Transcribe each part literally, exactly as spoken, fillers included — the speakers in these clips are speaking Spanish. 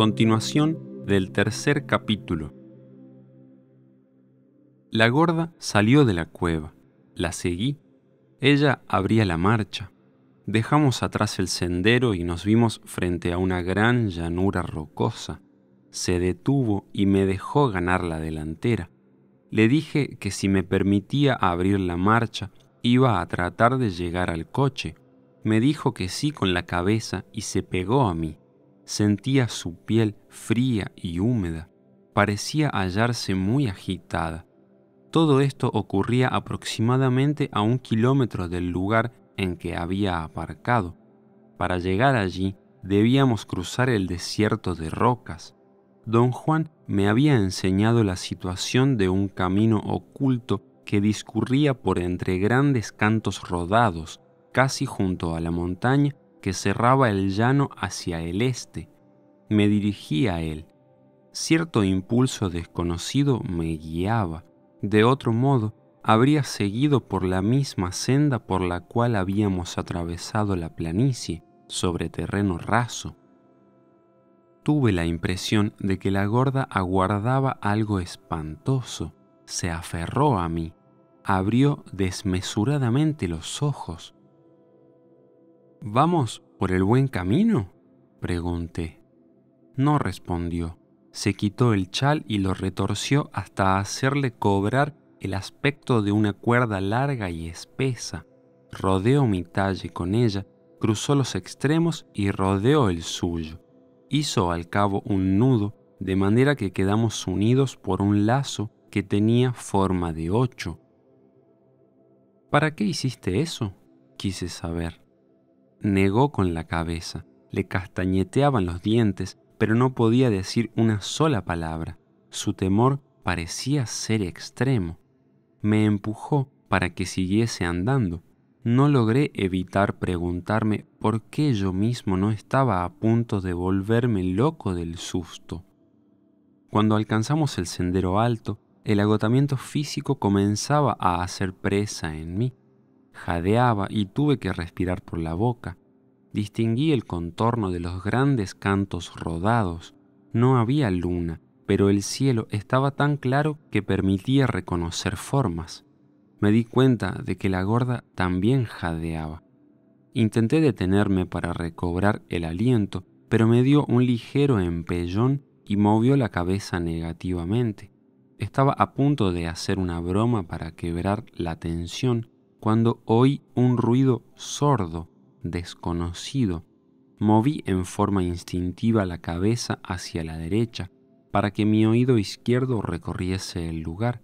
continuación del tercer capítulo. La gorda salió de la cueva. La seguí. Ella abría la marcha. Dejamos atrás el sendero y nos vimos frente a una gran llanura rocosa. Se detuvo y me dejó ganar la delantera. Le dije que si me permitía abrir la marcha, iba a tratar de llegar al coche. Me dijo que sí con la cabeza y se pegó a mí. Sentía su piel fría y húmeda. Parecía hallarse muy agitada. Todo esto ocurría aproximadamente a un kilómetro del lugar en que había aparcado. Para llegar allí debíamos cruzar el desierto de rocas. Don Juan me había enseñado la situación de un camino oculto que discurría por entre grandes cantos rodados, casi junto a la montaña que cerraba el llano hacia el este. Me dirigí a él. Cierto impulso desconocido me guiaba. De otro modo, habría seguido por la misma senda por la cual habíamos atravesado la planicie, sobre terreno raso. Tuve la impresión de que la gorda aguardaba algo espantoso. Se aferró a mí. Abrió desmesuradamente los ojos. —¿Vamos por el buen camino? —pregunté. No respondió. Se quitó el chal y lo retorció hasta hacerle cobrar el aspecto de una cuerda larga y espesa. Rodeó mi talle con ella, cruzó los extremos y rodeó el suyo. Hizo al cabo un nudo, de manera que quedamos unidos por un lazo que tenía forma de ocho. —¿Para qué hiciste eso? —quise saber. Negó con la cabeza. Le castañeteaban los dientes, pero no podía decir una sola palabra. Su temor parecía ser extremo. Me empujó para que siguiese andando. No logré evitar preguntarme por qué yo mismo no estaba a punto de volverme loco del susto. Cuando alcanzamos el sendero alto, el agotamiento físico comenzaba a hacer presa en mí. Jadeaba y tuve que respirar por la boca. Distinguí el contorno de los grandes cantos rodados. No había luna, pero el cielo estaba tan claro que permitía reconocer formas. Me di cuenta de que la gorda también jadeaba. Intenté detenerme para recobrar el aliento, pero me dio un ligero empellón y movió la cabeza negativamente. Estaba a punto de hacer una broma para quebrar la tensión cuando oí un ruido sordo, desconocido. Moví en forma instintiva la cabeza hacia la derecha para que mi oído izquierdo recorriese el lugar.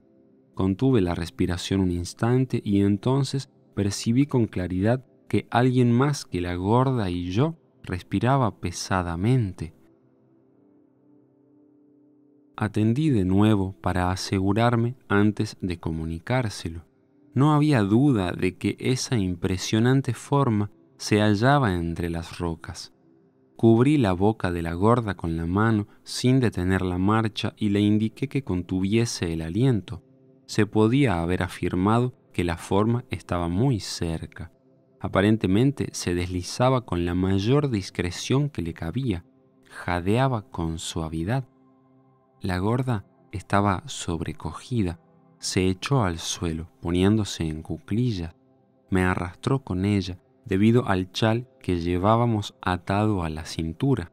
Contuve la respiración un instante y entonces percibí con claridad que alguien más que la gorda y yo respiraba pesadamente. Atendí de nuevo para asegurarme antes de comunicárselo. No había duda de que esa impresionante forma se hallaba entre las rocas. Cubrí la boca de la gorda con la mano sin detener la marcha y le indiqué que contuviese el aliento. Se podía haber afirmado que la forma estaba muy cerca. Aparentemente se deslizaba con la mayor discreción que le cabía. Jadeaba con suavidad. La gorda estaba sobrecogida. Se echó al suelo, poniéndose en cuclillas. Me arrastró con ella, debido al chal que llevábamos atado a la cintura.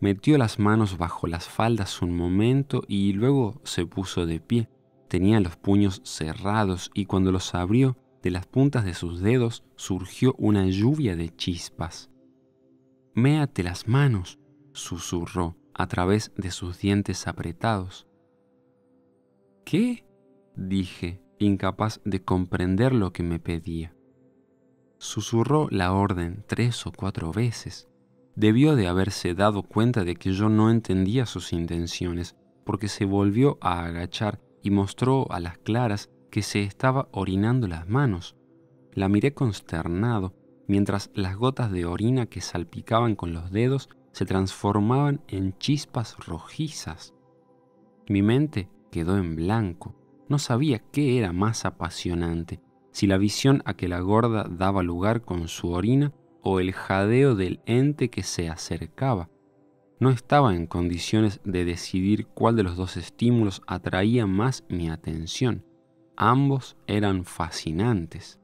Metió las manos bajo las faldas un momento y luego se puso de pie. Tenía los puños cerrados y cuando los abrió, de las puntas de sus dedos surgió una lluvia de chispas. —¡Méate las manos! —susurró a través de sus dientes apretados. —¿Qué? —dije, incapaz de comprender lo que me pedía. Susurró la orden tres o cuatro veces. Debió de haberse dado cuenta de que yo no entendía sus intenciones, porque se volvió a agachar y mostró a las claras que se estaba orinando las manos. La miré consternado, mientras las gotas de orina que salpicaban con los dedos se transformaban en chispas rojizas. Mi mente quedó en blanco. No sabía qué era más apasionante, si la visión a que la gorda daba lugar con su orina o el jadeo del ente que se acercaba. No estaba en condiciones de decidir cuál de los dos estímulos atraía más mi atención. Ambos eran fascinantes.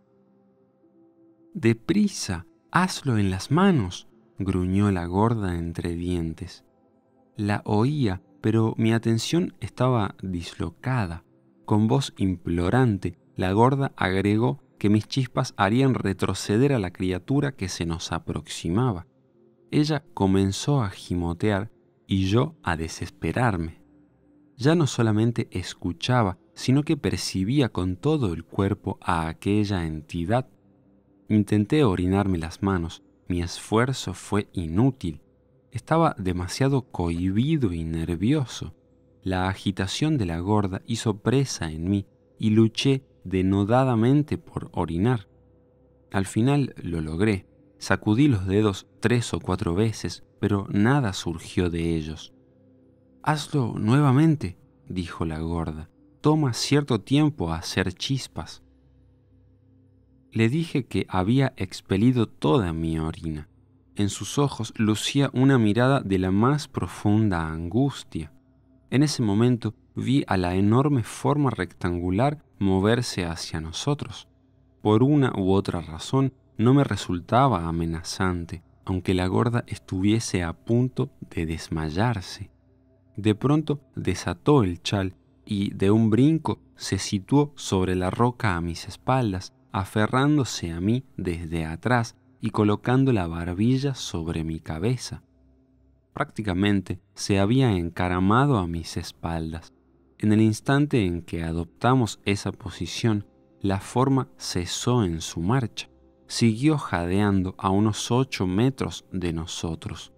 —¡Deprisa! ¡Hazlo en las manos! —gruñó la gorda entre dientes. La oía, pero mi atención estaba dislocada. Con voz implorante, la gorda agregó que mis chispas harían retroceder a la criatura que se nos aproximaba. Ella comenzó a gimotear y yo a desesperarme. Ya no solamente escuchaba, sino que percibía con todo el cuerpo a aquella entidad. Intenté orinarme las manos. Mi esfuerzo fue inútil. Estaba demasiado cohibido y nervioso. La agitación de la gorda hizo presa en mí y luché denodadamente por orinar. Al final lo logré. Sacudí los dedos tres o cuatro veces, pero nada surgió de ellos. —Hazlo nuevamente —dijo la gorda—, toma cierto tiempo a hacer chispas. Le dije que había expelido toda mi orina. En sus ojos lucía una mirada de la más profunda angustia. En ese momento vi a la enorme forma rectangular moverse hacia nosotros. Por una u otra razón, no me resultaba amenazante, aunque la gorda estuviese a punto de desmayarse. De pronto desató el chal y, de un brinco, se situó sobre la roca a mis espaldas, aferrándose a mí desde atrás y colocando la barbilla sobre mi cabeza. Prácticamente se había encaramado a mis espaldas. En el instante en que adoptamos esa posición, la forma cesó en su marcha. Siguió jadeando a unos ocho metros de nosotros.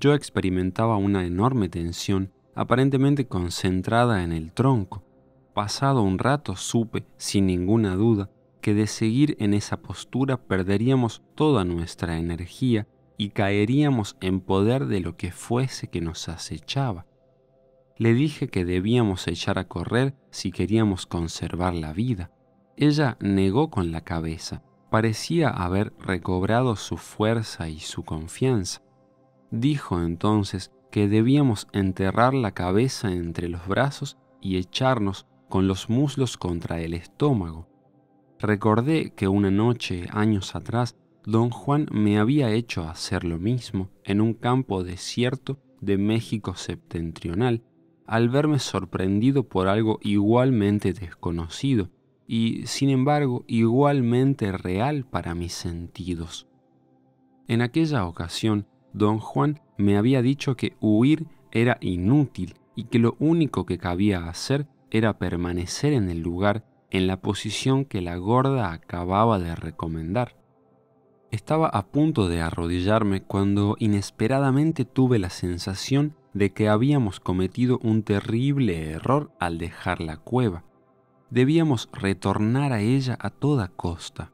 Yo experimentaba una enorme tensión, aparentemente concentrada en el tronco. Pasado un rato supe, sin ninguna duda, que de seguir en esa postura perderíamos toda nuestra energía y caeríamos en poder de lo que fuese que nos acechaba. Le dije que debíamos echar a correr si queríamos conservar la vida. Ella negó con la cabeza. Parecía haber recobrado su fuerza y su confianza. Dijo entonces que debíamos enterrar la cabeza entre los brazos y echarnos con los muslos contra el estómago. Recordé que una noche, años atrás, don Juan me había hecho hacer lo mismo en un campo desierto de México septentrional, al verme sorprendido por algo igualmente desconocido, y, sin embargo, igualmente real para mis sentidos. En aquella ocasión, don Juan me había dicho que huir era inútil y que lo único que cabía hacer era permanecer en el lugar, en la posición que la gorda acababa de recomendar. Estaba a punto de arrodillarme cuando inesperadamente tuve la sensación de que habíamos cometido un terrible error al dejar la cueva. Debíamos retornar a ella a toda costa.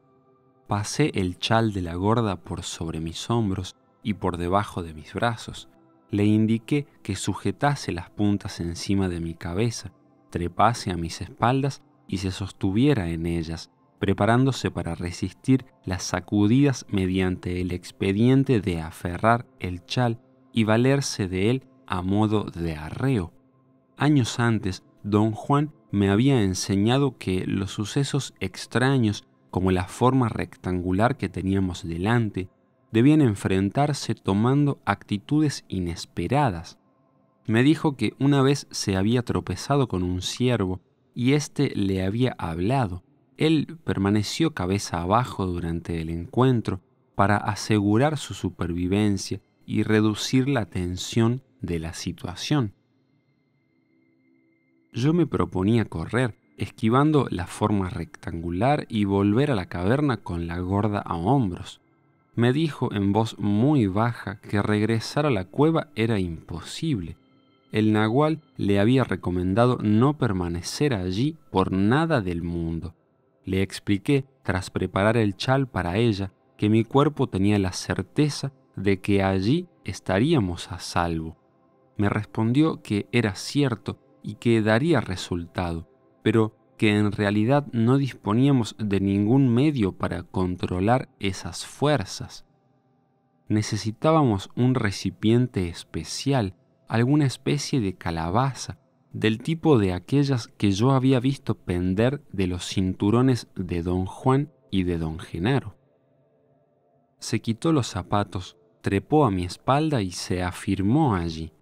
Pasé el chal de la gorda por sobre mis hombros y por debajo de mis brazos. Le indiqué que sujetase las puntas encima de mi cabeza, trepase a mis espaldas y se sostuviera en ellas, preparándose para resistir las sacudidas mediante el expediente de aferrar el chal y valerse de él a modo de arreo. Años antes, don Juan me había enseñado que los sucesos extraños, como la forma rectangular que teníamos delante, debían enfrentarse tomando actitudes inesperadas. Me dijo que una vez se había tropezado con un ciervo y éste le había hablado. Él permaneció cabeza abajo durante el encuentro para asegurar su supervivencia y reducir la tensión de la situación. Yo me proponía correr, esquivando la forma rectangular y volver a la caverna con la gorda a hombros. Me dijo en voz muy baja que regresar a la cueva era imposible. El nahual le había recomendado no permanecer allí por nada del mundo. Le expliqué, tras preparar el chal para ella, que mi cuerpo tenía la certeza de que allí estaríamos a salvo. Me respondió que era cierto y que daría resultado, pero que en realidad no disponíamos de ningún medio para controlar esas fuerzas. necesitábamos un recipiente especial, alguna especie de calabaza, del tipo de aquellas que yo había visto pender de los cinturones de don Juan y de don Genaro. Se quitó los zapatos, trepó a mi espalda y se afirmó allí.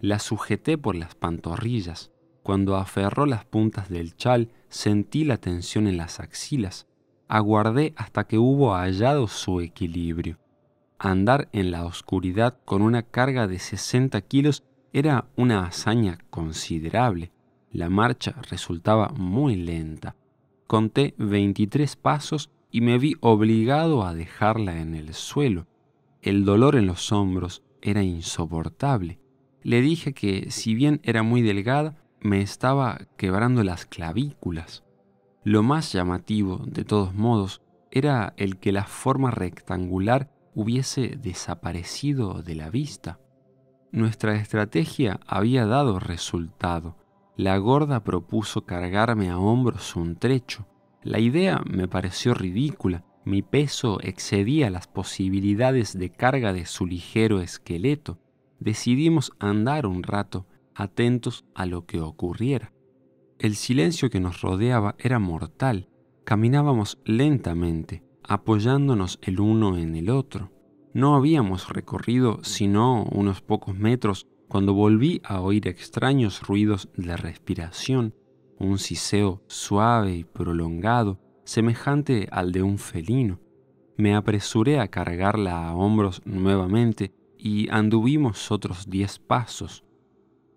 La sujeté por las pantorrillas. Cuando aferró las puntas del chal, sentí la tensión en las axilas. Aguardé hasta que hubo hallado su equilibrio. Andar en la oscuridad con una carga de sesenta kilos era una hazaña considerable. La marcha resultaba muy lenta. Conté veintitrés pasos y me vi obligado a dejarla en el suelo. El dolor en los hombros era insoportable. Le dije que, si bien era muy delgada, me estaba quebrando las clavículas. Lo más llamativo, de todos modos, era el que la forma rectangular hubiese desaparecido de la vista. Nuestra estrategia había dado resultado. La gorda propuso cargarme a hombros un trecho. La idea me pareció ridícula. Mi peso excedía las posibilidades de carga de su ligero esqueleto. Decidimos andar un rato, atentos a lo que ocurriera. El silencio que nos rodeaba era mortal. Caminábamos lentamente, apoyándonos el uno en el otro. No habíamos recorrido sino unos pocos metros cuando volví a oír extraños ruidos de respiración, un siseo suave y prolongado, semejante al de un felino. Me apresuré a cargarla a hombros nuevamente y anduvimos otros diez pasos.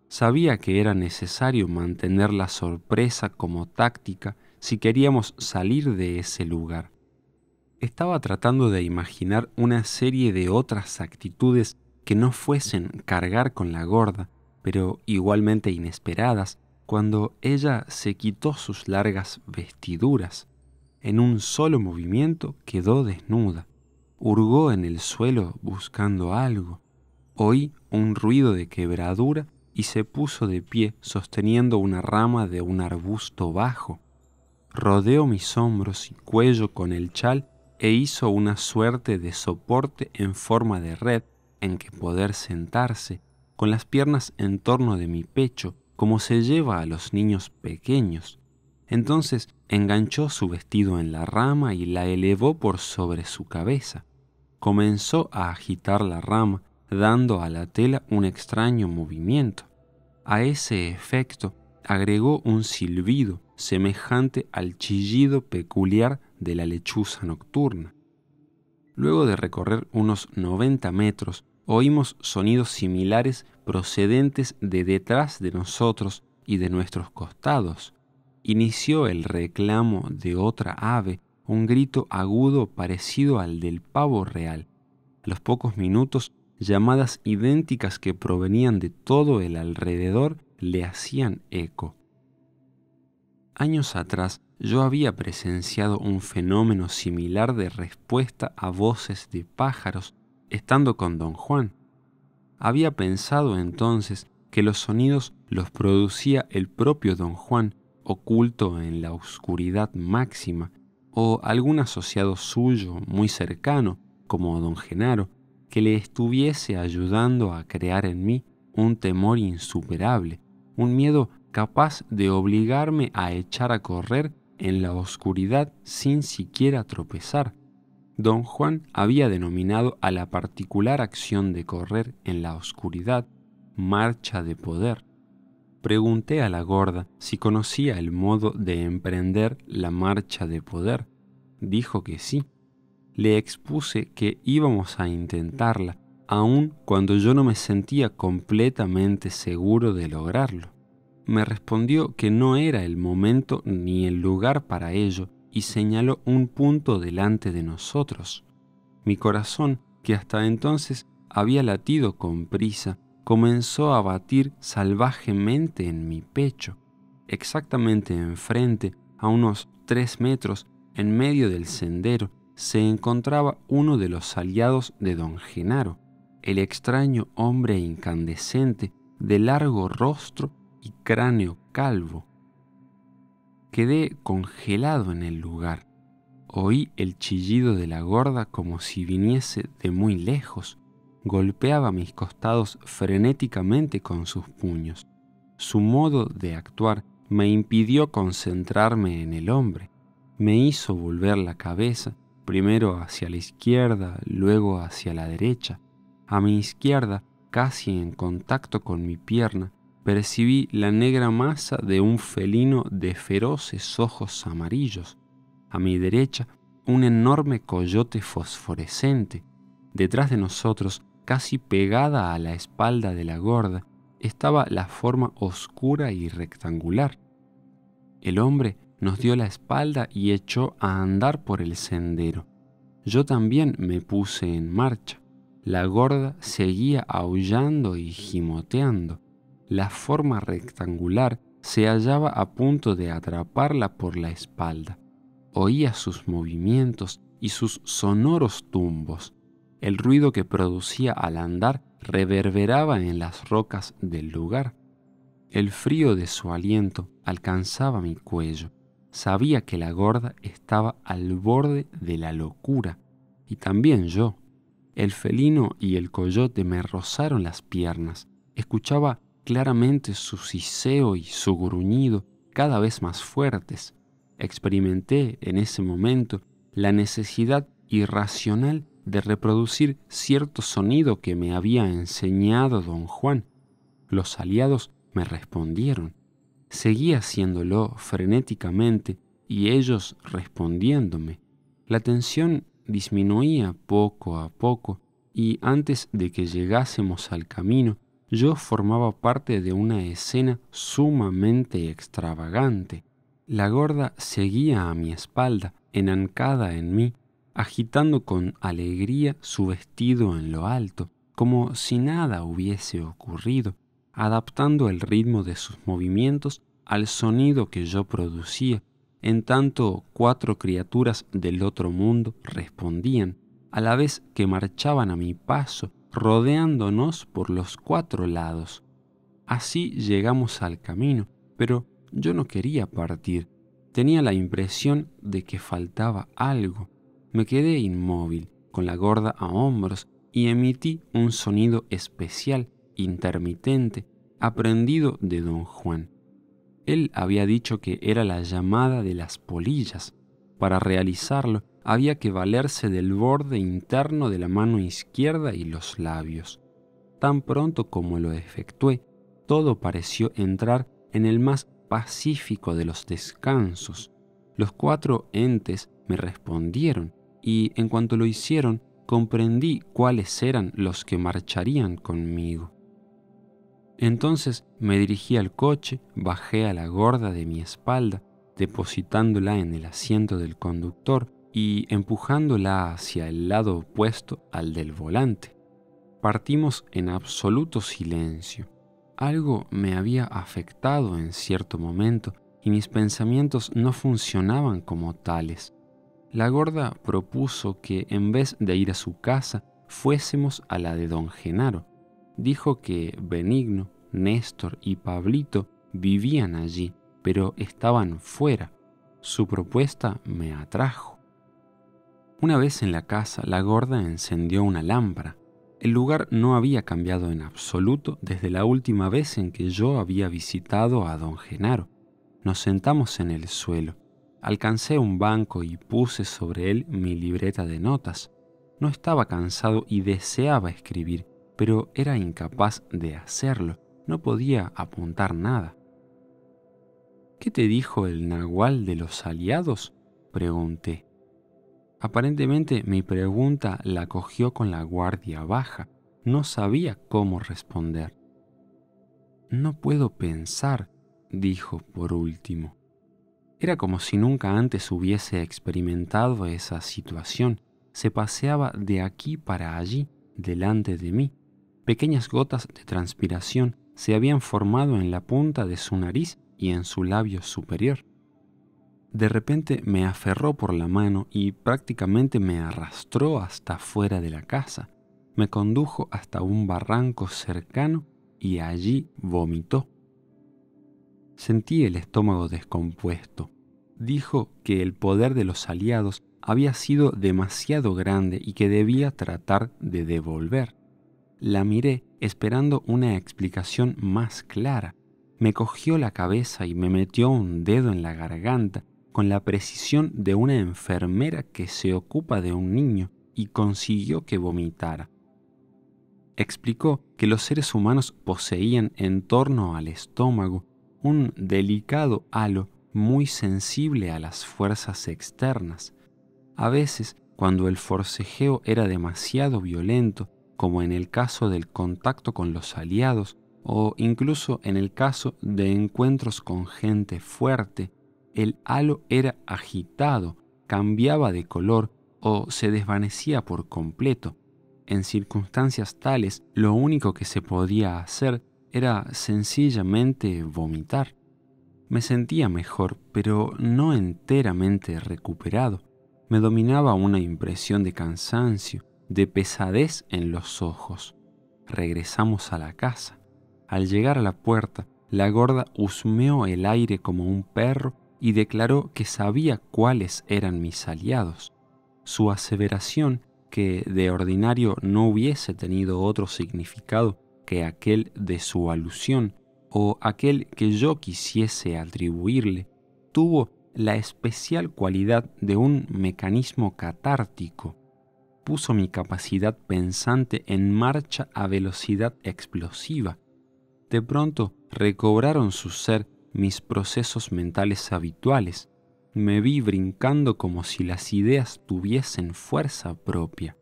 Sabía que era necesario mantener la sorpresa como táctica si queríamos salir de ese lugar. Estaba tratando de imaginar una serie de otras actitudes que no fuesen cargar con la gorda, pero igualmente inesperadas, cuando ella se quitó sus largas vestiduras. En un solo movimiento quedó desnuda. Hurgó en el suelo buscando algo. Oí un ruido de quebradura y se puso de pie sosteniendo una rama de un arbusto bajo. Rodeó mis hombros y cuello con el chal e hizo una suerte de soporte en forma de red en que poder sentarse, con las piernas en torno de mi pecho, como se lleva a los niños pequeños. Entonces enganchó su vestido en la rama y la elevó por sobre su cabeza. Comenzó a agitar la rama, dando a la tela un extraño movimiento. A ese efecto agregó un silbido semejante al chillido peculiar de la lechuza nocturna. Luego de recorrer unos noventa metros, oímos sonidos similares procedentes de detrás de nosotros y de nuestros costados. Inició el reclamo de otra ave, un grito agudo parecido al del pavo real. A los pocos minutos, llamadas idénticas que provenían de todo el alrededor le hacían eco. Años atrás, yo había presenciado un fenómeno similar de respuesta a voces de pájaros, estando con don Juan. Había pensado entonces que los sonidos los producía el propio don Juan, oculto en la oscuridad máxima, o algún asociado suyo muy cercano, como don Genaro, que le estuviese ayudando a crear en mí un temor insuperable, un miedo capaz de obligarme a echar a correr en la oscuridad sin siquiera tropezar. Don Juan había denominado a la particular acción de correr en la oscuridad marcha de poder. Pregunté a la gorda si conocía el modo de emprender la marcha de poder. Dijo que sí. Le expuse que íbamos a intentarla, aun cuando yo no me sentía completamente seguro de lograrlo. Me respondió que no era el momento ni el lugar para ello y señaló un punto delante de nosotros. Mi corazón, que hasta entonces había latido con prisa, comenzó a batir salvajemente en mi pecho. Exactamente enfrente, a unos tres metros, en medio del sendero, se encontraba uno de los aliados de don Genaro, el extraño hombre incandescente de largo rostro y cráneo calvo. Quedé congelado en el lugar. Oí el chillido de la gorda como si viniese de muy lejos. Golpeaba mis costados frenéticamente con sus puños. Su modo de actuar me impidió concentrarme en el hombre. Me hizo volver la cabeza, primero hacia la izquierda, luego hacia la derecha. A mi izquierda, casi en contacto con mi pierna, percibí la negra masa de un felino de feroces ojos amarillos. A mi derecha, un enorme coyote fosforescente. Detrás de nosotros, casi pegada a la espalda de la gorda, estaba la forma oscura y rectangular. El hombre nos dio la espalda y echó a andar por el sendero. Yo también me puse en marcha. La gorda seguía aullando y gimoteando. La forma rectangular se hallaba a punto de atraparla por la espalda. Oía sus movimientos y sus sonoros tumbos. El ruido que producía al andar reverberaba en las rocas del lugar. El frío de su aliento alcanzaba mi cuello. Sabía que la gorda estaba al borde de la locura, y también yo. El felino y el coyote me rozaron las piernas. Escuchaba claramente su siseo y su gruñido, cada vez más fuertes. Experimenté en ese momento la necesidad irracional de reproducir cierto sonido que me había enseñado don Juan. Los aliados me respondieron. Seguí haciéndolo frenéticamente y ellos respondiéndome. La tensión disminuía poco a poco y antes de que llegásemos al camino, yo formaba parte de una escena sumamente extravagante. La gorda seguía a mi espalda, enancada en mí, agitando con alegría su vestido en lo alto, como si nada hubiese ocurrido, adaptando el ritmo de sus movimientos al sonido que yo producía, en tanto cuatro criaturas del otro mundo respondían, a la vez que marchaban a mi paso, rodeándonos por los cuatro lados. Así llegamos al camino, pero yo no quería partir. Tenía la impresión de que faltaba algo. Me quedé inmóvil, con la gorda a hombros, y emití un sonido especial, intermitente, aprendido de don Juan. Él había dicho que era la llamada de las polillas. Para realizarlo, había que valerse del borde interno de la mano izquierda y los labios. Tan pronto como lo efectué, todo pareció entrar en el más pacífico de los descansos. Los cuatro entes me respondieron, y en cuanto lo hicieron, comprendí cuáles eran los que marcharían conmigo. Entonces me dirigí al coche, bajé a la gorda de mi espalda, depositándola en el asiento del conductor y empujándola hacia el lado opuesto al del volante. Partimos en absoluto silencio. Algo me había afectado en cierto momento y mis pensamientos no funcionaban como tales. La gorda propuso que en vez de ir a su casa, fuésemos a la de don Genaro. Dijo que Benigno, Néstor y Pablito vivían allí, pero estaban fuera. Su propuesta me atrajo. Una vez en la casa, la gorda encendió una lámpara. El lugar no había cambiado en absoluto desde la última vez en que yo había visitado a don Genaro. Nos sentamos en el suelo. Alcancé un banco y puse sobre él mi libreta de notas. No estaba cansado y deseaba escribir, pero era incapaz de hacerlo. No podía apuntar nada. «¿Qué te dijo el nahual de los aliados?», pregunté. Aparentemente mi pregunta la cogió con la guardia baja. No sabía cómo responder. «No puedo pensar», dijo por último. Era como si nunca antes hubiese experimentado esa situación. Se paseaba de aquí para allí, delante de mí. Pequeñas gotas de transpiración se habían formado en la punta de su nariz y en su labio superior. De repente me aferró por la mano y prácticamente me arrastró hasta fuera de la casa. Me condujo hasta un barranco cercano y allí vomitó. Sentí el estómago descompuesto. Dijo que el poder de los aliados había sido demasiado grande y que debía tratar de devolver. La miré esperando una explicación más clara. Me cogió la cabeza y me metió un dedo en la garganta con la precisión de una enfermera que se ocupa de un niño y consiguió que vomitara. Explicó que los seres humanos poseían en torno al estómago un delicado halo muy sensible a las fuerzas externas. A veces, cuando el forcejeo era demasiado violento, como en el caso del contacto con los aliados o incluso en el caso de encuentros con gente fuerte, el halo era agitado, cambiaba de color o se desvanecía por completo. En circunstancias tales, lo único que se podía hacer era sencillamente vomitar. Me sentía mejor, pero no enteramente recuperado. Me dominaba una impresión de cansancio, de pesadez en los ojos. Regresamos a la casa. Al llegar a la puerta, la gorda husmeó el aire como un perro y declaró que sabía cuáles eran mis aliados. Su aseveración, que de ordinario no hubiese tenido otro significado que aquel de su alusión, o aquel que yo quisiese atribuirle, tuvo la especial cualidad de un mecanismo catártico. Puso mi capacidad pensante en marcha a velocidad explosiva. De pronto recobraron su ser mis procesos mentales habituales. Me vi brincando como si las ideas tuviesen fuerza propia.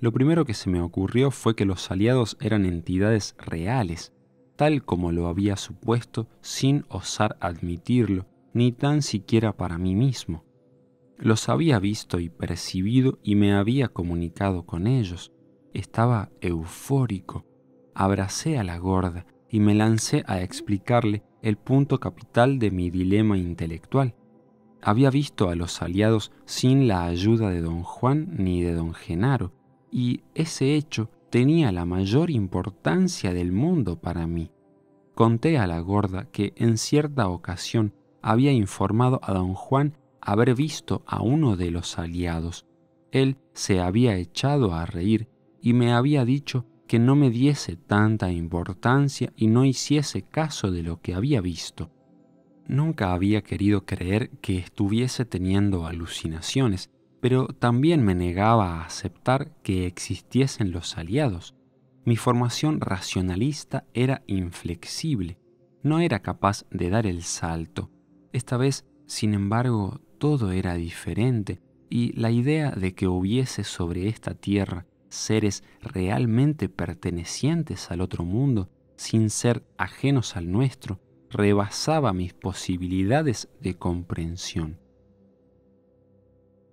Lo primero que se me ocurrió fue que los aliados eran entidades reales, tal como lo había supuesto sin osar admitirlo, ni tan siquiera para mí mismo. Los había visto y percibido y me había comunicado con ellos. Estaba eufórico. Abracé a la gorda y me lancé a explicarle el punto capital de mi dilema intelectual. Había visto a los aliados sin la ayuda de don Juan ni de don Genaro, y ese hecho tenía la mayor importancia del mundo para mí. Conté a la gorda que en cierta ocasión había informado a don Juan haber visto a uno de los aliados. Él se había echado a reír y me había dicho que no me diese tanta importancia y no hiciese caso de lo que había visto. Nunca había querido creer que estuviese teniendo alucinaciones, pero también me negaba a aceptar que existiesen los aliados. Mi formación racionalista era inflexible. No era capaz de dar el salto. Esta vez, sin embargo, todo era diferente y la idea de que hubiese sobre esta tierra seres realmente pertenecientes al otro mundo, sin ser ajenos al nuestro, rebasaba mis posibilidades de comprensión.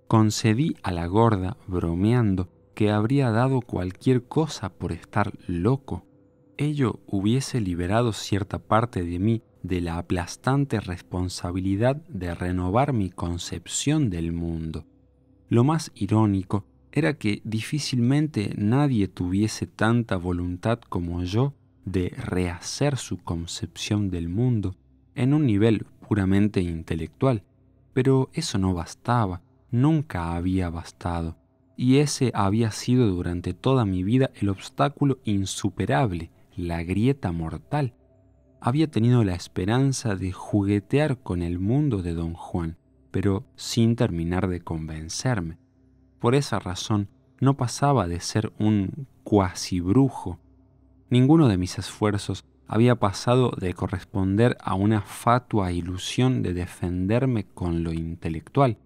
Concedí a la gorda, bromeando, que habría dado cualquier cosa por estar loco. Ello hubiese liberado cierta parte de mí de la aplastante responsabilidad de renovar mi concepción del mundo. Lo más irónico era que difícilmente nadie tuviese tanta voluntad como yo de rehacer su concepción del mundo en un nivel puramente intelectual, pero eso no bastaba, nunca había bastado, y ese había sido durante toda mi vida el obstáculo insuperable, la grieta mortal. Había tenido la esperanza de juguetear con el mundo de don Juan, pero sin terminar de convencerme. Por esa razón, no pasaba de ser un cuasi brujo. Ninguno de mis esfuerzos había pasado de corresponder a una fatua ilusión de defenderme con lo intelectual,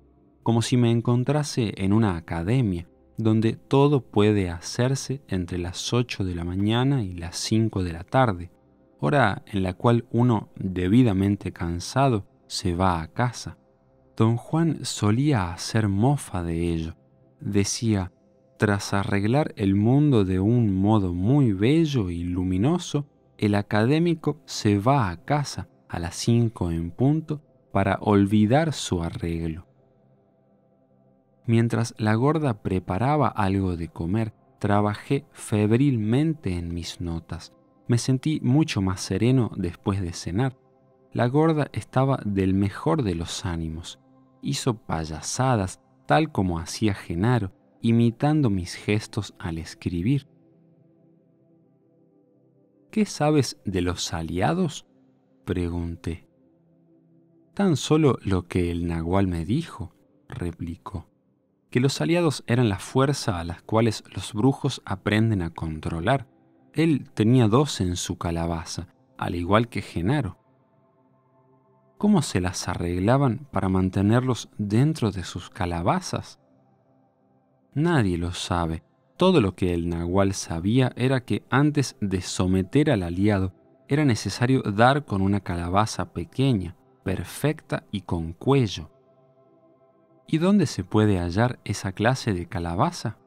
como si me encontrase en una academia, donde todo puede hacerse entre las ocho de la mañana y las cinco de la tarde, hora en la cual uno, debidamente cansado, se va a casa. Don Juan solía hacer mofa de ello. Decía, tras arreglar el mundo de un modo muy bello y luminoso, el académico se va a casa a las cinco en punto para olvidar su arreglo. Mientras la gorda preparaba algo de comer, trabajé febrilmente en mis notas. Me sentí mucho más sereno después de cenar. La gorda estaba del mejor de los ánimos. Hizo payasadas, tal como hacía Genaro, imitando mis gestos al escribir. —¿Qué sabes de los aliados? —pregunté. —Tan solo lo que el nahual me dijo —replicó—, que los aliados eran la fuerza a las cuales los brujos aprenden a controlar. Él tenía dos en su calabaza, al igual que Genaro. ¿Cómo se las arreglaban para mantenerlos dentro de sus calabazas? Nadie lo sabe. Todo lo que el nahual sabía era que antes de someter al aliado era necesario dar con una calabaza pequeña, perfecta y con cuello. ¿Y dónde se puede hallar esa clase de calabaza?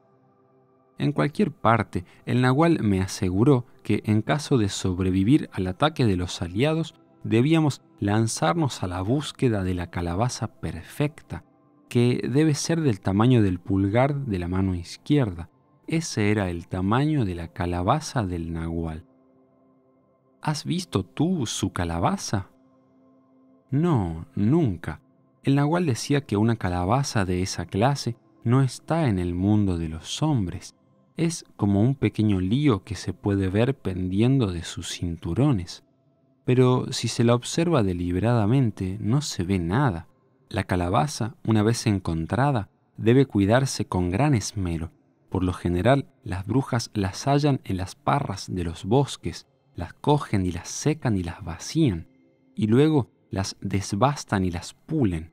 En cualquier parte, el nahual me aseguró que en caso de sobrevivir al ataque de los aliados, debíamos lanzarnos a la búsqueda de la calabaza perfecta, que debe ser del tamaño del pulgar de la mano izquierda. Ese era el tamaño de la calabaza del nahual. ¿Has visto tú su calabaza? No, nunca. El nahual decía que una calabaza de esa clase no está en el mundo de los hombres. Es como un pequeño lío que se puede ver pendiendo de sus cinturones. Pero si se la observa deliberadamente, no se ve nada. La calabaza, una vez encontrada, debe cuidarse con gran esmero. Por lo general, las brujas las hallan en las parras de los bosques, las cogen y las secan y las vacían, y luego las desbastan y las pulen.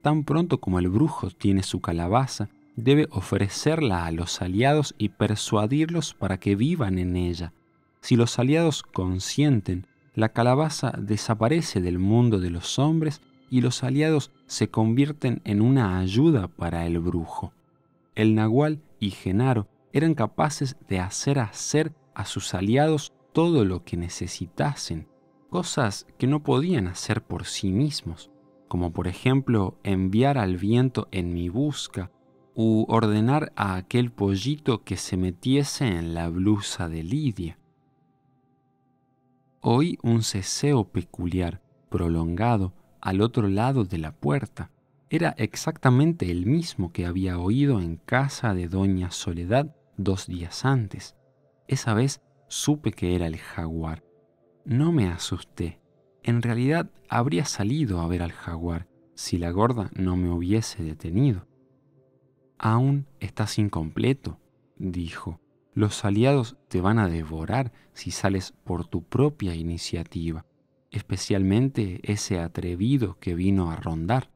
Tan pronto como el brujo tiene su calabaza, debe ofrecerla a los aliados y persuadirlos para que vivan en ella. Si los aliados consienten, la calabaza desaparece del mundo de los hombres y los aliados se convierten en una ayuda para el brujo. El nahual y Genaro eran capaces de hacer hacer a sus aliados todo lo que necesitasen, cosas que no podían hacer por sí mismos, como por ejemplo enviar al viento en mi busca u ordenar a aquel pollito que se metiese en la blusa de Lidia. Oí un ceceo peculiar, prolongado, al otro lado de la puerta. Era exactamente el mismo que había oído en casa de Doña Soledad dos días antes. Esa vez supe que era el jaguar. No me asusté. En realidad habría salido a ver al jaguar si la gorda no me hubiese detenido. «Aún estás incompleto», dijo. «Los aliados te van a devorar si sales por tu propia iniciativa, especialmente ese atrevido que vino a rondar».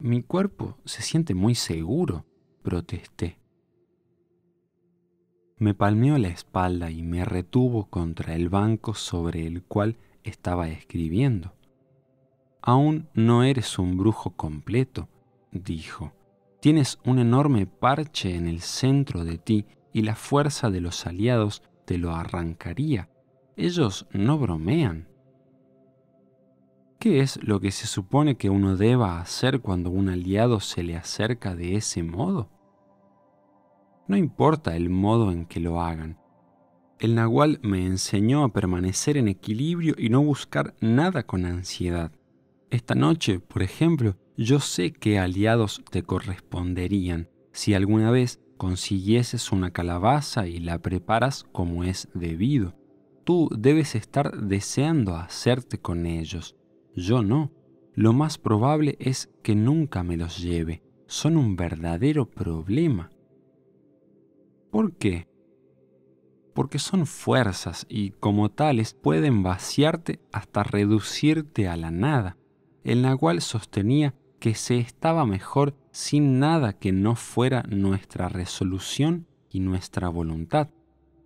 Mi cuerpo se siente muy seguro, protesté. Me palmeó la espalda y me retuvo contra el banco sobre el cual estaba escribiendo. Aún no eres un brujo completo, dijo. Tienes un enorme parche en el centro de ti y la fuerza de los aliados te lo arrancaría. Ellos no bromean. ¿Qué es lo que se supone que uno deba hacer cuando un aliado se le acerca de ese modo? No importa el modo en que lo hagan. El nahual me enseñó a permanecer en equilibrio y no buscar nada con ansiedad. Esta noche, por ejemplo, yo sé qué aliados te corresponderían si alguna vez consiguieses una calabaza y la preparas como es debido. Tú debes estar deseando hacerte con ellos. Yo no. Lo más probable es que nunca me los lleve. Son un verdadero problema. ¿Por qué? Porque son fuerzas y como tales pueden vaciarte hasta reducirte a la nada. El nahual sostenía que se estaba mejor sin nada que no fuera nuestra resolución y nuestra voluntad.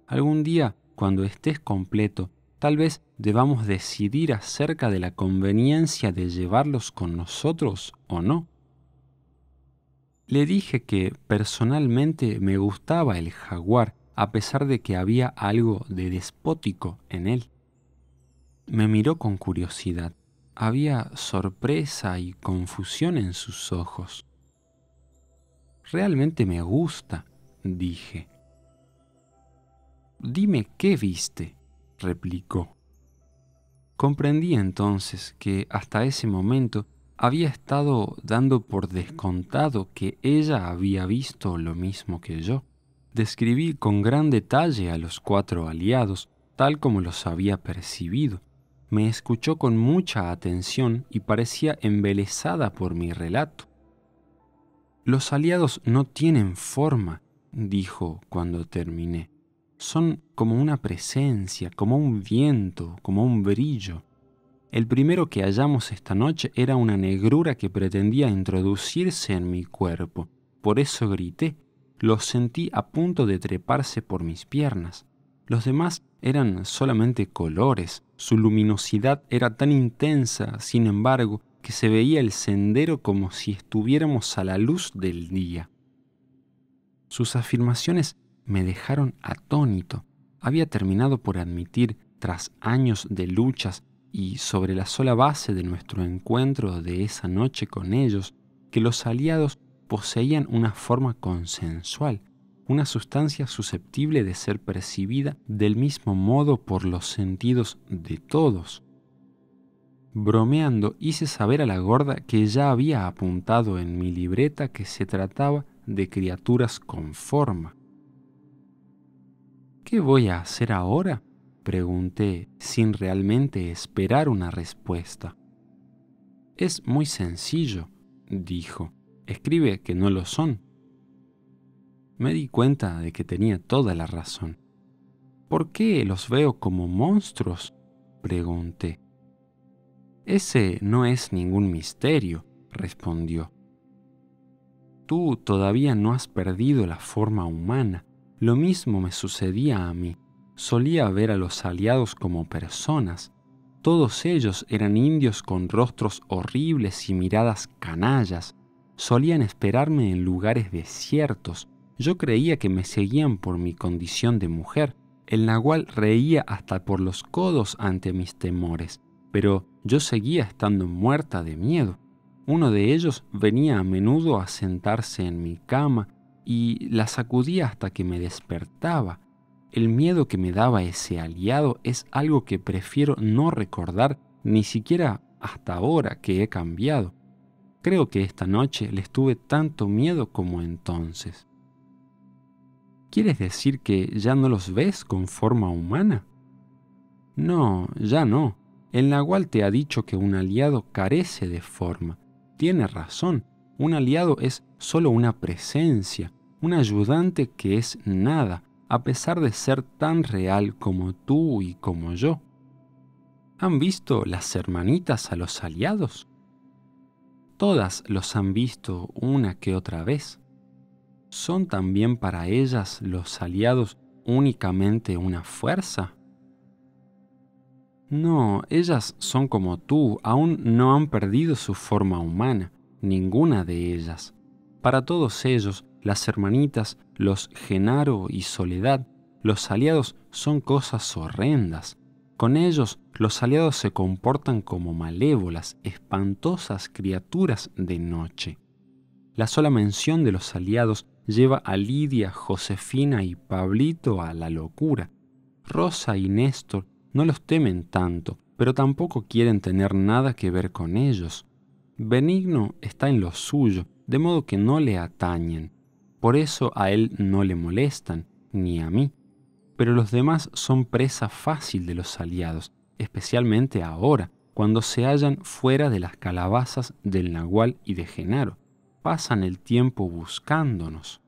Algún día, cuando estés completo, tal vez debamos decidir acerca de la conveniencia de llevarlos con nosotros o no. Le dije que personalmente me gustaba el jaguar, a pesar de que había algo de despótico en él. Me miró con curiosidad. Había sorpresa y confusión en sus ojos. «Realmente me gusta», dije. «Dime qué viste», replicó. Comprendí entonces que hasta ese momento había estado dando por descontado que ella había visto lo mismo que yo. Describí con gran detalle a los cuatro aliados, tal como los había percibido. Me escuchó con mucha atención y parecía embelesada por mi relato. «Los aliados no tienen forma», dijo cuando terminé. «Son como una presencia, como un viento, como un brillo. El primero que hallamos esta noche era una negrura que pretendía introducirse en mi cuerpo. Por eso grité. Los sentí a punto de treparse por mis piernas. Los demás eran solamente colores. Su luminosidad era tan intensa, sin embargo, que se veía el sendero como si estuviéramos a la luz del día». Sus afirmaciones me dejaron atónito. Había terminado por admitir, tras años de luchas, y sobre la sola base de nuestro encuentro de esa noche con ellos, que los aliados poseían una forma consensual, una sustancia susceptible de ser percibida del mismo modo por los sentidos de todos. Bromeando, hice saber a la gorda que ya había apuntado en mi libreta que se trataba de criaturas con forma. «¿Qué voy a hacer ahora?», pregunté, sin realmente esperar una respuesta. «Es muy sencillo», dijo. «Escribe que no lo son». Me di cuenta de que tenía toda la razón. «¿Por qué los veo como monstruos?», pregunté. «Ese no es ningún misterio», respondió. «Tú todavía no has perdido la forma humana. Lo mismo me sucedía a mí. Solía ver a los aliados como personas. Todos ellos eran indios con rostros horribles y miradas canallas. Solían esperarme en lugares desiertos. Yo creía que me seguían por mi condición de mujer. El nahual reía hasta por los codos ante mis temores, pero yo seguía estando muerta de miedo. Uno de ellos venía a menudo a sentarse en mi cama y la sacudía hasta que me despertaba. El miedo que me daba ese aliado es algo que prefiero no recordar, ni siquiera hasta ahora que he cambiado. Creo que esta noche les tuve tanto miedo como entonces». «¿Quieres decir que ya no los ves con forma humana?». «No, ya no. El nahual te ha dicho que un aliado carece de forma. Tiene razón. Un aliado es solo una presencia, un ayudante que es nada, a pesar de ser tan real como tú y como yo. ¿Han visto las hermanitas a los aliados?». «Todas los han visto una que otra vez». «¿Son también para ellas los aliados únicamente una fuerza?». «No, ellas son como tú, aún no han perdido su forma humana, ninguna de ellas. Para todos ellos, las hermanitas, los Genaro y Soledad, los aliados son cosas horrendas. Con ellos, los aliados se comportan como malévolas, espantosas criaturas de noche. La sola mención de los aliados lleva a Lidia, Josefina y Pablito a la locura. Rosa y Néstor no los temen tanto, pero tampoco quieren tener nada que ver con ellos. Benigno está en lo suyo, de modo que no le atañen. Por eso a él no le molestan, ni a mí. Pero los demás son presa fácil de los aliados, especialmente ahora, cuando se hallan fuera de las calabazas del nahual y de Genaro. Pasan el tiempo buscándonos.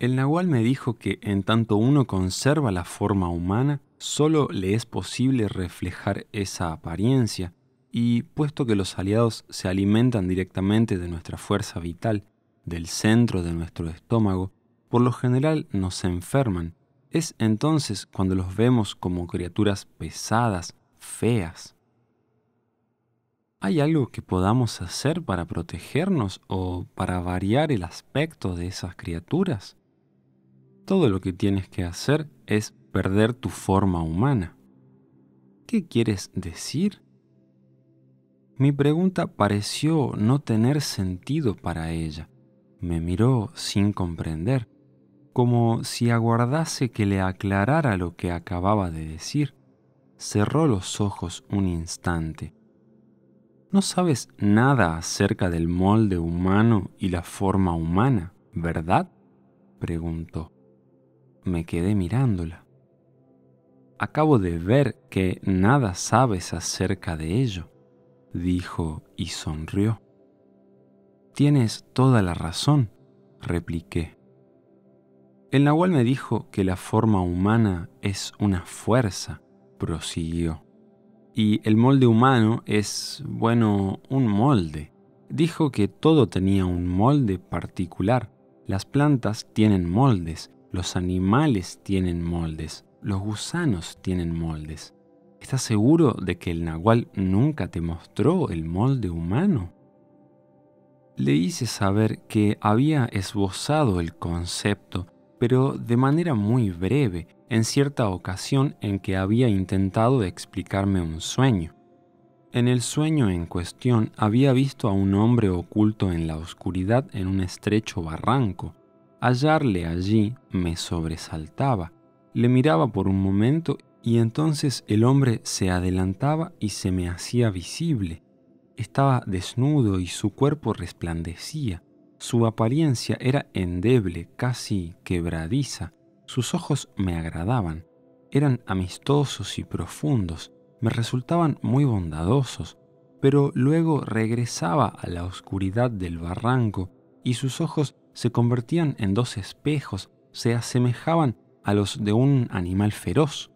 El nahual me dijo que en tanto uno conserva la forma humana, solo le es posible reflejar esa apariencia, y puesto que los aliados se alimentan directamente de nuestra fuerza vital, del centro de nuestro estómago, por lo general nos enferman. Es entonces cuando los vemos como criaturas pesadas, feas». «¿Hay algo que podamos hacer para protegernos o para variar el aspecto de esas criaturas?». «Todo lo que tienes que hacer es perder tu forma humana». «¿Qué quieres decir?». Mi pregunta pareció no tener sentido para ella. Me miró sin comprender, como si aguardase que le aclarara lo que acababa de decir. Cerró los ojos un instante. No sabes nada acerca del molde humano y la forma humana, ¿verdad?, preguntó. Me quedé mirándola. Acabo de ver que nada sabes acerca de ello, dijo y sonrió. Tienes toda la razón, repliqué. El Nahual me dijo que la forma humana es una fuerza, prosiguió. Y el molde humano es, bueno, un molde. Dijo que todo tenía un molde particular. Las plantas tienen moldes, los animales tienen moldes, los gusanos tienen moldes. ¿Estás seguro de que el Nahual nunca te mostró el molde humano? Le hice saber que había esbozado el concepto, pero de manera muy breve, en cierta ocasión en que había intentado explicarme un sueño. En el sueño en cuestión había visto a un hombre oculto en la oscuridad en un estrecho barranco. Hallarle allí me sobresaltaba. Le miraba por un momento y entonces el hombre se adelantaba y se me hacía visible. Estaba desnudo y su cuerpo resplandecía. Su apariencia era endeble, casi quebradiza. Sus ojos me agradaban, eran amistosos y profundos, me resultaban muy bondadosos, pero luego regresaba a la oscuridad del barranco y sus ojos se convertían en dos espejos, se asemejaban a los de un animal feroz.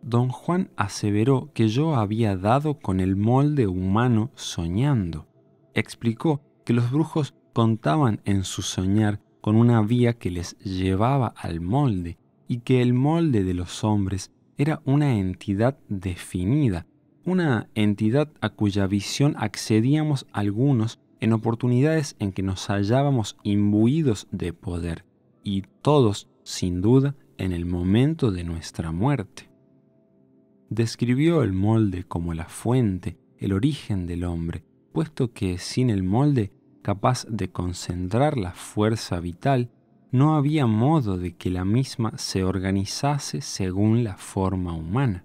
Don Juan aseveró que yo había dado con el molde humano soñando. Explicó que los brujos contaban en su soñar con una vía que les llevaba al molde, y que el molde de los hombres era una entidad definida, una entidad a cuya visión accedíamos algunos en oportunidades en que nos hallábamos imbuidos de poder, y todos, sin duda, en el momento de nuestra muerte. Describió el molde como la fuente, el origen del hombre, puesto que sin el molde, capaz de concentrar la fuerza vital, no había modo de que la misma se organizase según la forma humana.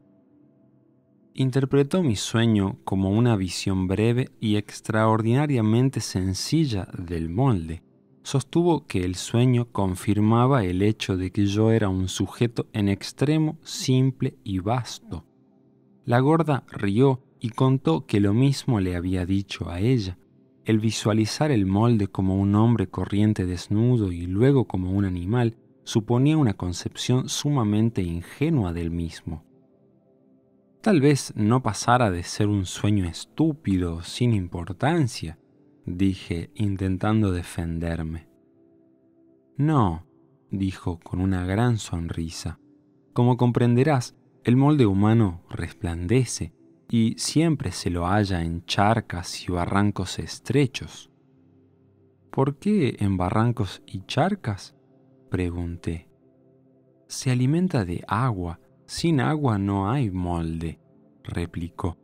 Interpretó mi sueño como una visión breve y extraordinariamente sencilla del molde. Sostuvo que el sueño confirmaba el hecho de que yo era un sujeto en extremo simple y vasto. La gorda rió y contó que lo mismo le había dicho a ella. El visualizar el molde como un hombre corriente desnudo y luego como un animal suponía una concepción sumamente ingenua del mismo. Tal vez no pasara de ser un sueño estúpido, sin importancia, dije, intentando defenderme. No, dijo con una gran sonrisa. Como comprenderás, el molde humano resplandece, y siempre se lo halla en charcas y barrancos estrechos. ¿Por qué en barrancos y charcas?, pregunté. Se alimenta de agua. Sin agua no hay molde, replicó.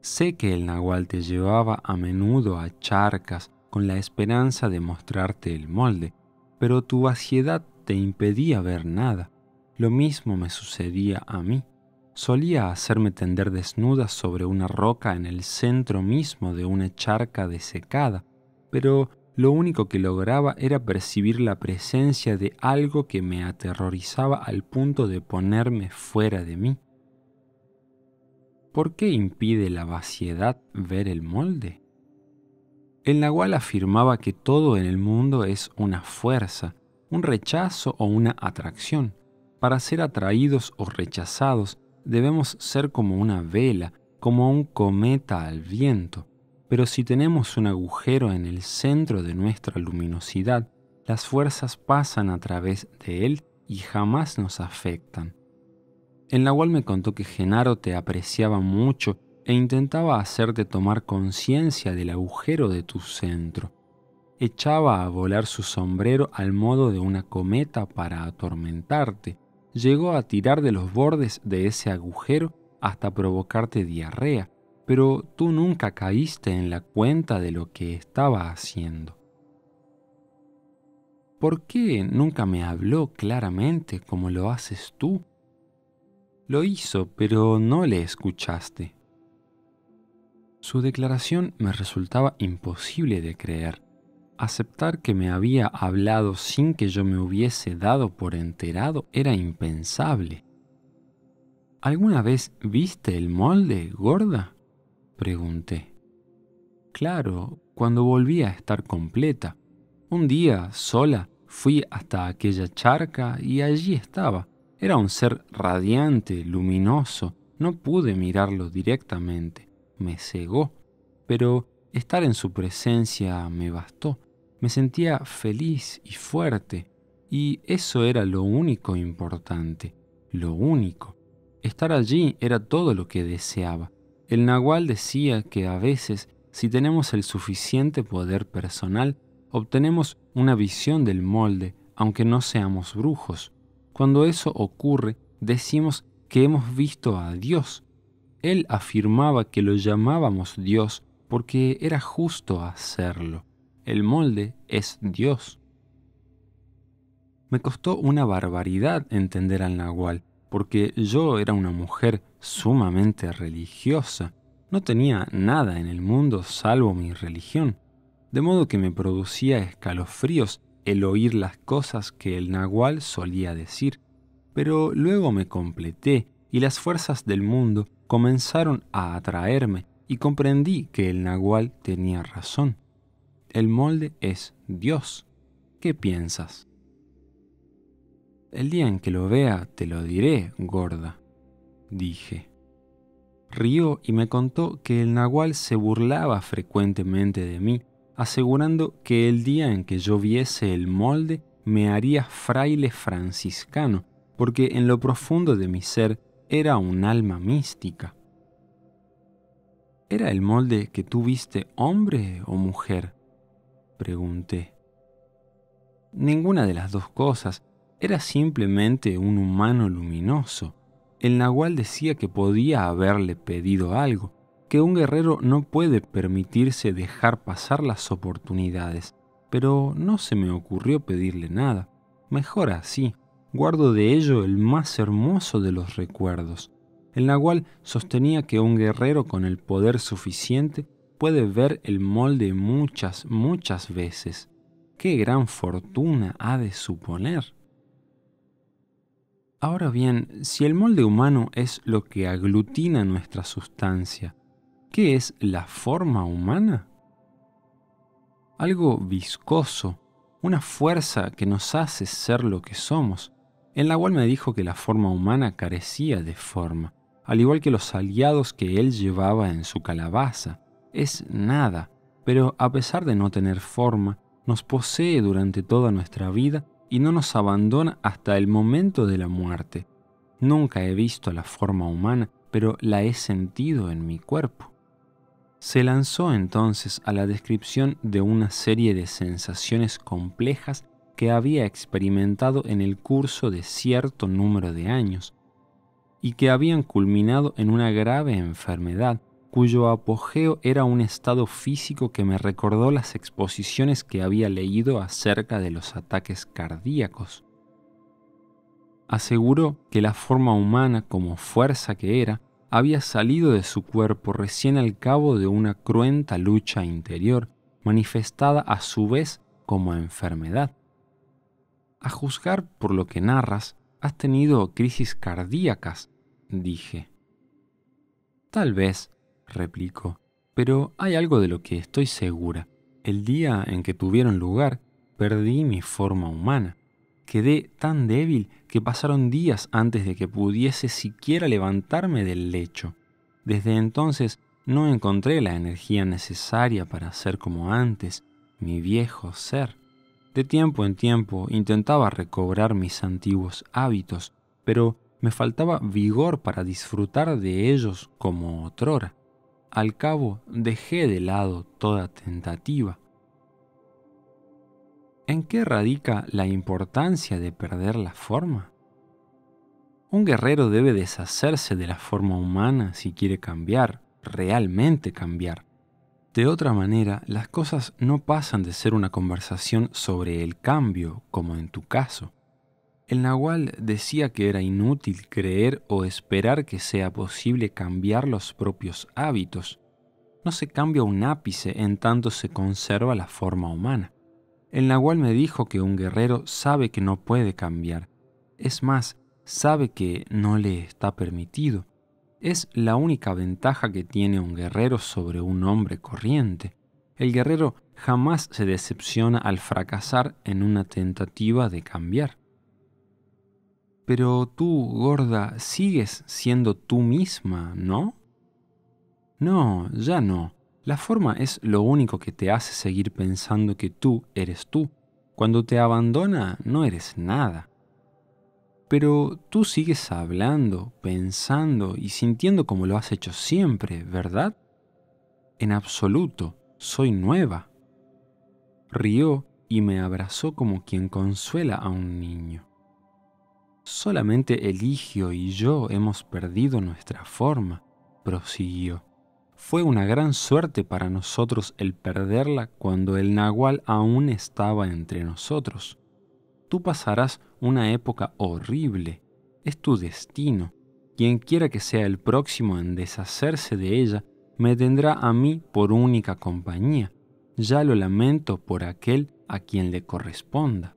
Sé que el Nahual te llevaba a menudo a charcas con la esperanza de mostrarte el molde, pero tu vaciedad te impedía ver nada. Lo mismo me sucedía a mí. Solía hacerme tender desnuda sobre una roca en el centro mismo de una charca desecada, pero lo único que lograba era percibir la presencia de algo que me aterrorizaba al punto de ponerme fuera de mí. ¿Por qué impide la vaciedad ver el molde? El Nahual afirmaba que todo en el mundo es una fuerza, un rechazo o una atracción. Para ser atraídos o rechazados, debemos ser como una vela, como un cometa al viento. Pero si tenemos un agujero en el centro de nuestra luminosidad, las fuerzas pasan a través de él y jamás nos afectan. El Nahual me contó que Genaro te apreciaba mucho e intentaba hacerte tomar conciencia del agujero de tu centro. Echaba a volar su sombrero al modo de una cometa para atormentarte. Llegó a tirar de los bordes de ese agujero hasta provocarte diarrea, pero tú nunca caíste en la cuenta de lo que estaba haciendo. ¿Por qué nunca me habló claramente como lo haces tú? Lo hizo, pero no le escuchaste. Su declaración me resultaba imposible de creer. Aceptar que me había hablado sin que yo me hubiese dado por enterado era impensable. —¿Alguna vez viste el molde, gorda? —pregunté. —Claro, cuando volví a estar completa. Un día, sola, fui hasta aquella charca y allí estaba. Era un ser radiante, luminoso. No pude mirarlo directamente. Me cegó, pero estar en su presencia me bastó. Me sentía feliz y fuerte, y eso era lo único importante, lo único. Estar allí era todo lo que deseaba. El Nahual decía que a veces, si tenemos el suficiente poder personal, obtenemos una visión del molde, aunque no seamos brujos. Cuando eso ocurre, decimos que hemos visto a Dios. Él afirmaba que lo llamábamos Dios porque era justo hacerlo. El molde es Dios. Me costó una barbaridad entender al Nahual, porque yo era una mujer sumamente religiosa. No tenía nada en el mundo salvo mi religión, de modo que me producía escalofríos el oír las cosas que el Nahual solía decir. Pero luego me completé y las fuerzas del mundo comenzaron a atraerme y comprendí que el Nahual tenía razón. El molde es Dios. ¿Qué piensas? El día en que lo vea te lo diré, gorda, dije. Rió y me contó que el Nahual se burlaba frecuentemente de mí, asegurando que el día en que yo viese el molde me haría fraile franciscano, porque en lo profundo de mi ser era un alma mística. —¿Era el molde que tú viste hombre o mujer? —pregunté. Ninguna de las dos cosas. Era simplemente un humano luminoso. El Nahual decía que podía haberle pedido algo, que un guerrero no puede permitirse dejar pasar las oportunidades, pero no se me ocurrió pedirle nada. Mejor así. Guardo de ello el más hermoso de los recuerdos. El Nahual sostenía que un guerrero con el poder suficiente puede ver el molde muchas, muchas veces. ¡Qué gran fortuna ha de suponer! Ahora bien, si el molde humano es lo que aglutina nuestra sustancia, ¿qué es la forma humana? Algo viscoso, una fuerza que nos hace ser lo que somos. El Nahual me dijo que la forma humana carecía de forma, al igual que los aliados que él llevaba en su calabaza. Es nada, pero a pesar de no tener forma, nos posee durante toda nuestra vida y no nos abandona hasta el momento de la muerte. Nunca he visto la forma humana, pero la he sentido en mi cuerpo. Se lanzó entonces a la descripción de una serie de sensaciones complejas que había experimentado en el curso de cierto número de años y que habían culminado en una grave enfermedad cuyo apogeo era un estado físico que me recordó las exposiciones que había leído acerca de los ataques cardíacos. Aseguró que la forma humana, como fuerza que era, había salido de su cuerpo recién al cabo de una cruenta lucha interior, manifestada a su vez como enfermedad. A juzgar por lo que narras, has tenido crisis cardíacas, dije. Tal vez, replicó, pero hay algo de lo que estoy segura. El día en que tuvieron lugar, perdí mi forma humana. Quedé tan débil que pasaron días antes de que pudiese siquiera levantarme del lecho. Desde entonces no encontré la energía necesaria para ser como antes, mi viejo ser. De tiempo en tiempo intentaba recobrar mis antiguos hábitos, pero me faltaba vigor para disfrutar de ellos como otrora. Al cabo, dejé de lado toda tentativa. ¿En qué radica la importancia de perder la forma? Un guerrero debe deshacerse de la forma humana si quiere cambiar, realmente cambiar. De otra manera, las cosas no pasan de ser una conversación sobre el cambio, como en tu caso. El Nahual decía que era inútil creer o esperar que sea posible cambiar los propios hábitos. no se cambia un ápice en tanto se conserva la forma humana. El Nahual me dijo que un guerrero sabe que no puede cambiar. Es más, sabe que no le está permitido. Es la única ventaja que tiene un guerrero sobre un hombre corriente. El guerrero jamás se decepciona al fracasar en una tentativa de cambiar. Pero tú, gorda, sigues siendo tú misma, ¿no? No, ya no. La forma es lo único que te hace seguir pensando que tú eres tú. Cuando te abandona, no eres nada. Pero tú sigues hablando, pensando y sintiendo como lo has hecho siempre, ¿verdad? En absoluto, soy nueva. Rió y me abrazó como quien consuela a un niño. Solamente Eligio y yo hemos perdido nuestra forma, prosiguió. Fue una gran suerte para nosotros el perderla cuando el Nahual aún estaba entre nosotros. Tú pasarás una época horrible. Es tu destino. Quien quiera que sea el próximo en deshacerse de ella, me tendrá a mí por única compañía. Ya lo lamento por aquel a quien le corresponda.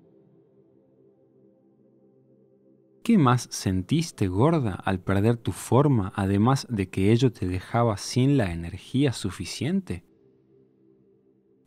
¿Qué más sentiste, gorda, al perder tu forma, además de que ello te dejaba sin la energía suficiente?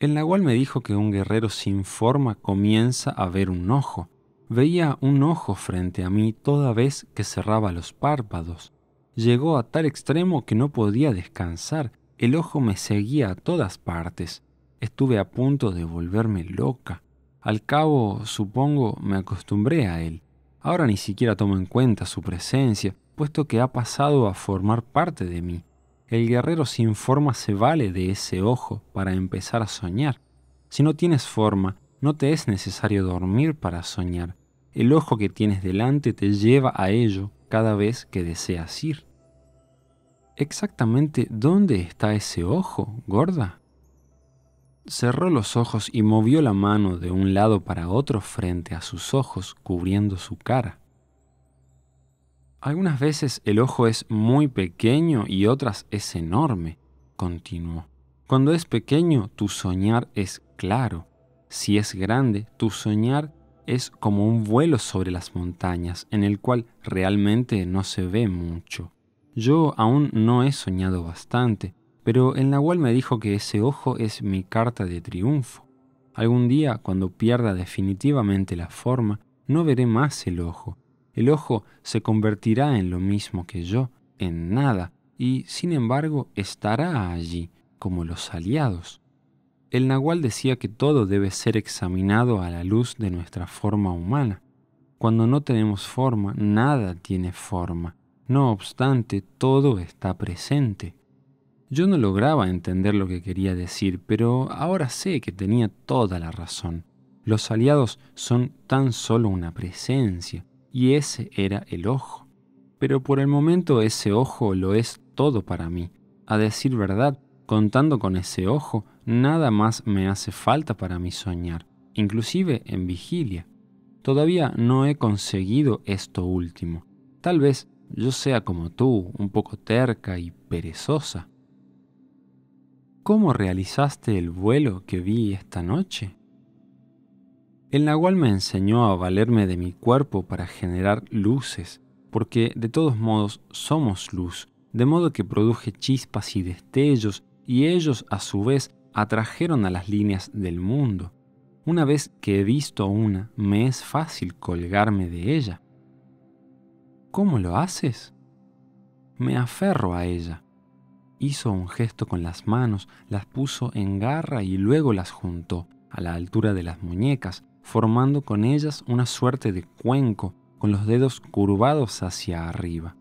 El Nahual me dijo que un guerrero sin forma comienza a ver un ojo. Veía un ojo frente a mí toda vez que cerraba los párpados. Llegó a tal extremo que no podía descansar. El ojo me seguía a todas partes. Estuve a punto de volverme loca. Al cabo, supongo, me acostumbré a él. Ahora ni siquiera tomo en cuenta su presencia, puesto que ha pasado a formar parte de mí. El guerrero sin forma se vale de ese ojo para empezar a soñar. Si no tienes forma, no te es necesario dormir para soñar. El ojo que tienes delante te lleva a ello cada vez que deseas ir. ¿Exactamente dónde está ese ojo, gorda? Cerró los ojos y movió la mano de un lado para otro frente a sus ojos, cubriendo su cara. Algunas veces el ojo es muy pequeño y otras es enorme, continuó. Cuando es pequeño, tu soñar es claro. Si es grande, tu soñar es como un vuelo sobre las montañas, en el cual realmente no se ve mucho. Yo aún no he soñado bastante, pero el Nahual me dijo que ese ojo es mi carta de triunfo. Algún día, cuando pierda definitivamente la forma, no veré más el ojo. El ojo se convertirá en lo mismo que yo, en nada, y sin embargo estará allí, como los aliados. El Nahual decía que todo debe ser examinado a la luz de nuestra forma humana. Cuando no tenemos forma, nada tiene forma. No obstante, todo está presente. Yo no lograba entender lo que quería decir, pero ahora sé que tenía toda la razón. Los aliados son tan solo una presencia, y ese era el ojo. Pero por el momento ese ojo lo es todo para mí. A decir verdad, contando con ese ojo, nada más me hace falta para mí soñar, inclusive en vigilia. Todavía no he conseguido esto último. Tal vez yo sea como tú, un poco terca y perezosa. ¿Cómo realizaste el vuelo que vi esta noche? El Nahual me enseñó a valerme de mi cuerpo para generar luces, porque de todos modos somos luz, de modo que produje chispas y destellos, y ellos a su vez atrajeron a las líneas del mundo. Una vez que he visto una, me es fácil colgarme de ella. ¿Cómo lo haces? Me aferro a ella. Hizo un gesto con las manos, las puso en garra y luego las juntó, a la altura de las muñecas, formando con ellas una suerte de cuenco, con los dedos curvados hacia arriba.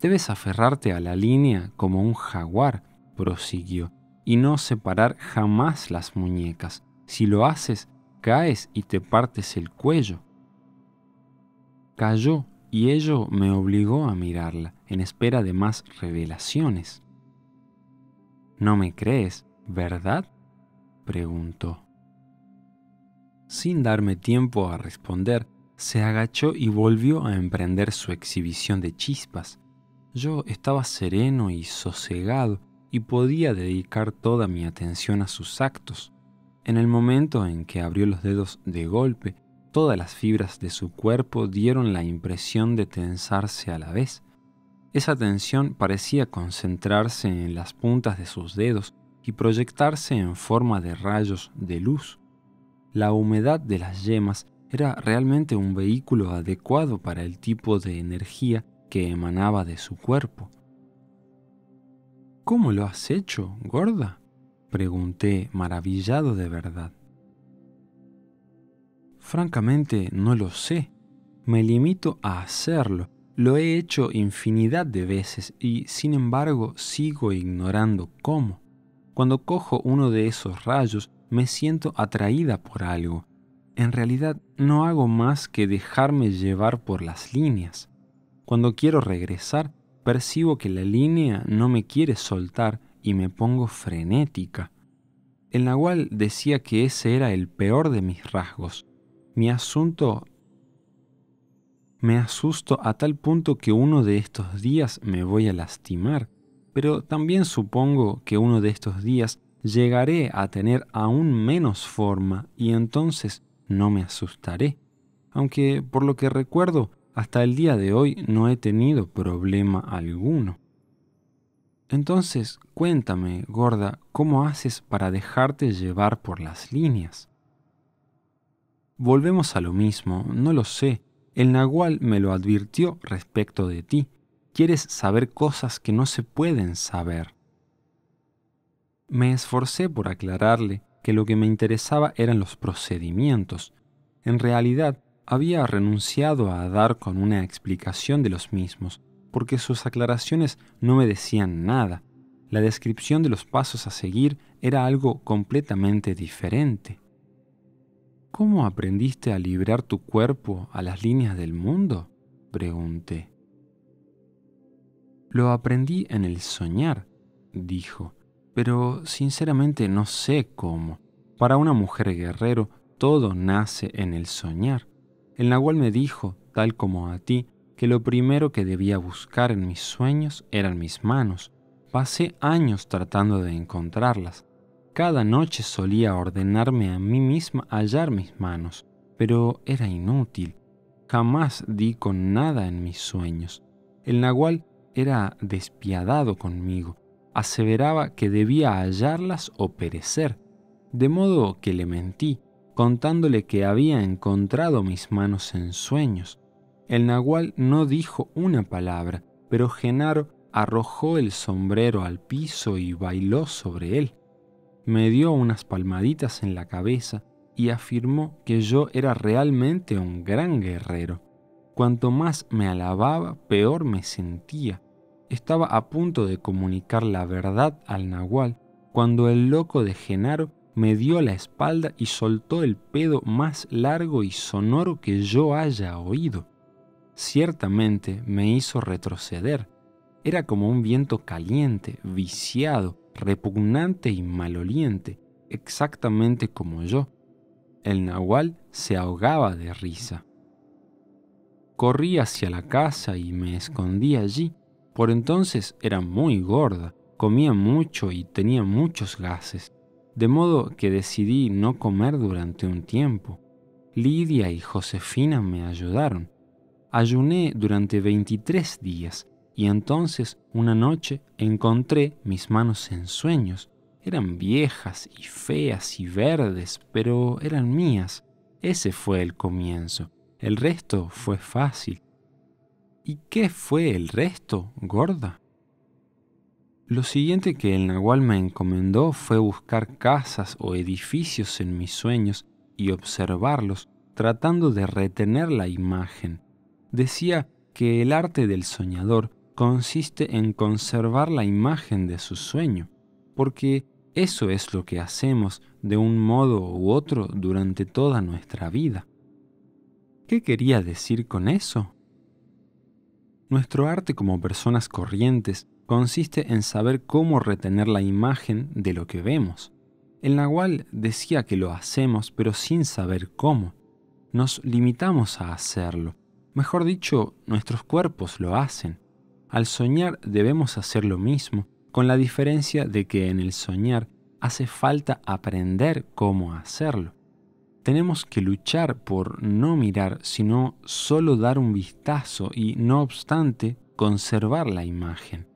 Debes aferrarte a la línea como un jaguar, prosiguió, y no separar jamás las muñecas. Si lo haces, caes y te partes el cuello. Cayó. Y ello me obligó a mirarla, en espera de más revelaciones. «¿No me crees, verdad?», preguntó. Sin darme tiempo a responder, se agachó y volvió a emprender su exhibición de chispas. Yo estaba sereno y sosegado, y podía dedicar toda mi atención a sus actos. En el momento en que abrió los dedos de golpe, todas las fibras de su cuerpo dieron la impresión de tensarse a la vez. Esa tensión parecía concentrarse en las puntas de sus dedos y proyectarse en forma de rayos de luz. La humedad de las yemas era realmente un vehículo adecuado para el tipo de energía que emanaba de su cuerpo. —¿Cómo lo has hecho, gorda? —pregunté, maravillado de verdad. —Francamente, no lo sé. Me limito a hacerlo. Lo he hecho infinidad de veces y, sin embargo, sigo ignorando cómo. Cuando cojo uno de esos rayos, me siento atraída por algo. En realidad, no hago más que dejarme llevar por las líneas. Cuando quiero regresar, percibo que la línea no me quiere soltar y me pongo frenética. El Nahual decía que ese era el peor de mis rasgos. Mi asunto... Me asusto a tal punto que uno de estos días me voy a lastimar, pero también supongo que uno de estos días llegaré a tener aún menos forma y entonces no me asustaré. Aunque, por lo que recuerdo, hasta el día de hoy no he tenido problema alguno. Entonces, cuéntame, gorda, ¿cómo haces para dejarte llevar por las líneas? Volvemos a lo mismo, no lo sé. El Nahual me lo advirtió respecto de ti. Quieres saber cosas que no se pueden saber. Me esforcé por aclararle que lo que me interesaba eran los procedimientos. En realidad, había renunciado a dar con una explicación de los mismos, porque sus aclaraciones no me decían nada. La descripción de los pasos a seguir era algo completamente diferente. —¿Cómo aprendiste a librar tu cuerpo a las líneas del mundo? —pregunté. —Lo aprendí en el soñar —dijo—, pero sinceramente no sé cómo. Para una mujer guerrero, todo nace en el soñar. El Nahual me dijo, tal como a ti, que lo primero que debía buscar en mis sueños eran mis manos. Pasé años tratando de encontrarlas. Cada noche solía ordenarme a mí misma hallar mis manos, pero era inútil. Jamás di con nada en mis sueños. El Nahual era despiadado conmigo. Aseveraba que debía hallarlas o perecer. De modo que le mentí, contándole que había encontrado mis manos en sueños. El Nahual no dijo una palabra, pero Genaro arrojó el sombrero al piso y bailó sobre él. Me dio unas palmaditas en la cabeza y afirmó que yo era realmente un gran guerrero. Cuanto más me alababa, peor me sentía. Estaba a punto de comunicar la verdad al Nahual cuando el loco de Genaro me dio la espalda y soltó el pedo más largo y sonoro que yo haya oído. Ciertamente me hizo retroceder. Era como un viento caliente, viciado, repugnante y maloliente, exactamente como yo. El Nahual se ahogaba de risa. Corrí hacia la casa y me escondí allí. Por entonces era muy gorda, comía mucho y tenía muchos gases, de modo que decidí no comer durante un tiempo. Lidia y Josefina me ayudaron. Ayuné durante veintitrés días y entonces una noche encontré mis manos en sueños. Eran viejas y feas y verdes, pero eran mías. Ese fue el comienzo. El resto fue fácil. ¿Y qué fue el resto, gorda? Lo siguiente que el Nahual me encomendó fue buscar casas o edificios en mis sueños y observarlos, tratando de retener la imagen. Decía que el arte del soñador consiste en conservar la imagen de su sueño, porque eso es lo que hacemos de un modo u otro durante toda nuestra vida. ¿Qué quería decir con eso? Nuestro arte como personas corrientes consiste en saber cómo retener la imagen de lo que vemos. El Nahual decía que lo hacemos, pero sin saber cómo. Nos limitamos a hacerlo. Mejor dicho, nuestros cuerpos lo hacen. Al soñar debemos hacer lo mismo, con la diferencia de que en el soñar hace falta aprender cómo hacerlo. Tenemos que luchar por no mirar, sino solo dar un vistazo y, no obstante, conservar la imagen.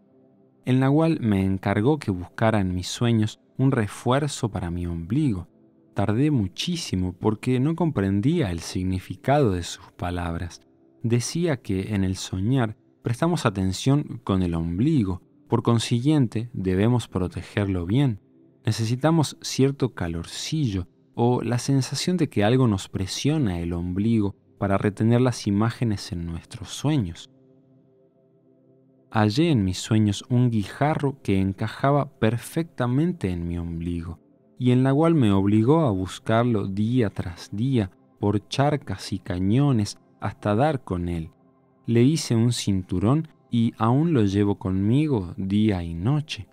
El Nahual me encargó que buscara en mis sueños un refuerzo para mi ombligo. Tardé muchísimo porque no comprendía el significado de sus palabras. Decía que en el soñar prestamos atención con el ombligo, por consiguiente debemos protegerlo bien. Necesitamos cierto calorcillo o la sensación de que algo nos presiona el ombligo para retener las imágenes en nuestros sueños. Hallé en mis sueños un guijarro que encajaba perfectamente en mi ombligo, y el Nahual me obligó a buscarlo día tras día por charcas y cañones hasta dar con él. Le hice un cinturón y aún lo llevo conmigo día y noche.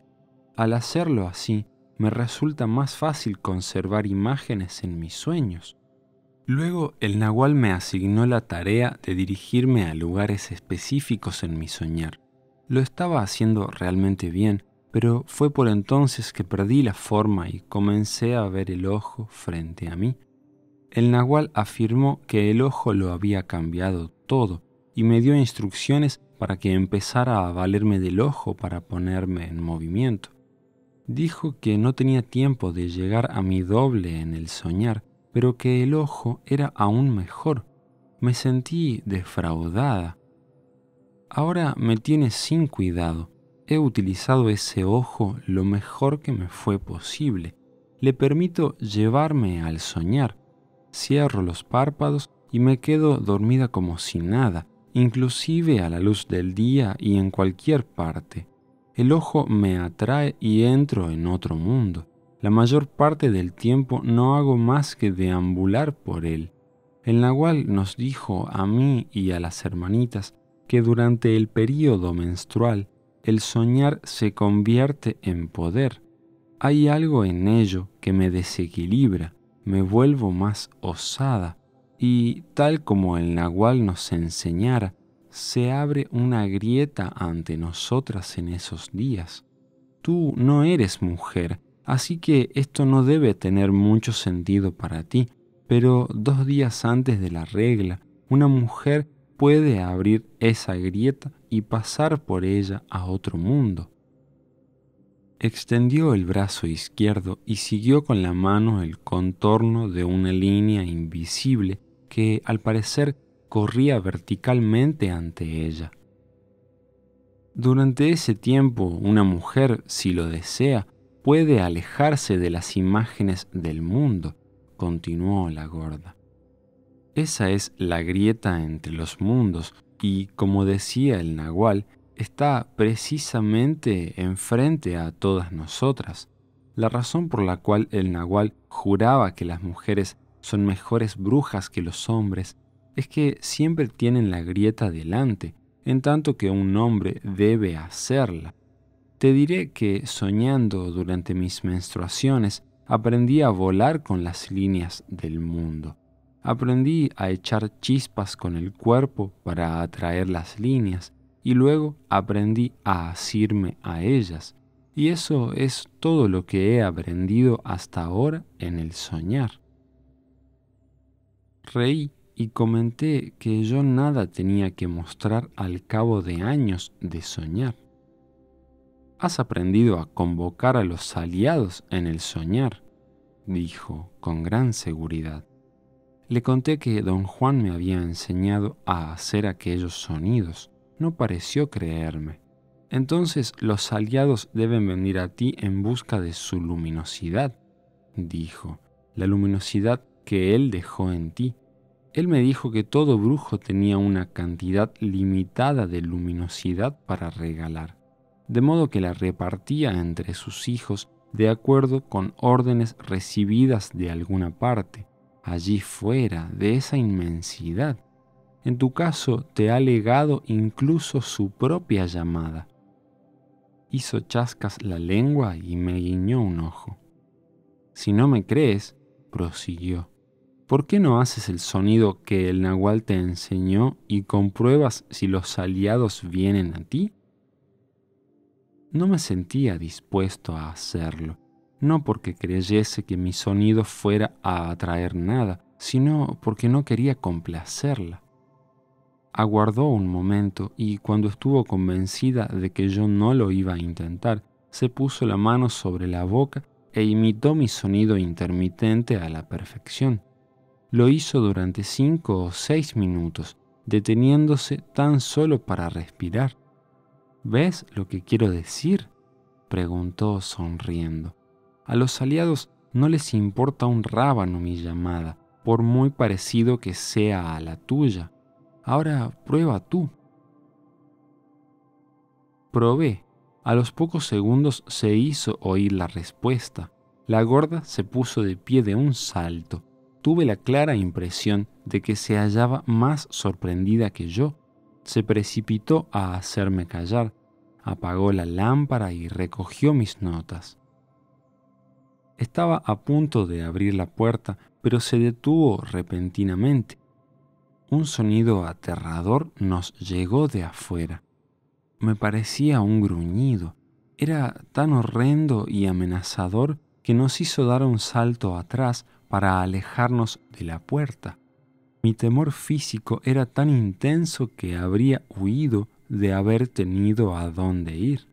Al hacerlo así, me resulta más fácil conservar imágenes en mis sueños. Luego el Nahual me asignó la tarea de dirigirme a lugares específicos en mi soñar. Lo estaba haciendo realmente bien, pero fue por entonces que perdí la forma y comencé a ver el ojo frente a mí. El Nahual afirmó que el ojo lo había cambiado todo y me dio instrucciones para que empezara a valerme del ojo para ponerme en movimiento. Dijo que no tenía tiempo de llegar a mi doble en el soñar, pero que el ojo era aún mejor. Me sentí defraudada. Ahora me tiene sin cuidado. He utilizado ese ojo lo mejor que me fue posible. Le permito llevarme al soñar. Cierro los párpados y me quedo dormida como si nada, inclusive a la luz del día y en cualquier parte. El ojo me atrae y entro en otro mundo. La mayor parte del tiempo no hago más que deambular por él. El Nahual nos dijo a mí y a las hermanitas que durante el período menstrual el soñar se convierte en poder. Hay algo en ello que me desequilibra, me vuelvo más osada y, tal como el Nahual nos enseñara, se abre una grieta ante nosotras en esos días. Tú no eres mujer, así que esto no debe tener mucho sentido para ti, pero dos días antes de la regla, una mujer puede abrir esa grieta y pasar por ella a otro mundo. Extendió el brazo izquierdo y siguió con la mano el contorno de una línea invisible que, al parecer, corría verticalmente ante ella. Durante ese tiempo, una mujer, si lo desea, puede alejarse de las imágenes del mundo, continuó la gorda. Esa es la grieta entre los mundos y, como decía el Nahual, está precisamente enfrente a todas nosotras. La razón por la cual el Nahual juraba que las mujeres son mejores brujas que los hombres es que siempre tienen la grieta delante, en tanto que un hombre debe hacerla. Te diré que, soñando durante mis menstruaciones, aprendí a volar con las líneas del mundo. Aprendí a echar chispas con el cuerpo para atraer las líneas, y luego aprendí a asirme a ellas. Y eso es todo lo que he aprendido hasta ahora en el soñar. Reí y comenté que yo nada tenía que mostrar al cabo de años de soñar. Has aprendido a convocar a los aliados en el soñar, dijo con gran seguridad. Le conté que don Juan me había enseñado a hacer aquellos sonidos. No pareció creerme. Entonces los aliados deben venir a ti en busca de su luminosidad, dijo, la luminosidad que él dejó en ti. Él me dijo que todo brujo tenía una cantidad limitada de luminosidad para regalar, de modo que la repartía entre sus hijos de acuerdo con órdenes recibidas de alguna parte, allí fuera de esa inmensidad. En tu caso te ha legado incluso su propia llamada. Hizo chascas la lengua y me guiñó un ojo. Si no me crees, prosiguió, ¿por qué no haces el sonido que el Nahual te enseñó y compruebas si los aliados vienen a ti? No me sentía dispuesto a hacerlo, no porque creyese que mi sonido fuera a atraer nada, sino porque no quería complacerla. Aguardó un momento y cuando estuvo convencida de que yo no lo iba a intentar, se puso la mano sobre la boca e imitó mi sonido intermitente a la perfección. Lo hizo durante cinco o seis minutos, deteniéndose tan solo para respirar. —¿Ves lo que quiero decir? —preguntó sonriendo. A los aliados no les importa un rábano mi llamada, por muy parecido que sea a la tuya. Ahora prueba tú. Probé. A los pocos segundos se hizo oír la respuesta. La gorda se puso de pie de un salto. Tuve la clara impresión de que se hallaba más sorprendida que yo. Se precipitó a hacerme callar, apagó la lámpara y recogió mis notas. Estaba a punto de abrir la puerta, pero se detuvo repentinamente. Un sonido aterrador nos llegó de afuera. Me parecía un gruñido. Era tan horrendo y amenazador que nos hizo dar un salto atrás para alejarnos de la puerta. Mi temor físico era tan intenso que habría huido de haber tenido a dónde ir.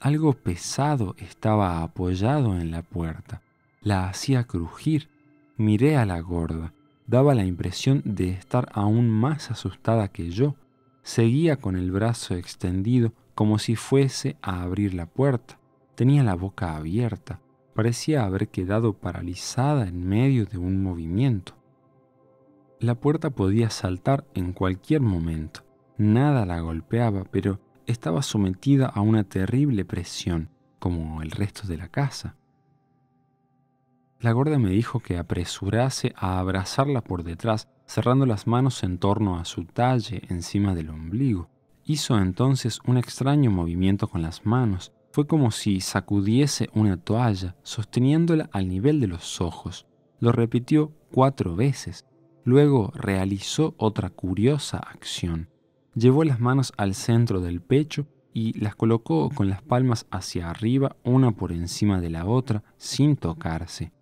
Algo pesado estaba apoyado en la puerta. La hacía crujir. Miré a la gorda. Daba la impresión de estar aún más asustada que yo. Seguía con el brazo extendido como si fuese a abrir la puerta. Tenía la boca abierta. Parecía haber quedado paralizada en medio de un movimiento. La puerta podía saltar en cualquier momento. Nada la golpeaba, pero estaba sometida a una terrible presión, como el resto de la casa. La gorda me dijo que apresurase a abrazarla por detrás, cerrando las manos en torno a su talle encima del ombligo. Hizo entonces un extraño movimiento con las manos. Fue como si sacudiese una toalla, sosteniéndola al nivel de los ojos. Lo repitió cuatro veces. Luego realizó otra curiosa acción. Llevó las manos al centro del pecho y las colocó con las palmas hacia arriba, una por encima de la otra, sin tocarse.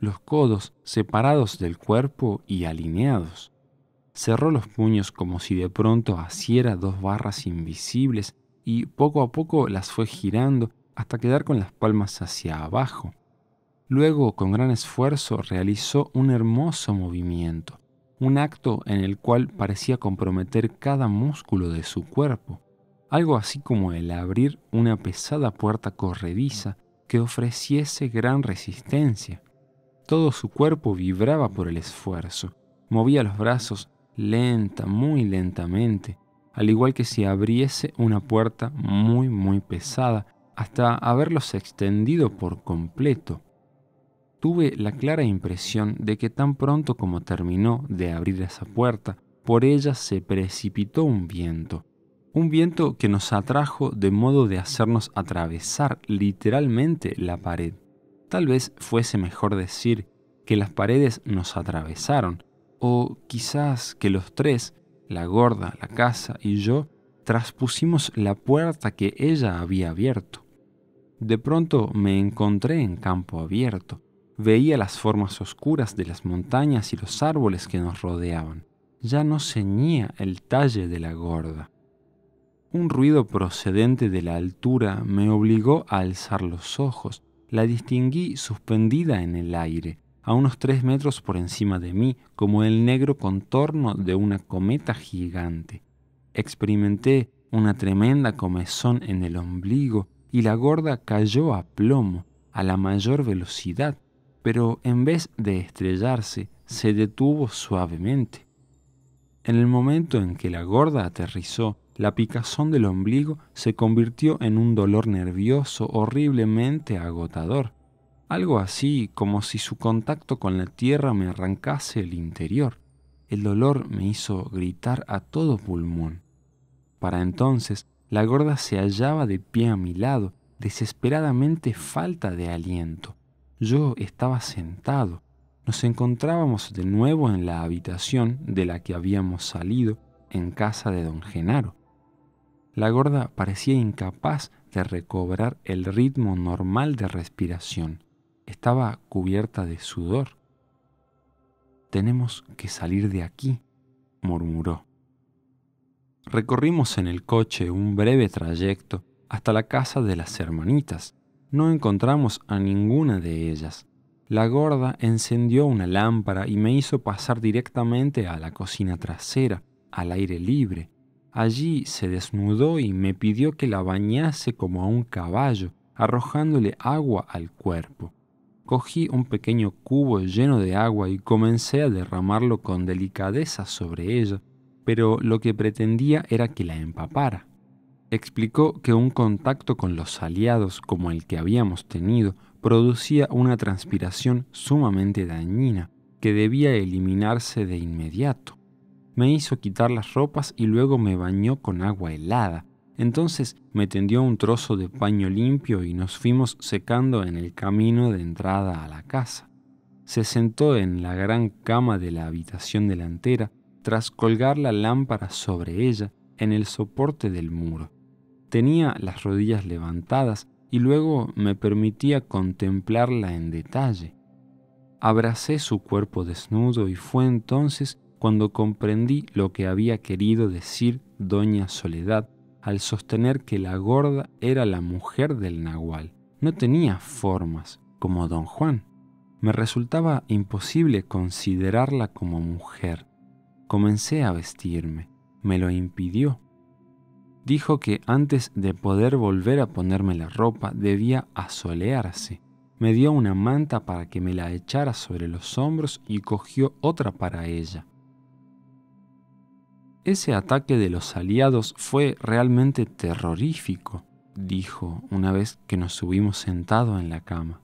Los codos separados del cuerpo y alineados. Cerró los puños como si de pronto asiera dos barras invisibles y poco a poco las fue girando hasta quedar con las palmas hacia abajo. Luego, con gran esfuerzo, realizó un hermoso movimiento, un acto en el cual parecía comprometer cada músculo de su cuerpo, algo así como el abrir una pesada puerta corrediza que ofreciese gran resistencia. Todo su cuerpo vibraba por el esfuerzo, movía los brazos lenta, muy lentamente, al igual que si abriese una puerta muy, muy pesada, hasta haberlos extendido por completo. Tuve la clara impresión de que tan pronto como terminó de abrir esa puerta, por ella se precipitó un viento. Un viento que nos atrajo de modo de hacernos atravesar literalmente la pared. Tal vez fuese mejor decir que las paredes nos atravesaron, o quizás que los tres, la gorda, la casa y yo, traspusimos la puerta que ella había abierto. De pronto me encontré en campo abierto. Veía las formas oscuras de las montañas y los árboles que nos rodeaban. Ya no ceñía el talle de la gorda. Un ruido procedente de la altura me obligó a alzar los ojos. La distinguí suspendida en el aire, a unos tres metros por encima de mí, como el negro contorno de una cometa gigante. Experimenté una tremenda comezón en el ombligo y la gorda cayó a plomo, a la mayor velocidad, pero en vez de estrellarse, se detuvo suavemente. En el momento en que la gorda aterrizó, la picazón del ombligo se convirtió en un dolor nervioso horriblemente agotador. Algo así como si su contacto con la tierra me arrancase el interior. El dolor me hizo gritar a todo pulmón. Para entonces, la gorda se hallaba de pie a mi lado, desesperadamente falta de aliento. Yo estaba sentado. Nos encontrábamos de nuevo en la habitación de la que habíamos salido, en casa de don Genaro. La gorda parecía incapaz de recobrar el ritmo normal de respiración. Estaba cubierta de sudor. «Tenemos que salir de aquí», murmuró. Recorrimos en el coche un breve trayecto hasta la casa de las hermanitas. No encontramos a ninguna de ellas. La gorda encendió una lámpara y me hizo pasar directamente a la cocina trasera, al aire libre. Allí se desnudó y me pidió que la bañase como a un caballo, arrojándole agua al cuerpo. Cogí un pequeño cubo lleno de agua y comencé a derramarlo con delicadeza sobre ella, pero lo que pretendía era que la empapara. Explicó que un contacto con los aliados, como el que habíamos tenido, producía una transpiración sumamente dañina, que debía eliminarse de inmediato. Me hizo quitar las ropas y luego me bañó con agua helada. Entonces me tendió un trozo de paño limpio y nos fuimos secando en el camino de entrada a la casa. Se sentó en la gran cama de la habitación delantera, tras colgar la lámpara sobre ella en el soporte del muro. Tenía las rodillas levantadas y luego me permitía contemplarla en detalle. Abracé su cuerpo desnudo y fue entonces cuando comprendí lo que había querido decir Doña Soledad al sostener que la gorda era la mujer del Nahual. No tenía formas, como Don Juan. Me resultaba imposible considerarla como mujer. Comencé a vestirme. Me lo impidió. Dijo que antes de poder volver a ponerme la ropa debía asolearse. Me dio una manta para que me la echara sobre los hombros y cogió otra para ella. «Ese ataque de los aliados fue realmente terrorífico», dijo una vez que nos subimos sentados en la cama.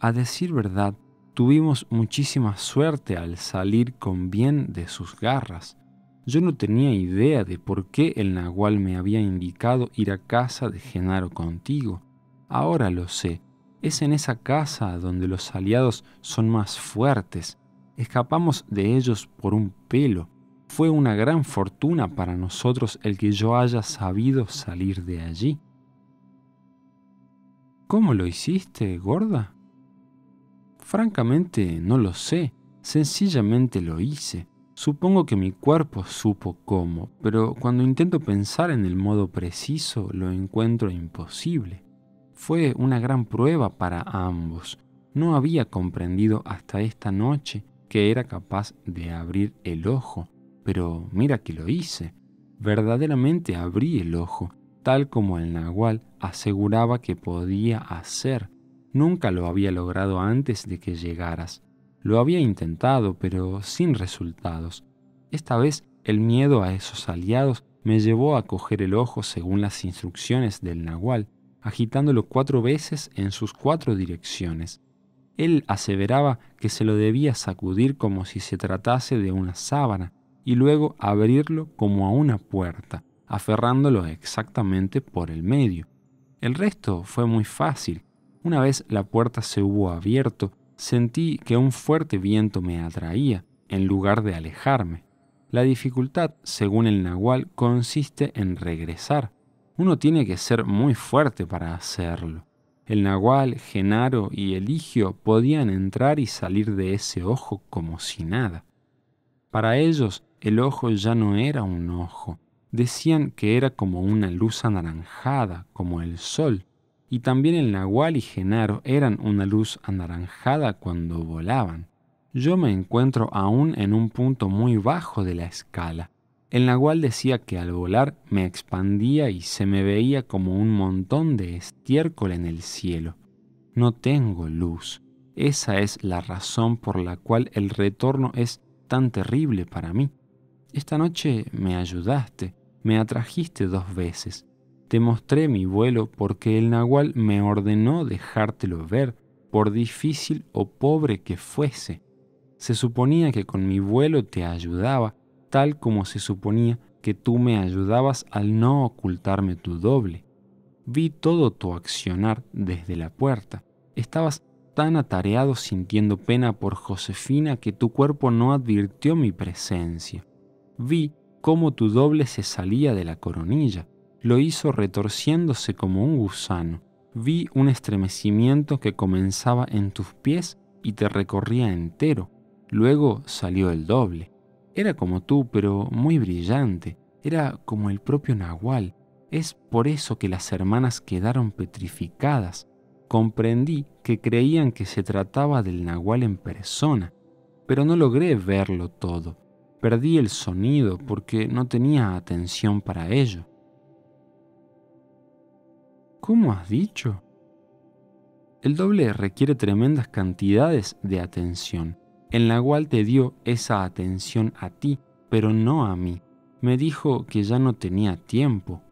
«A decir verdad, tuvimos muchísima suerte al salir con bien de sus garras. Yo no tenía idea de por qué el Nahual me había indicado ir a casa de Genaro contigo. Ahora lo sé. Es en esa casa donde los aliados son más fuertes. Escapamos de ellos por un pelo. Fue una gran fortuna para nosotros el que yo haya sabido salir de allí». «¿Cómo lo hiciste, gorda?» «Francamente no lo sé. Sencillamente lo hice. Supongo que mi cuerpo supo cómo, pero cuando intento pensar en el modo preciso lo encuentro imposible. Fue una gran prueba para ambos. No había comprendido hasta esta noche que era capaz de abrir el ojo. Pero mira que lo hice. Verdaderamente abrí el ojo, tal como el Nahual aseguraba que podía hacer. Nunca lo había logrado antes de que llegaras. Lo había intentado, pero sin resultados. Esta vez el miedo a esos aliados me llevó a coger el ojo según las instrucciones del Nahual, agitándolo cuatro veces en sus cuatro direcciones. Él aseveraba que se lo debía sacudir como si se tratase de una sábana, y luego abrirlo como a una puerta, aferrándolo exactamente por el medio. El resto fue muy fácil. Una vez la puerta se hubo abierto, sentí que un fuerte viento me atraía, en lugar de alejarme. La dificultad, según el Nahual, consiste en regresar. Uno tiene que ser muy fuerte para hacerlo. El Nahual, Genaro y Eligio podían entrar y salir de ese ojo como si nada. Para ellos, el ojo ya no era un ojo. Decían que era como una luz anaranjada, como el sol, y también el Nahual y Genaro eran una luz anaranjada cuando volaban. Yo me encuentro aún en un punto muy bajo de la escala. El Nahual decía que al volar me expandía y se me veía como un montón de estiércol en el cielo. No tengo luz. Esa es la razón por la cual el retorno es tan terrible para mí. Esta noche me ayudaste, me atrajiste dos veces. Te mostré mi vuelo porque el Nahual me ordenó dejártelo ver, por difícil o pobre que fuese. Se suponía que con mi vuelo te ayudaba, tal como se suponía que tú me ayudabas al no ocultarme tu doble. Vi todo tu accionar desde la puerta. Estabas tan atareado sintiendo pena por Josefina que tu cuerpo no advirtió mi presencia. Vi cómo tu doble se salía de la coronilla. Lo hizo retorciéndose como un gusano. Vi un estremecimiento que comenzaba en tus pies y te recorría entero. Luego salió el doble. Era como tú, pero muy brillante. Era como el propio Nahual. Es por eso que las hermanas quedaron petrificadas. Comprendí que creían que se trataba del Nahual en persona, pero no logré verlo todo. Perdí el sonido porque no tenía atención para ello. ¿Cómo has dicho? El doble requiere tremendas cantidades de atención. El Nahual te dio esa atención a ti, pero no a mí. Me dijo que ya no tenía tiempo.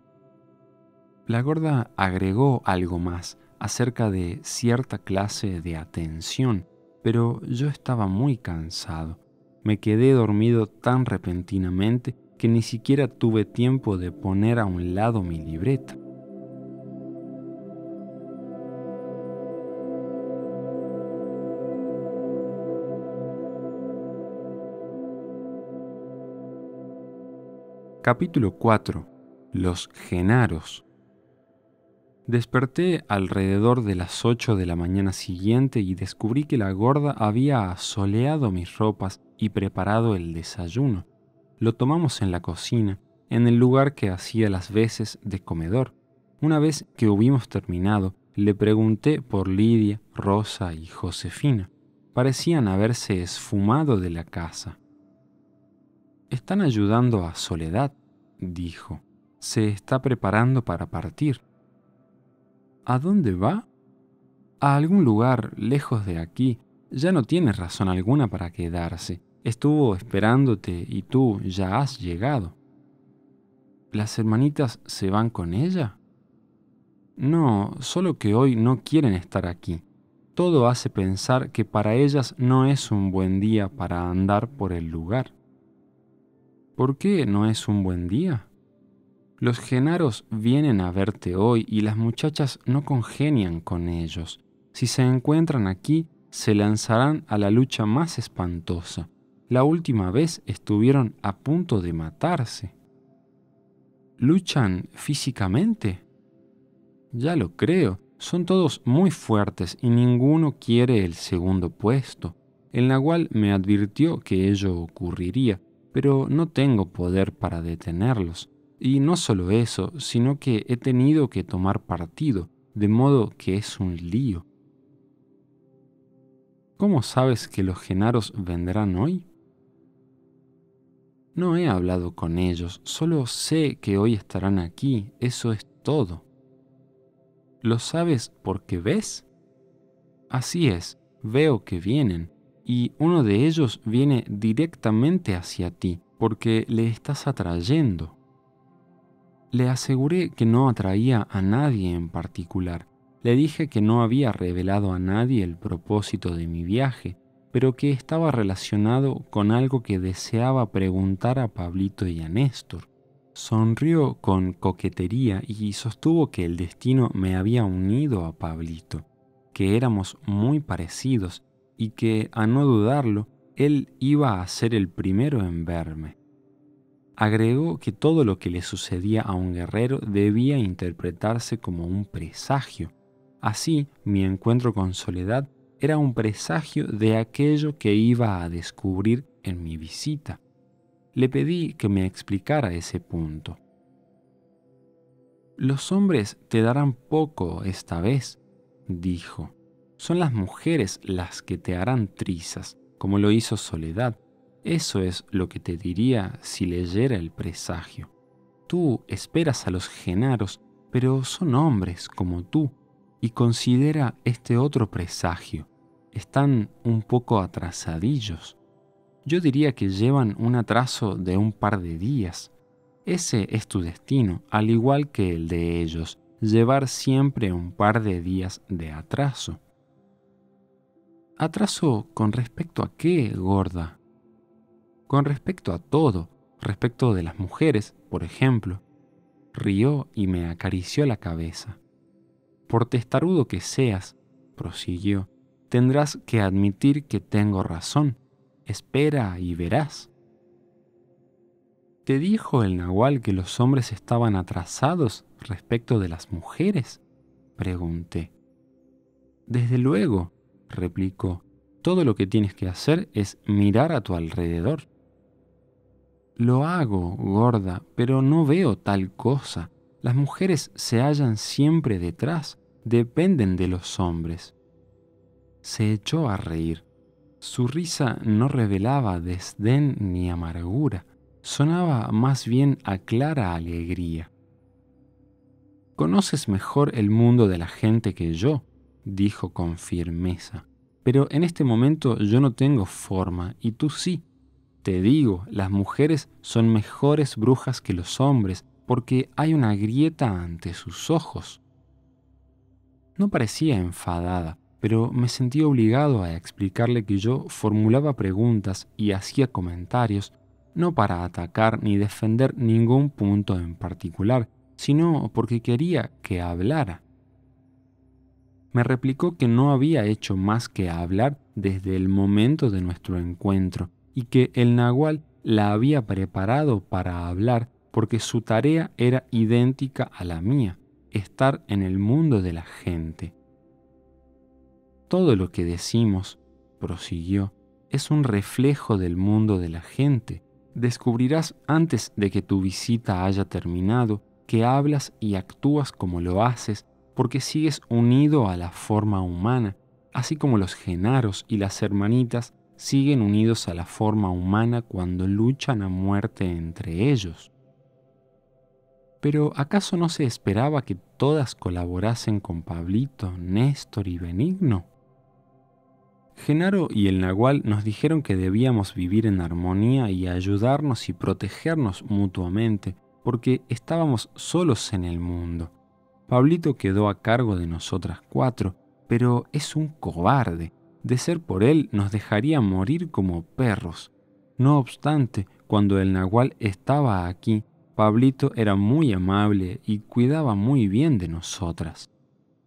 La gorda agregó algo más acerca de cierta clase de atención, pero yo estaba muy cansado. Me quedé dormido tan repentinamente que ni siquiera tuve tiempo de poner a un lado mi libreta. Capítulo cuatro. Los Genaros. Desperté alrededor de las ocho de la mañana siguiente y descubrí que la gorda había asoleado mis ropas y preparado el desayuno. Lo tomamos en la cocina, en el lugar que hacía las veces de comedor. Una vez que hubimos terminado, le pregunté por Lidia, Rosa y Josefina. Parecían haberse esfumado de la casa. «Están ayudando a Soledad», dijo. «Se está preparando para partir». «¿A dónde va?» «A algún lugar lejos de aquí. Ya no tienes razón alguna para quedarse. Estuvo esperándote y tú ya has llegado». «¿Las hermanitas se van con ella?» «No, solo que hoy no quieren estar aquí. Todo hace pensar que para ellas no es un buen día para andar por el lugar». ¿Por qué no es un buen día? Los Genaros vienen a verte hoy y las muchachas no congenian con ellos. Si se encuentran aquí, se lanzarán a la lucha más espantosa. La última vez estuvieron a punto de matarse. ¿Luchan físicamente? Ya lo creo. Son todos muy fuertes y ninguno quiere el segundo puesto. El Nahual me advirtió que ello ocurriría, pero no tengo poder para detenerlos. Y no solo eso, sino que he tenido que tomar partido, de modo que es un lío. ¿Cómo sabes que los Genaros vendrán hoy? No he hablado con ellos, solo sé que hoy estarán aquí, eso es todo. ¿Lo sabes porque ves? Así es, veo que vienen. Y uno de ellos viene directamente hacia ti, porque le estás atrayendo. Le aseguré que no atraía a nadie en particular. Le dije que no había revelado a nadie el propósito de mi viaje, pero que estaba relacionado con algo que deseaba preguntar a Pablito y a Néstor. Sonrió con coquetería y sostuvo que el destino me había unido a Pablito, que éramos muy parecidos, y que, a no dudarlo, él iba a ser el primero en verme. Agregó que todo lo que le sucedía a un guerrero debía interpretarse como un presagio. Así, mi encuentro con Soledad era un presagio de aquello que iba a descubrir en mi visita. Le pedí que me explicara ese punto. «Los hombres te darán poco esta vez», dijo. Son las mujeres las que te harán trizas, como lo hizo Soledad. Eso es lo que te diría si leyera el presagio. Tú esperas a los Genaros, pero son hombres como tú. Y considera este otro presagio. Están un poco atrasadillos. Yo diría que llevan un atraso de un par de días. Ese es tu destino, al igual que el de ellos, llevar siempre un par de días de atraso. ¿Atraso con respecto a qué, gorda? Con respecto a todo, respecto de las mujeres, por ejemplo. Rió y me acarició la cabeza. Por testarudo que seas, prosiguió, tendrás que admitir que tengo razón. Espera y verás. ¿Te dijo el nahual que los hombres estaban atrasados respecto de las mujeres?, pregunté. Desde luego, replicó, todo lo que tienes que hacer es mirar a tu alrededor. Lo hago, gorda, pero no veo tal cosa. Las mujeres se hallan siempre detrás, dependen de los hombres. Se echó a reír. Su risa no revelaba desdén ni amargura, sonaba más bien a clara alegría. «Conoces mejor el mundo de la gente que yo», dijo con firmeza, «pero en este momento yo no tengo forma, y tú sí. Te digo, las mujeres son mejores brujas que los hombres, porque hay una grieta ante sus ojos». No parecía enfadada, pero me sentí obligado a explicarle que yo formulaba preguntas y hacía comentarios, no para atacar ni defender ningún punto en particular, sino porque quería que hablara. Me replicó que no había hecho más que hablar desde el momento de nuestro encuentro y que el nahual la había preparado para hablar porque su tarea era idéntica a la mía, estar en el mundo de la gente. Todo lo que decimos, prosiguió, es un reflejo del mundo de la gente. Descubrirás antes de que tu visita haya terminado que hablas y actúas como lo haces porque sigues unido a la forma humana, así como los Genaros y las hermanitas siguen unidos a la forma humana cuando luchan a muerte entre ellos. ¿Pero acaso no se esperaba que todas colaborasen con Pablito, Néstor y Benigno? Genaro y el nahual nos dijeron que debíamos vivir en armonía y ayudarnos y protegernos mutuamente, porque estábamos solos en el mundo. Pablito quedó a cargo de nosotras cuatro, pero es un cobarde. De ser por él, nos dejaría morir como perros. No obstante, cuando el nahual estaba aquí, Pablito era muy amable y cuidaba muy bien de nosotras.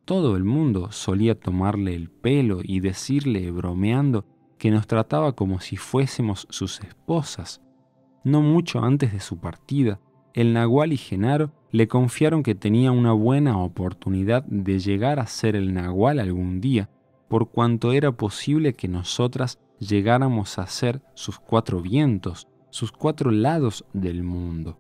Todo el mundo solía tomarle el pelo y decirle, bromeando, que nos trataba como si fuésemos sus esposas. No mucho antes de su partida, el nahual y Genaro le confiaron que tenía una buena oportunidad de llegar a ser el nahual algún día, por cuanto era posible que nosotras llegáramos a ser sus cuatro vientos, sus cuatro lados del mundo.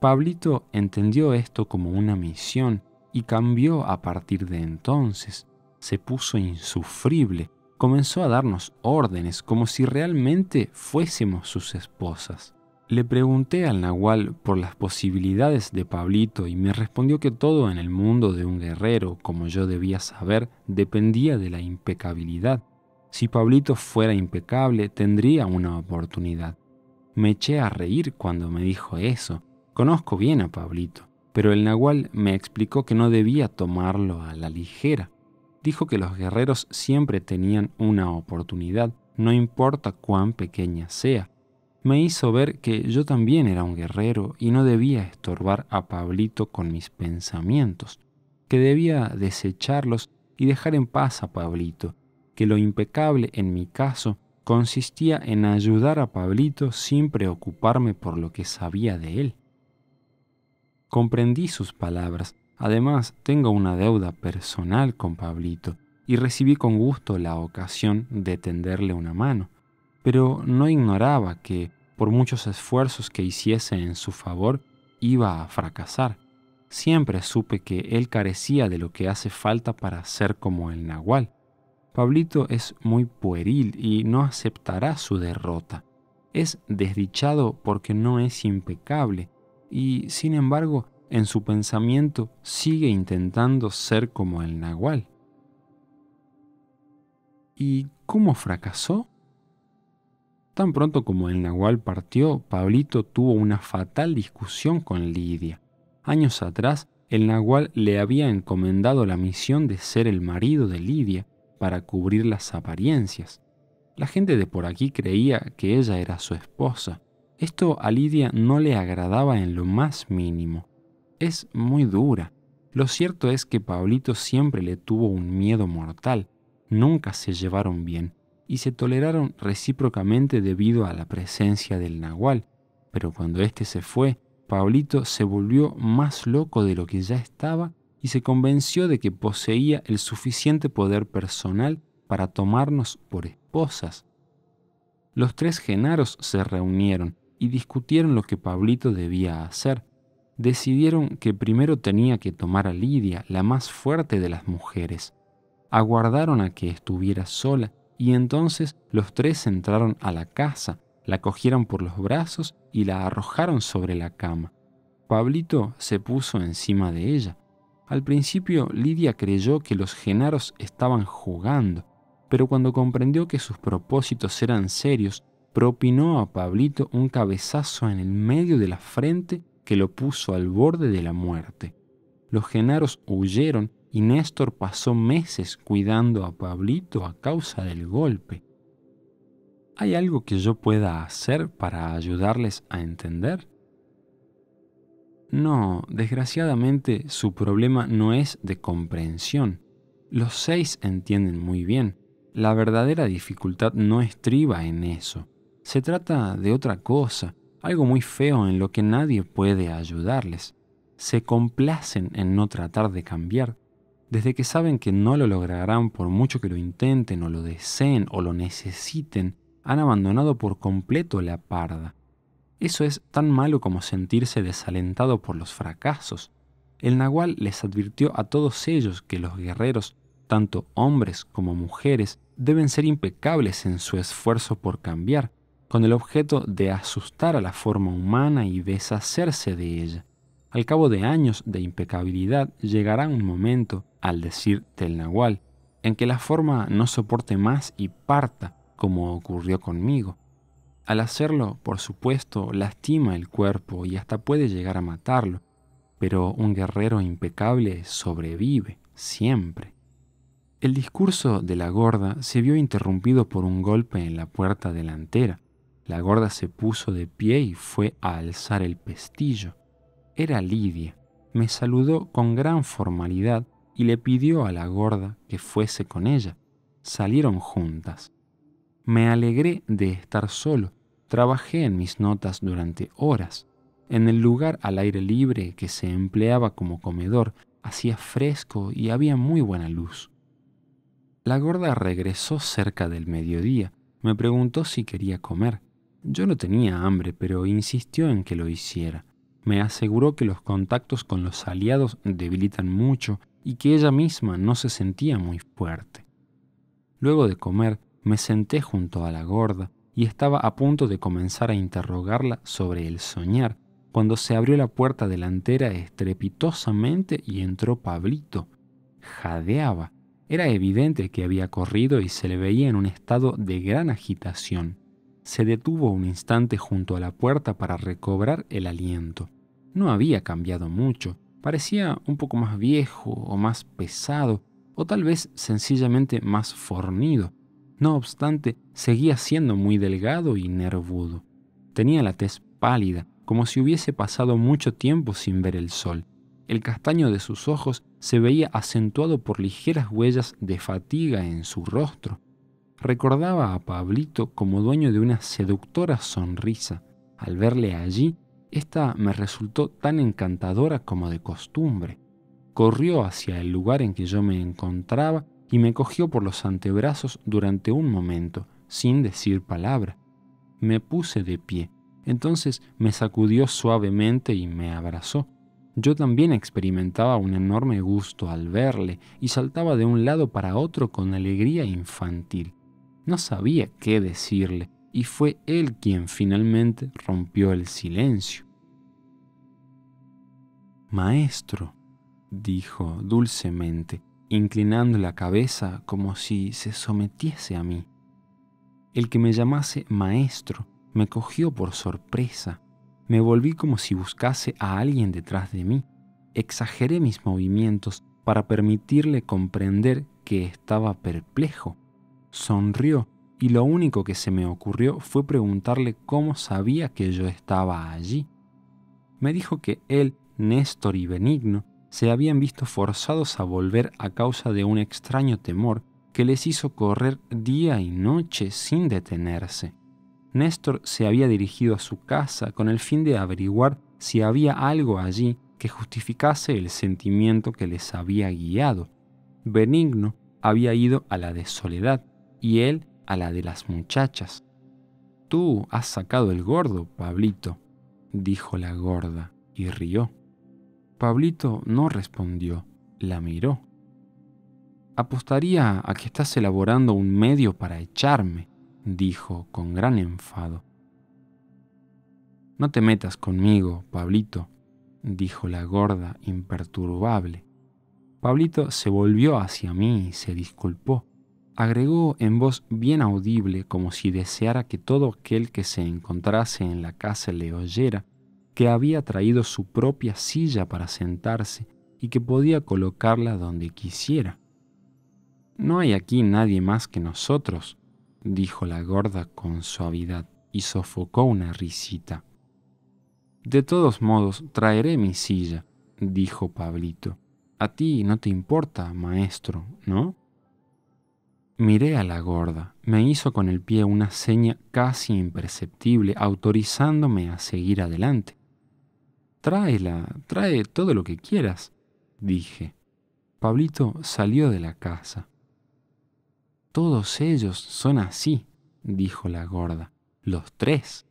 Pablito entendió esto como una misión, y cambió a partir de entonces. Se puso insufrible, comenzó a darnos órdenes como si realmente fuésemos sus esposas. Le pregunté al nahual por las posibilidades de Pablito y me respondió que todo en el mundo de un guerrero, como yo debía saber, dependía de la impecabilidad. Si Pablito fuera impecable, tendría una oportunidad. Me eché a reír cuando me dijo eso. Conozco bien a Pablito, pero el nahual me explicó que no debía tomarlo a la ligera. Dijo que los guerreros siempre tenían una oportunidad, no importa cuán pequeña sea. Me hizo ver que yo también era un guerrero y no debía estorbar a Pablito con mis pensamientos, que debía desecharlos y dejar en paz a Pablito, que lo impecable en mi caso consistía en ayudar a Pablito sin preocuparme por lo que sabía de él. Comprendí sus palabras, además tengo una deuda personal con Pablito y recibí con gusto la ocasión de tenderle una mano, pero no ignoraba que, por muchos esfuerzos que hiciese en su favor, iba a fracasar. Siempre supe que él carecía de lo que hace falta para ser como el nahual. Pablito es muy pueril y no aceptará su derrota. Es desdichado porque no es impecable, y sin embargo en su pensamiento sigue intentando ser como el nahual. ¿Y cómo fracasó? Tan pronto como el nahual partió, Pablito tuvo una fatal discusión con Lidia. Años atrás, el nahual le había encomendado la misión de ser el marido de Lidia para cubrir las apariencias. La gente de por aquí creía que ella era su esposa. Esto a Lidia no le agradaba en lo más mínimo. Es muy dura. Lo cierto es que Pablito siempre le tuvo un miedo mortal. Nunca se llevaron bien y se toleraron recíprocamente debido a la presencia del nahual. Pero cuando éste se fue, Pablito se volvió más loco de lo que ya estaba y se convenció de que poseía el suficiente poder personal para tomarnos por esposas. Los tres Genaros se reunieron y discutieron lo que Pablito debía hacer. Decidieron que primero tenía que tomar a Lidia, la más fuerte de las mujeres. Aguardaron a que estuviera sola y entonces los tres entraron a la casa, la cogieron por los brazos y la arrojaron sobre la cama. Pablito se puso encima de ella. Al principio Lidia creyó que los Genaros estaban jugando, pero cuando comprendió que sus propósitos eran serios, propinó a Pablito un cabezazo en el medio de la frente que lo puso al borde de la muerte. Los Genaros huyeron y Néstor pasó meses cuidando a Pablito a causa del golpe. ¿Hay algo que yo pueda hacer para ayudarles a entender? No, desgraciadamente su problema no es de comprensión. Los seis entienden muy bien. La verdadera dificultad no estriba en eso. Se trata de otra cosa, algo muy feo en lo que nadie puede ayudarles. Se complacen en no tratar de cambiar. Desde que saben que no lo lograrán por mucho que lo intenten o lo deseen o lo necesiten, han abandonado por completo la parda. Eso es tan malo como sentirse desalentado por los fracasos. El Nahual les advirtió a todos ellos que los guerreros, tanto hombres como mujeres, deben ser impecables en su esfuerzo por cambiar, con el objeto de asustar a la forma humana y deshacerse de ella. Al cabo de años de impecabilidad llegará un momento, al decir del Nahual, en que la forma no soporte más y parta, como ocurrió conmigo. Al hacerlo, por supuesto, lastima el cuerpo y hasta puede llegar a matarlo, pero un guerrero impecable sobrevive, siempre. El discurso de la gorda se vio interrumpido por un golpe en la puerta delantera. La gorda se puso de pie y fue a alzar el pestillo. Era Lidia. Me saludó con gran formalidad y le pidió a la gorda que fuese con ella. Salieron juntas. Me alegré de estar solo. Trabajé en mis notas durante horas. En el lugar al aire libre que se empleaba como comedor, hacía fresco y había muy buena luz. La gorda regresó cerca del mediodía. Me preguntó si quería comer. Yo no tenía hambre, pero insistió en que lo hiciera. Me aseguró que los contactos con los aliados debilitan mucho y que ella misma no se sentía muy fuerte. Luego de comer, me senté junto a la gorda y estaba a punto de comenzar a interrogarla sobre el soñar, cuando se abrió la puerta delantera estrepitosamente y entró Pablito. Jadeaba. Era evidente que había corrido y se le veía en un estado de gran agitación. Se detuvo un instante junto a la puerta para recobrar el aliento. No había cambiado mucho. Parecía un poco más viejo o más pesado, o tal vez sencillamente más fornido. No obstante, seguía siendo muy delgado y nervudo. Tenía la tez pálida, como si hubiese pasado mucho tiempo sin ver el sol. El castaño de sus ojos se veía acentuado por ligeras huellas de fatiga en su rostro. Recordaba a Pablito como dueño de una seductora sonrisa. Al verle allí, esta me resultó tan encantadora como de costumbre. Corrió hacia el lugar en que yo me encontraba y me cogió por los antebrazos durante un momento, sin decir palabra. Me puse de pie. Entonces me sacudió suavemente y me abrazó. Yo también experimentaba un enorme gusto al verle y saltaba de un lado para otro con alegría infantil. No sabía qué decirle y fue él quien finalmente rompió el silencio. «Maestro», dijo dulcemente, inclinando la cabeza como si se sometiese a mí. El que me llamase maestro me cogió por sorpresa. Me volví como si buscase a alguien detrás de mí. Exageré mis movimientos para permitirle comprender que estaba perplejo. Sonrió y lo único que se me ocurrió fue preguntarle cómo sabía que yo estaba allí. Me dijo que él, Néstor y Benigno se habían visto forzados a volver a causa de un extraño temor que les hizo correr día y noche sin detenerse. Néstor se había dirigido a su casa con el fin de averiguar si había algo allí que justificase el sentimiento que les había guiado. Benigno había ido a la de Soledad y él a la de las muchachas. «Tú has sacado el gordo, Pablito», dijo la gorda y rió. Pablito no respondió, la miró. «Apostaría a que estás elaborando un medio para echarme», dijo con gran enfado. «No te metas conmigo, Pablito», dijo la gorda imperturbable. Pablito se volvió hacia mí y se disculpó. Agregó en voz bien audible, como si deseara que todo aquel que se encontrase en la casa le oyera, que había traído su propia silla para sentarse y que podía colocarla donde quisiera. «No hay aquí nadie más que nosotros», dijo la gorda con suavidad y sofocó una risita. «De todos modos, traeré mi silla», dijo Pablito. «A ti no te importa, maestro, ¿no?». Miré a la gorda, me hizo con el pie una seña casi imperceptible, autorizándome a seguir adelante. «Tráela, trae todo lo que quieras», dije. Pablito salió de la casa. «Todos ellos son así», dijo la gorda, «los tres».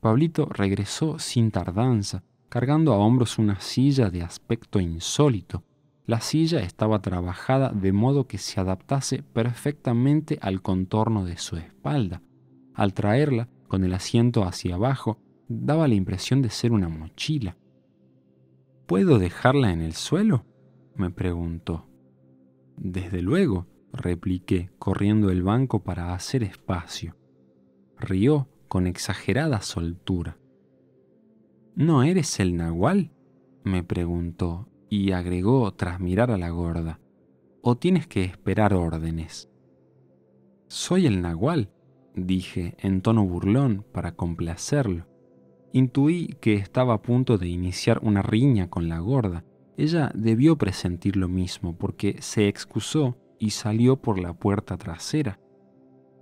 Pablito regresó sin tardanza, cargando a hombros una silla de aspecto insólito. La silla estaba trabajada de modo que se adaptase perfectamente al contorno de su espalda. Al traerla, con el asiento hacia abajo, daba la impresión de ser una mochila. «¿Puedo dejarla en el suelo?», me preguntó. «Desde luego», repliqué, corriendo el banco para hacer espacio. Rió con exagerada soltura. «¿No eres el Nahual?», me preguntó. Y agregó tras mirar a la gorda: «¿O tienes que esperar órdenes?». «Soy el Nahual», dije en tono burlón para complacerlo. Intuí que estaba a punto de iniciar una riña con la gorda. Ella debió presentir lo mismo porque se excusó y salió por la puerta trasera.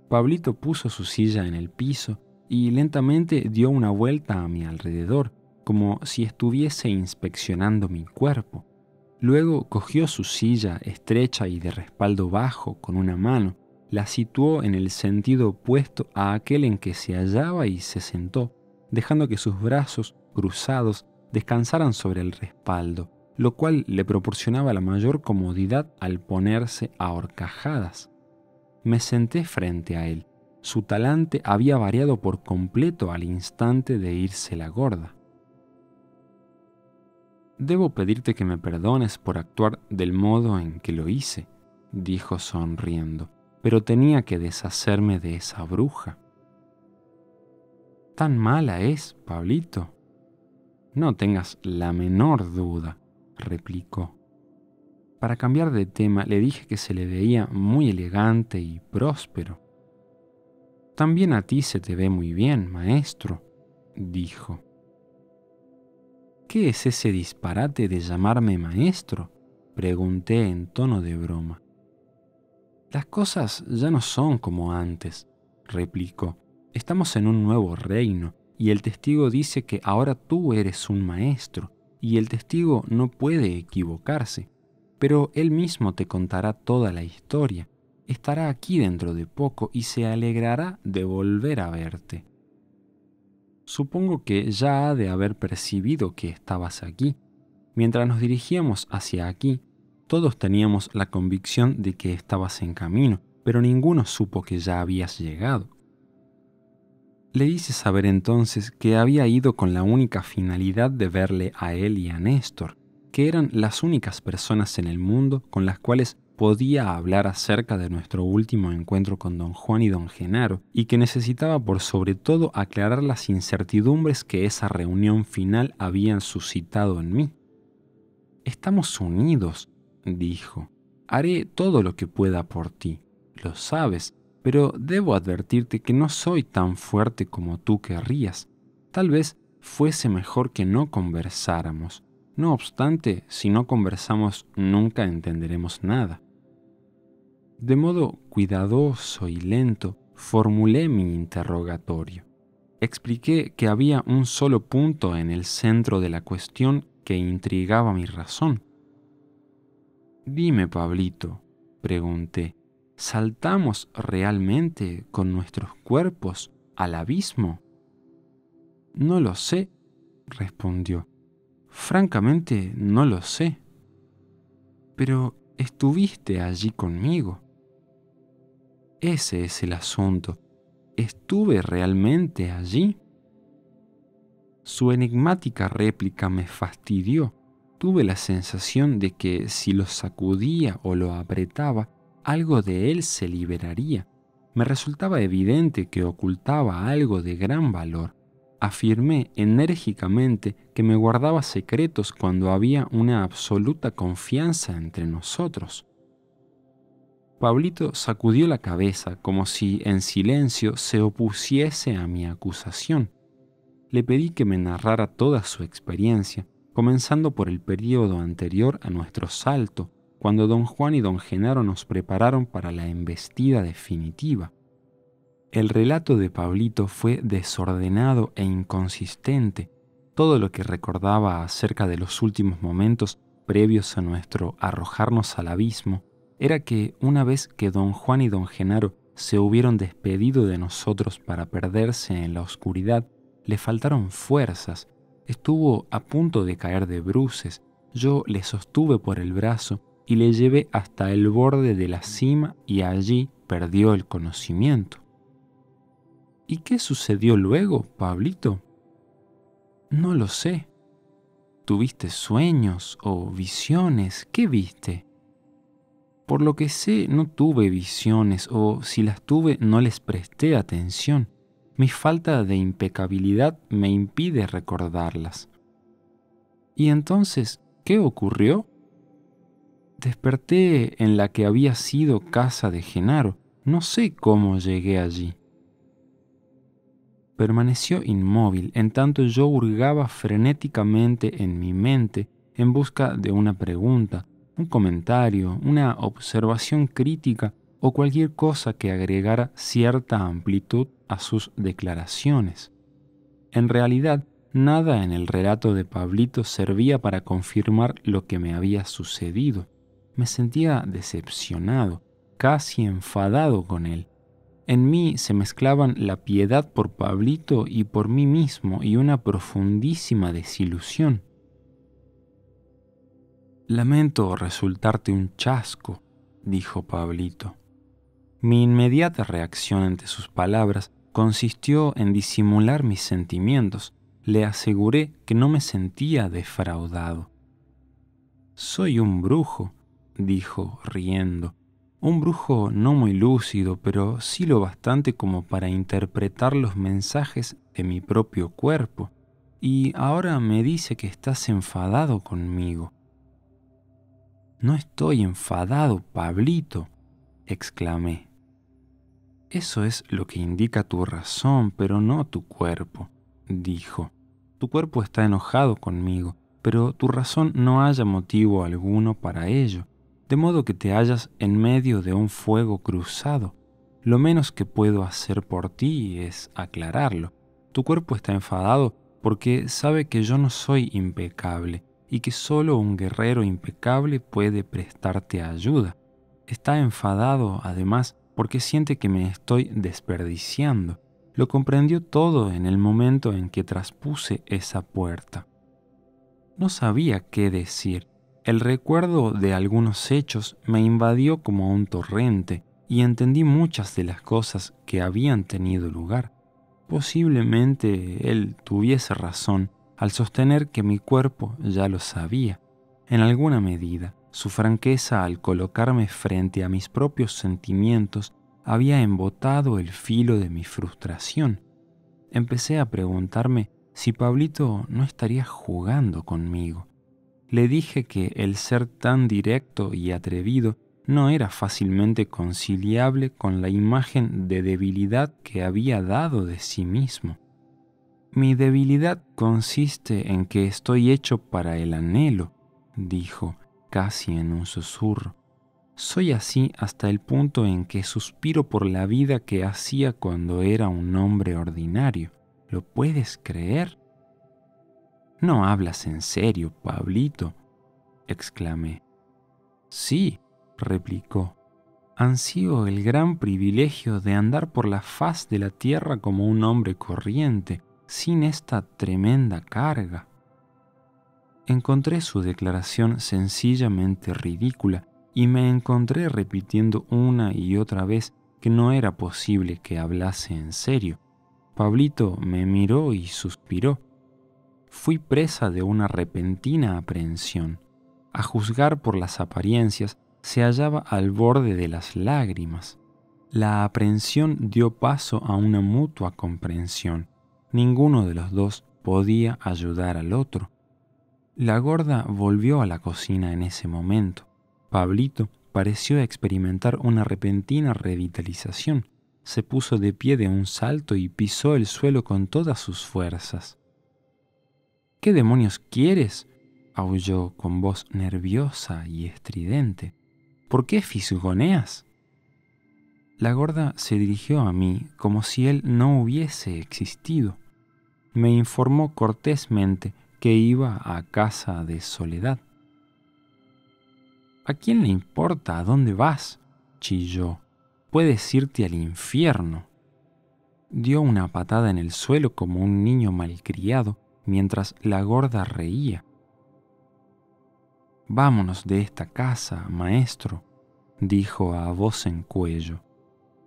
Pablito puso su silla en el piso y lentamente dio una vuelta a mi alrededor, como si estuviese inspeccionando mi cuerpo. Luego cogió su silla estrecha y de respaldo bajo con una mano, la situó en el sentido opuesto a aquel en que se hallaba y se sentó, dejando que sus brazos cruzados descansaran sobre el respaldo, lo cual le proporcionaba la mayor comodidad al ponerse a horcajadas. Me senté frente a él. Su talante había variado por completo al instante de irse la gorda. «Debo pedirte que me perdones por actuar del modo en que lo hice», dijo sonriendo, «pero tenía que deshacerme de esa bruja». «¿Tan mala es, Pablito?». «No tengas la menor duda», replicó. Para cambiar de tema le dije que se le veía muy elegante y próspero. «También a ti se te ve muy bien, maestro», dijo. «¿Qué es ese disparate de llamarme maestro?», pregunté en tono de broma. «Las cosas ya no son como antes», replicó. «Estamos en un nuevo reino y el testigo dice que ahora tú eres un maestro y el testigo no puede equivocarse, pero él mismo te contará toda la historia. Estará aquí dentro de poco y se alegrará de volver a verte. Supongo que ya ha de haber percibido que estabas aquí». Mientras nos dirigíamos hacia aquí, todos teníamos la convicción de que estabas en camino, pero ninguno supo que ya habías llegado. Le hice saber entonces que había ido con la única finalidad de verle a él y a Néstor, que eran las únicas personas en el mundo con las cuales podía hablar acerca de nuestro último encuentro con don Juan y don Genaro, y que necesitaba por sobre todo aclarar las incertidumbres que esa reunión final habían suscitado en mí. «Estamos unidos», dijo. «Haré todo lo que pueda por ti, lo sabes, pero debo advertirte que no soy tan fuerte como tú querrías. Tal vez fuese mejor que no conversáramos. No obstante, si no conversamos nunca entenderemos nada». De modo cuidadoso y lento, formulé mi interrogatorio. Expliqué que había un solo punto en el centro de la cuestión que intrigaba mi razón. «Dime, Pablito», pregunté, «¿saltamos realmente con nuestros cuerpos al abismo?» «No lo sé», respondió. «Francamente, no lo sé». «Pero estuviste allí conmigo». «Ese es el asunto. ¿Estuve realmente allí?». Su enigmática réplica me fastidió. Tuve la sensación de que si lo sacudía o lo apretaba, algo de él se liberaría. Me resultaba evidente que ocultaba algo de gran valor. Afirmé enérgicamente que me guardaba secretos cuando había una absoluta confianza entre nosotros. Pablito sacudió la cabeza como si en silencio se opusiese a mi acusación. Le pedí que me narrara toda su experiencia, comenzando por el periodo anterior a nuestro salto, cuando don Juan y don Genaro nos prepararon para la embestida definitiva. El relato de Pablito fue desordenado e inconsistente. Todo lo que recordaba acerca de los últimos momentos previos a nuestro arrojarnos al abismo era que una vez que don Juan y don Genaro se hubieron despedido de nosotros para perderse en la oscuridad, le faltaron fuerzas, estuvo a punto de caer de bruces, yo le sostuve por el brazo y le llevé hasta el borde de la cima y allí perdió el conocimiento. ¿Y qué sucedió luego, Pablito? No lo sé. ¿Tuviste sueños o visiones? ¿Qué viste? Por lo que sé, no tuve visiones o si las tuve no les presté atención. Mi falta de impecabilidad me impide recordarlas. ¿Y entonces qué ocurrió? Desperté en la que había sido casa de Genaro. No sé cómo llegué allí. Permaneció inmóvil, en tanto yo hurgaba frenéticamente en mi mente en busca de una pregunta, un comentario, una observación crítica o cualquier cosa que agregara cierta amplitud a sus declaraciones. En realidad, nada en el relato de Pablito servía para confirmar lo que me había sucedido. Me sentía decepcionado, casi enfadado con él. En mí se mezclaban la piedad por Pablito y por mí mismo y una profundísima desilusión. «Lamento resultarte un chasco», dijo Pablito. Mi inmediata reacción ante sus palabras consistió en disimular mis sentimientos. Le aseguré que no me sentía defraudado. «Soy un brujo», dijo riendo. Un brujo no muy lúcido, pero sí lo bastante como para interpretar los mensajes de mi propio cuerpo, y ahora me dice que estás enfadado conmigo. «No estoy enfadado, Pablito», exclamé. «Eso es lo que indica tu razón, pero no tu cuerpo», dijo. «Tu cuerpo está enojado conmigo, pero tu razón no halla motivo alguno para ello. De modo que te hallas en medio de un fuego cruzado. Lo menos que puedo hacer por ti es aclararlo. Tu cuerpo está enfadado porque sabe que yo no soy impecable y que solo un guerrero impecable puede prestarte ayuda. Está enfadado, además, porque siente que me estoy desperdiciando. Lo comprendió todo en el momento en que traspuse esa puerta». No sabía qué decir. El recuerdo de algunos hechos me invadió como un torrente y entendí muchas de las cosas que habían tenido lugar. Posiblemente él tuviese razón al sostener que mi cuerpo ya lo sabía. En alguna medida, su franqueza al colocarme frente a mis propios sentimientos había embotado el filo de mi frustración. Empecé a preguntarme si Pablito no estaría jugando conmigo. Le dije que el ser tan directo y atrevido no era fácilmente conciliable con la imagen de debilidad que había dado de sí mismo. «Mi debilidad consiste en que estoy hecho para el anhelo», dijo, casi en un susurro. Soy así hasta el punto en que suspiro por la vida que hacía cuando era un hombre ordinario. ¿Lo puedes creer? No hablas en serio, Pablito, exclamé. Sí, replicó. Ansío el gran privilegio de andar por la faz de la tierra como un hombre corriente, sin esta tremenda carga. Encontré su declaración sencillamente ridícula y me encontré repitiendo una y otra vez que no era posible que hablase en serio. Pablito me miró y suspiró. Fui presa de una repentina aprehensión. A juzgar por las apariencias, se hallaba al borde de las lágrimas. La aprehensión dio paso a una mutua comprensión. Ninguno de los dos podía ayudar al otro. La gorda volvió a la cocina en ese momento. Pablito pareció experimentar una repentina revitalización. Se puso de pie de un salto y pisó el suelo con todas sus fuerzas. —¿Qué demonios quieres? —aulló con voz nerviosa y estridente—. ¿Por qué fisgoneas? La gorda se dirigió a mí como si él no hubiese existido. Me informó cortésmente que iba a casa de Soledad. —¿A quién le importa a dónde vas? —chilló—. Puedes irte al infierno. Dio una patada en el suelo como un niño malcriado mientras la gorda reía. —Vámonos de esta casa, maestro —dijo a voz en cuello.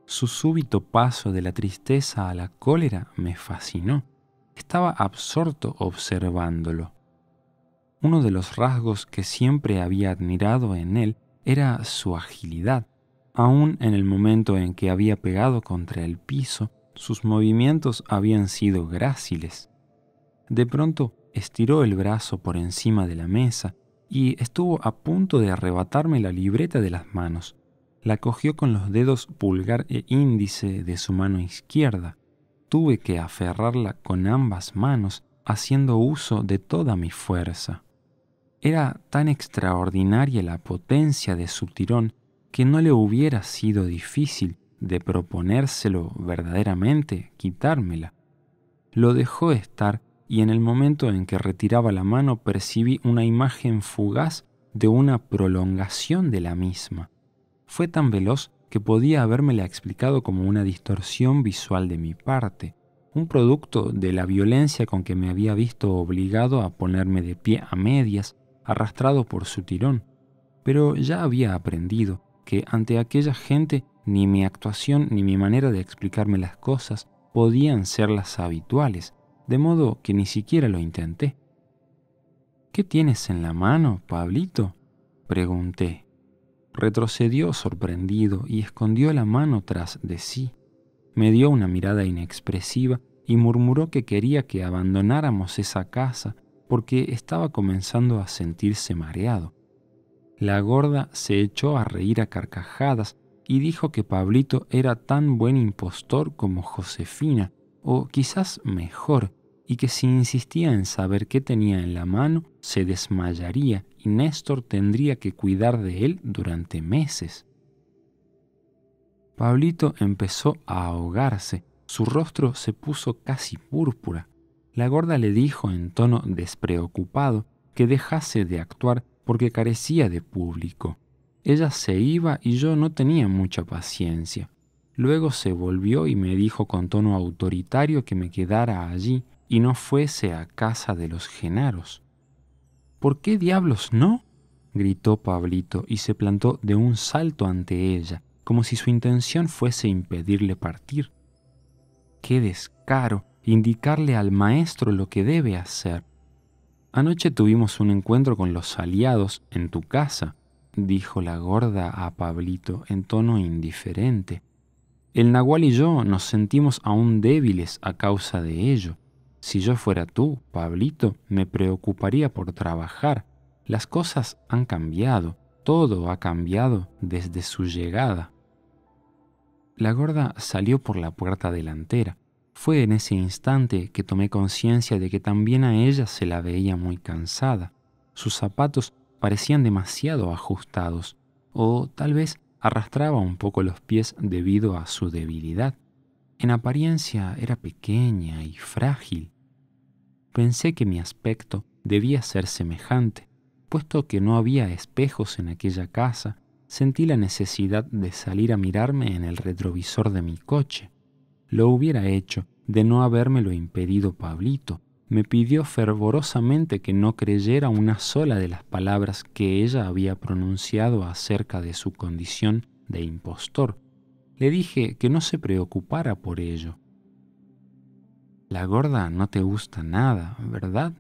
Su súbito paso de la tristeza a la cólera me fascinó. Estaba absorto observándolo. Uno de los rasgos que siempre había admirado en él era su agilidad. Aún en el momento en que había pegado contra el piso, sus movimientos habían sido gráciles. De pronto estiró el brazo por encima de la mesa y estuvo a punto de arrebatarme la libreta de las manos. La cogió con los dedos pulgar e índice de su mano izquierda. Tuve que aferrarla con ambas manos, haciendo uso de toda mi fuerza. Era tan extraordinaria la potencia de su tirón que no le hubiera sido difícil, de proponérselo verdaderamente, quitármela. Lo dejó estar, y en el momento en que retiraba la mano percibí una imagen fugaz de una prolongación de la misma. Fue tan veloz que podía habérmela explicado como una distorsión visual de mi parte, un producto de la violencia con que me había visto obligado a ponerme de pie a medias, arrastrado por su tirón. Pero ya había aprendido que ante aquella gente ni mi actuación ni mi manera de explicarme las cosas podían ser las habituales, de modo que ni siquiera lo intenté. —¿Qué tienes en la mano, Pablito? —pregunté. Retrocedió sorprendido y escondió la mano tras de sí. Me dio una mirada inexpresiva y murmuró que quería que abandonáramos esa casa porque estaba comenzando a sentirse mareado. La gorda se echó a reír a carcajadas y dijo que Pablito era tan buen impostor como Josefina, o quizás mejor, y que si insistía en saber qué tenía en la mano, se desmayaría y Néstor tendría que cuidar de él durante meses. Pablito empezó a ahogarse, su rostro se puso casi púrpura. La gorda le dijo en tono despreocupado que dejase de actuar porque carecía de público. Ella se iba y yo no tenía mucha paciencia. Luego se volvió y me dijo con tono autoritario que me quedara allí y no fuese a casa de los Genaros. —¿Por qué diablos no? —gritó Pablito y se plantó de un salto ante ella, como si su intención fuese impedirle partir. —¡Qué descaro indicarle al maestro lo que debe hacer! —Anoche tuvimos un encuentro con los aliados en tu casa —dijo la gorda a Pablito en tono indiferente—. El Nahual y yo nos sentimos aún débiles a causa de ello. Si yo fuera tú, Pablito, me preocuparía por trabajar. Las cosas han cambiado, todo ha cambiado desde su llegada. La gorda salió por la puerta delantera. Fue en ese instante que tomé conciencia de que también a ella se la veía muy cansada. Sus zapatos parecían demasiado ajustados. o tal vez arrastraba un poco los pies debido a su debilidad. En apariencia era pequeña y frágil. Pensé que mi aspecto debía ser semejante, puesto que no había espejos en aquella casa. Sentí la necesidad de salir a mirarme en el retrovisor de mi coche. Lo hubiera hecho de no habérmelo impedido Pablito. Me pidió fervorosamente que no creyera una sola de las palabras que ella había pronunciado acerca de su condición de impostor. Le dije que no se preocupara por ello. «La gorda no te gusta nada, ¿verdad?»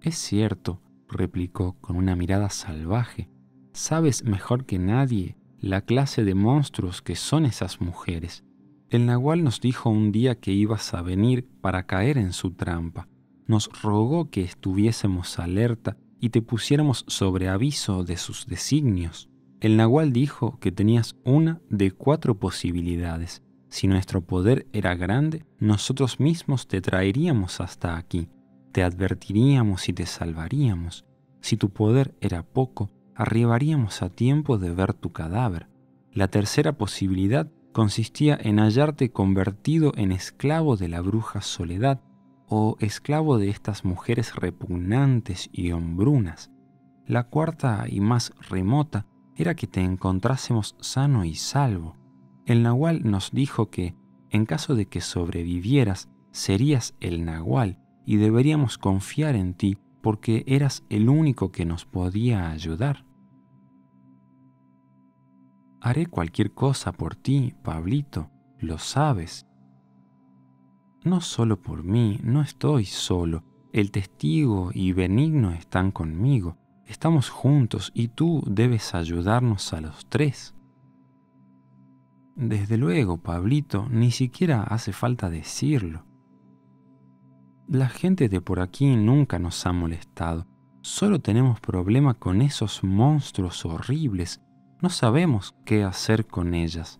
«Es cierto», replicó con una mirada salvaje. «Sabes mejor que nadie la clase de monstruos que son esas mujeres». El Nahual nos dijo un día que ibas a venir para caer en su trampa. Nos rogó que estuviésemos alerta y te pusiéramos sobre aviso de sus designios. El Nahual dijo que tenías una de cuatro posibilidades. Si nuestro poder era grande, nosotros mismos te traeríamos hasta aquí. Te advertiríamos y te salvaríamos. Si tu poder era poco, arribaríamos a tiempo de ver tu cadáver. La tercera posibilidad consistía en hallarte convertido en esclavo de la bruja Soledad o esclavo de estas mujeres repugnantes y hombrunas. La cuarta y más remota era que te encontrásemos sano y salvo. El Nahual nos dijo que, en caso de que sobrevivieras, serías el Nahual y deberíamos confiar en ti porque eras el único que nos podía ayudar. Haré cualquier cosa por ti, Pablito, lo sabes. No solo por mí, no estoy solo. El testigo y Benigno están conmigo. Estamos juntos y tú debes ayudarnos a los tres. Desde luego, Pablito, ni siquiera hace falta decirlo. La gente de por aquí nunca nos ha molestado. Solo tenemos problema con esos monstruos horribles. No sabemos qué hacer con ellas.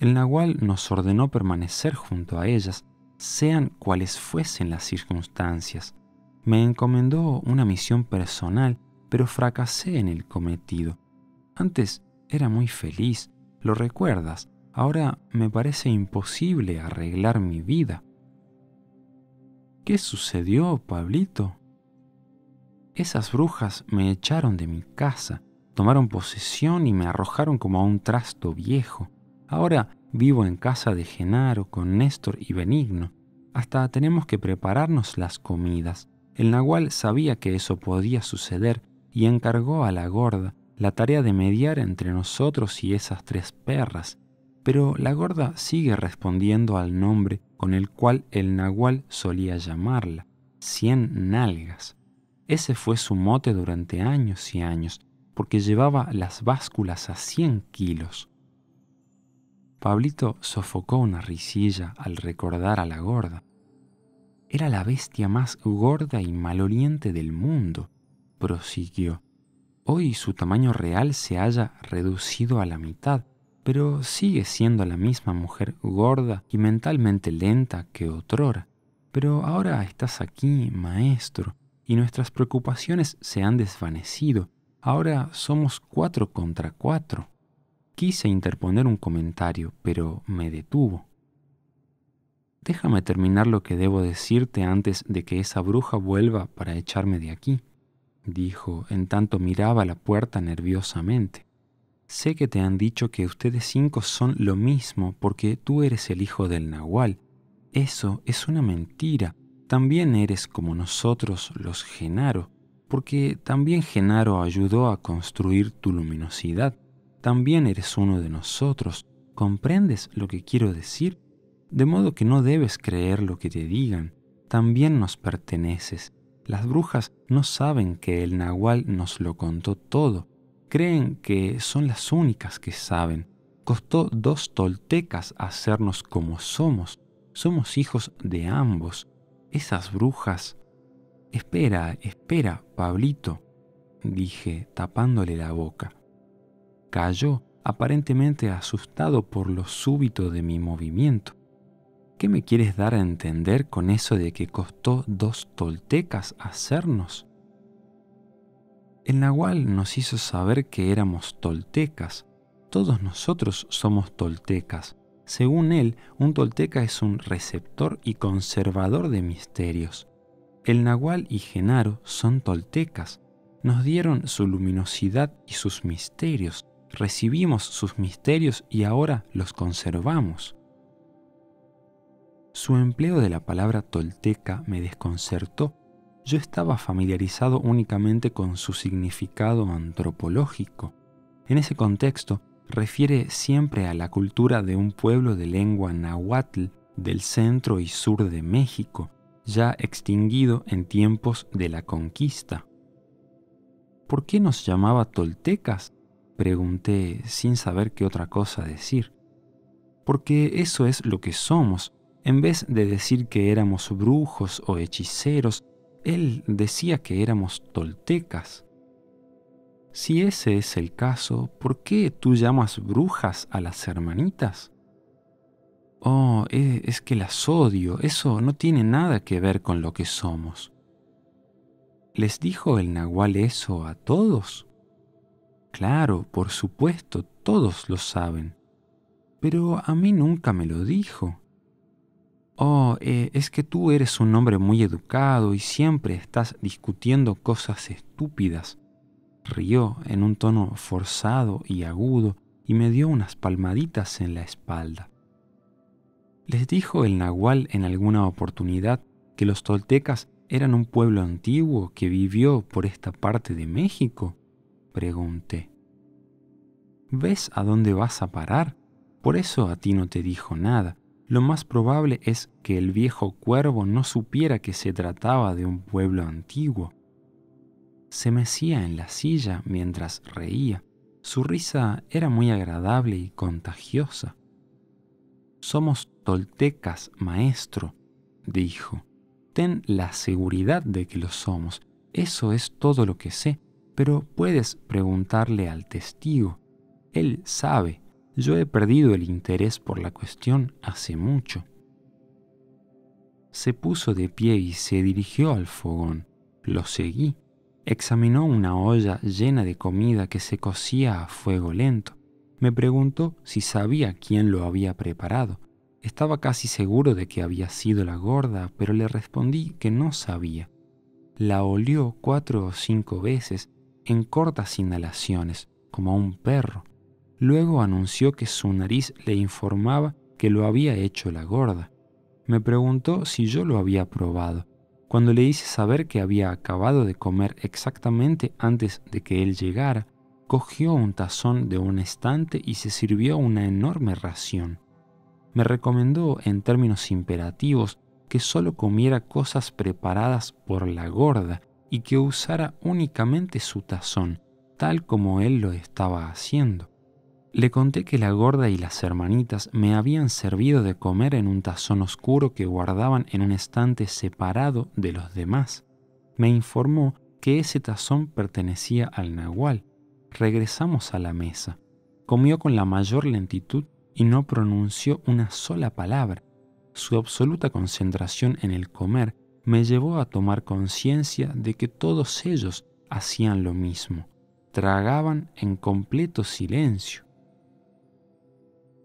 El Nahual nos ordenó permanecer junto a ellas, sean cuales fuesen las circunstancias. Me encomendó una misión personal, pero fracasé en el cometido. Antes era muy feliz, lo recuerdas. Ahora me parece imposible arreglar mi vida. ¿Qué sucedió, Pablito? Esas brujas me echaron de mi casa. Tomaron posesión y me arrojaron como a un trasto viejo. Ahora vivo en casa de Genaro con Néstor y Benigno. Hasta tenemos que prepararnos las comidas. El Nahual sabía que eso podía suceder y encargó a la gorda la tarea de mediar entre nosotros y esas tres perras. Pero la gorda sigue respondiendo al nombre con el cual el Nahual solía llamarla, Cien Nalgas. Ese fue su mote durante años y años, porque llevaba las básculas a cien kilos. Pablito sofocó una risilla al recordar a la gorda. Era la bestia más gorda y maloliente del mundo, prosiguió. Hoy su tamaño real se haya reducido a la mitad, pero sigue siendo la misma mujer gorda y mentalmente lenta que otrora. Pero ahora estás aquí, maestro, y nuestras preocupaciones se han desvanecido. Ahora somos cuatro contra cuatro. Quise interponer un comentario, pero me detuvo. Déjame terminar lo que debo decirte antes de que esa bruja vuelva para echarme de aquí, dijo, en tanto miraba la puerta nerviosamente. Sé que te han dicho que ustedes cinco son lo mismo porque tú eres el hijo del Nahual. Eso es una mentira. También eres como nosotros los Genaro. Porque también Genaro ayudó a construir tu luminosidad. También eres uno de nosotros. ¿Comprendes lo que quiero decir? De modo que no debes creer lo que te digan. También nos perteneces. Las brujas no saben que el Nahual nos lo contó todo. Creen que son las únicas que saben. Costó dos toltecas hacernos como somos. Somos hijos de ambos. Esas brujas... Espera, espera, Pablito, dije, tapándole la boca. Cayó, aparentemente asustado por lo súbito de mi movimiento. ¿Qué me quieres dar a entender con eso de que costó dos toltecas hacernos? El nahual nos hizo saber que éramos toltecas. Todos nosotros somos toltecas. Según él, un tolteca es un receptor y conservador de misterios. El nahual y Genaro son toltecas. Nos dieron su luminosidad y sus misterios. Recibimos sus misterios y ahora los conservamos. Su empleo de la palabra tolteca me desconcertó. Yo estaba familiarizado únicamente con su significado antropológico. En ese contexto, refiere siempre a la cultura de un pueblo de lengua náhuatl del centro y sur de México, ya extinguido en tiempos de la conquista. ¿Por qué nos llamaba toltecas? Pregunté sin saber qué otra cosa decir. Porque eso es lo que somos. En vez de decir que éramos brujos o hechiceros, él decía que éramos toltecas. Si ese es el caso, ¿por qué tú llamas brujas a las hermanitas? Oh, es que las odio, eso no tiene nada que ver con lo que somos. ¿Les dijo el nahual eso a todos? Claro, por supuesto, todos lo saben. Pero a mí nunca me lo dijo. Oh, eh, es que tú eres un hombre muy educado y siempre estás discutiendo cosas estúpidas. Rió en un tono forzado y agudo y me dio unas palmaditas en la espalda. Les dijo el nahual en alguna oportunidad que los toltecas eran un pueblo antiguo que vivió por esta parte de México, pregunté. ¿Ves a dónde vas a parar? Por eso a ti no te dijo nada. Lo más probable es que el viejo cuervo no supiera que se trataba de un pueblo antiguo. Se mecía en la silla mientras reía. Su risa era muy agradable y contagiosa. «Somos toltecas, maestro», dijo. «Ten la seguridad de que lo somos. Eso es todo lo que sé, pero puedes preguntarle al testigo. Él sabe». Yo he perdido el interés por la cuestión hace mucho. Se puso de pie y se dirigió al fogón. Lo seguí. Examinó una olla llena de comida que se cocía a fuego lento. Me preguntó si sabía quién lo había preparado. Estaba casi seguro de que había sido la gorda, pero le respondí que no sabía. La olió cuatro o cinco veces en cortas inhalaciones, como a un perro. Luego anunció que su nariz le informaba que lo había hecho la gorda. Me preguntó si yo lo había probado. Cuando le hice saber que había acabado de comer exactamente antes de que él llegara, cogió un tazón de un estante y se sirvió una enorme ración. Me recomendó en términos imperativos que solo comiera cosas preparadas por la gorda y que usara únicamente su tazón, tal como él lo estaba haciendo. Le conté que la gorda y las hermanitas me habían servido de comer en un tazón oscuro que guardaban en un estante separado de los demás. Me informó que ese tazón pertenecía al nahual. Regresamos a la mesa. Comió con la mayor lentitud y no pronunció una sola palabra. Su absoluta concentración en el comer me llevó a tomar conciencia de que todos ellos hacían lo mismo. Tragaban en completo silencio.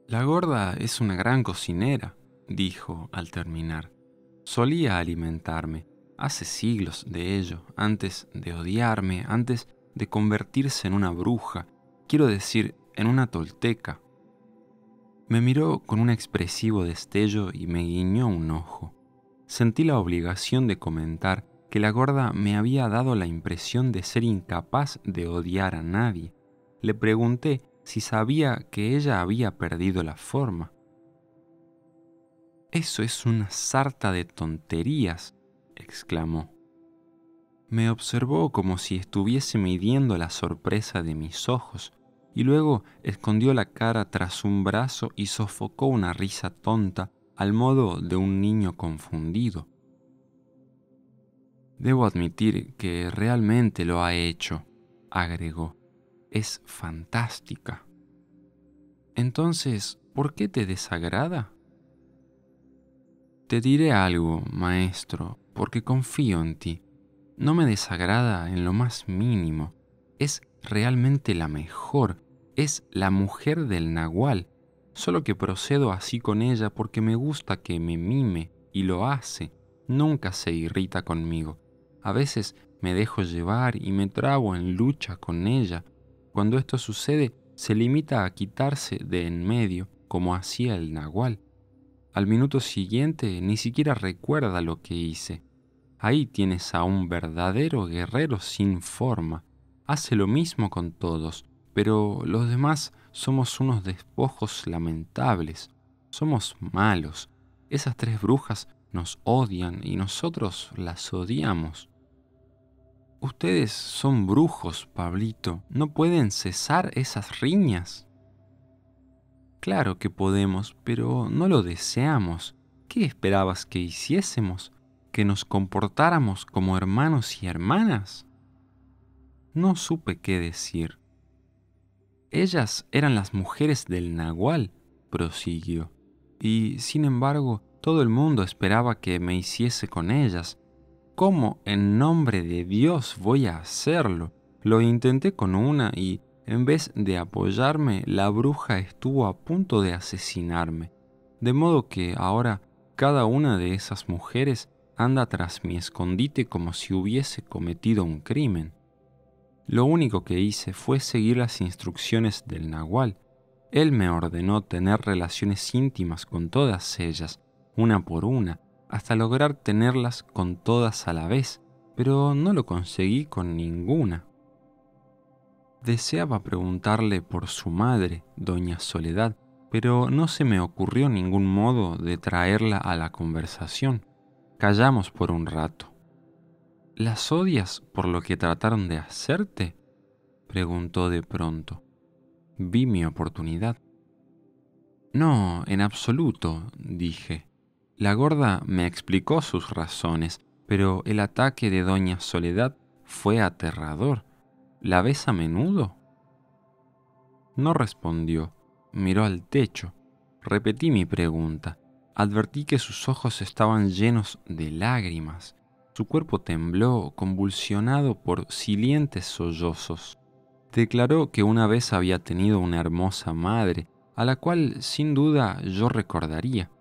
La gorda es una gran cocinera, dijo al terminar. Solía alimentarme, hace siglos de ello, antes de odiarme, antes de convertirse en una bruja, quiero decir, en una tolteca. Me miró con un expresivo destello y me guiñó un ojo. Sentí la obligación de comentar que la gorda me había dado la impresión de ser incapaz de odiar a nadie. Le pregunté si sabía que ella había perdido la forma. «Eso es una sarta de tonterías», exclamó. Me observó como si estuviese midiendo la sorpresa de mis ojos, y luego escondió la cara tras un brazo y sofocó una risa tonta al modo de un niño confundido. «Debo admitir que realmente lo ha hecho», agregó. Es fantástica. Entonces, ¿por qué te desagrada? Te diré algo, maestro, porque confío en ti. No me desagrada en lo más mínimo. es realmente la mejor, es la mujer del Nahual, solo que procedo así con ella porque me gusta que me mime y lo hace, nunca se irrita conmigo. A veces me dejo llevar y me trago en lucha con ella. Cuando esto sucede, se limita a quitarse de en medio, como hacía el Nahual. Al minuto siguiente ni siquiera recuerda lo que hice. Ahí tienes a un verdadero guerrero sin forma. Hace lo mismo con todos, pero los demás somos unos despojos lamentables. Somos malos. Esas tres brujas nos odian y nosotros las odiamos. Ustedes son brujos, Pablito. ¿No pueden cesar esas riñas? Claro que podemos, pero no lo deseamos. ¿Qué esperabas que hiciésemos? ¿Que nos comportáramos como hermanos y hermanas? No supe qué decir. Ellas eran las mujeres del Nahual, prosiguió, y sin embargo todo el mundo esperaba que me hiciese con ellas. ¿Cómo en nombre de Dios voy a hacerlo? Lo intenté con una y, en vez de apoyarme, la bruja estuvo a punto de asesinarme. De modo que ahora cada una de esas mujeres anda tras mi escondite como si hubiese cometido un crimen. Lo único que hice fue seguir las instrucciones del Nahual. Él me ordenó tener relaciones íntimas con todas ellas, una por una, hasta lograr tenerlas con todas a la vez, pero no lo conseguí con ninguna. Deseaba preguntarle por su madre, Doña Soledad, pero no se me ocurrió ningún modo de traerla a la conversación. Callamos por un rato. ¿Las odias por lo que trataron de hacerte?, preguntó de pronto. Vi mi oportunidad. No, en absoluto, dije. La gorda me explicó sus razones, pero el ataque de Doña Soledad fue aterrador. ¿La ves a menudo? No respondió. Miró al techo. Repetí mi pregunta. Advertí que sus ojos estaban llenos de lágrimas. Su cuerpo tembló, convulsionado por silientes sollozos. Declaró que una vez había tenido una hermosa madre, a la cual sin duda yo recordaría.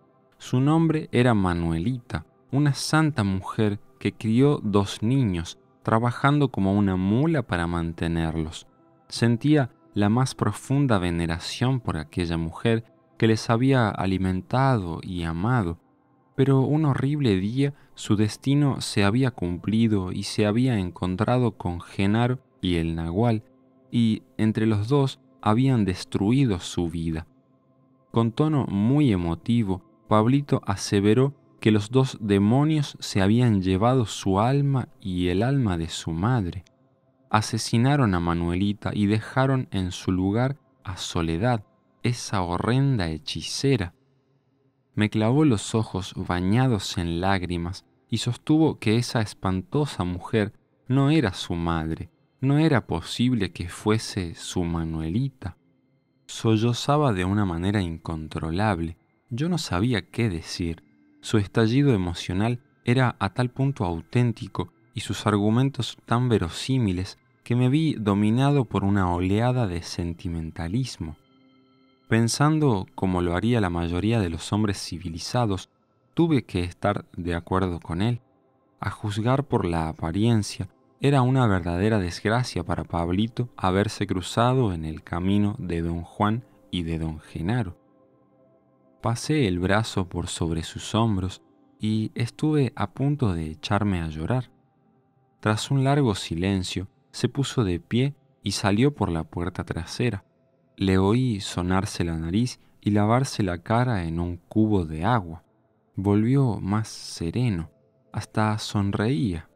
Su nombre era Manuelita, una santa mujer que crió dos niños, trabajando como una mula para mantenerlos. Sentía la más profunda veneración por aquella mujer que les había alimentado y amado, pero un horrible día su destino se había cumplido y se había encontrado con Genaro y el Nahual, y entre los dos habían destruido su vida. Con tono muy emotivo, Pablito aseveró que los dos demonios se habían llevado su alma y el alma de su madre. Asesinaron a Manuelita y dejaron en su lugar a Soledad, esa horrenda hechicera. Me clavó los ojos bañados en lágrimas y sostuvo que esa espantosa mujer no era su madre, no era posible que fuese su Manuelita. Sollozaba de una manera incontrolable. Yo no sabía qué decir. Su estallido emocional era a tal punto auténtico y sus argumentos tan verosímiles que me vi dominado por una oleada de sentimentalismo. Pensando como lo haría la mayoría de los hombres civilizados, tuve que estar de acuerdo con él. A juzgar por la apariencia, era una verdadera desgracia para Pablito haberse cruzado en el camino de don Juan y de don Genaro. Pasé el brazo por sobre sus hombros y estuve a punto de echarme a llorar. Tras un largo silencio, se puso de pie y salió por la puerta trasera. Le oí sonarse la nariz y lavarse la cara en un cubo de agua. Volvió más sereno, hasta sonreía.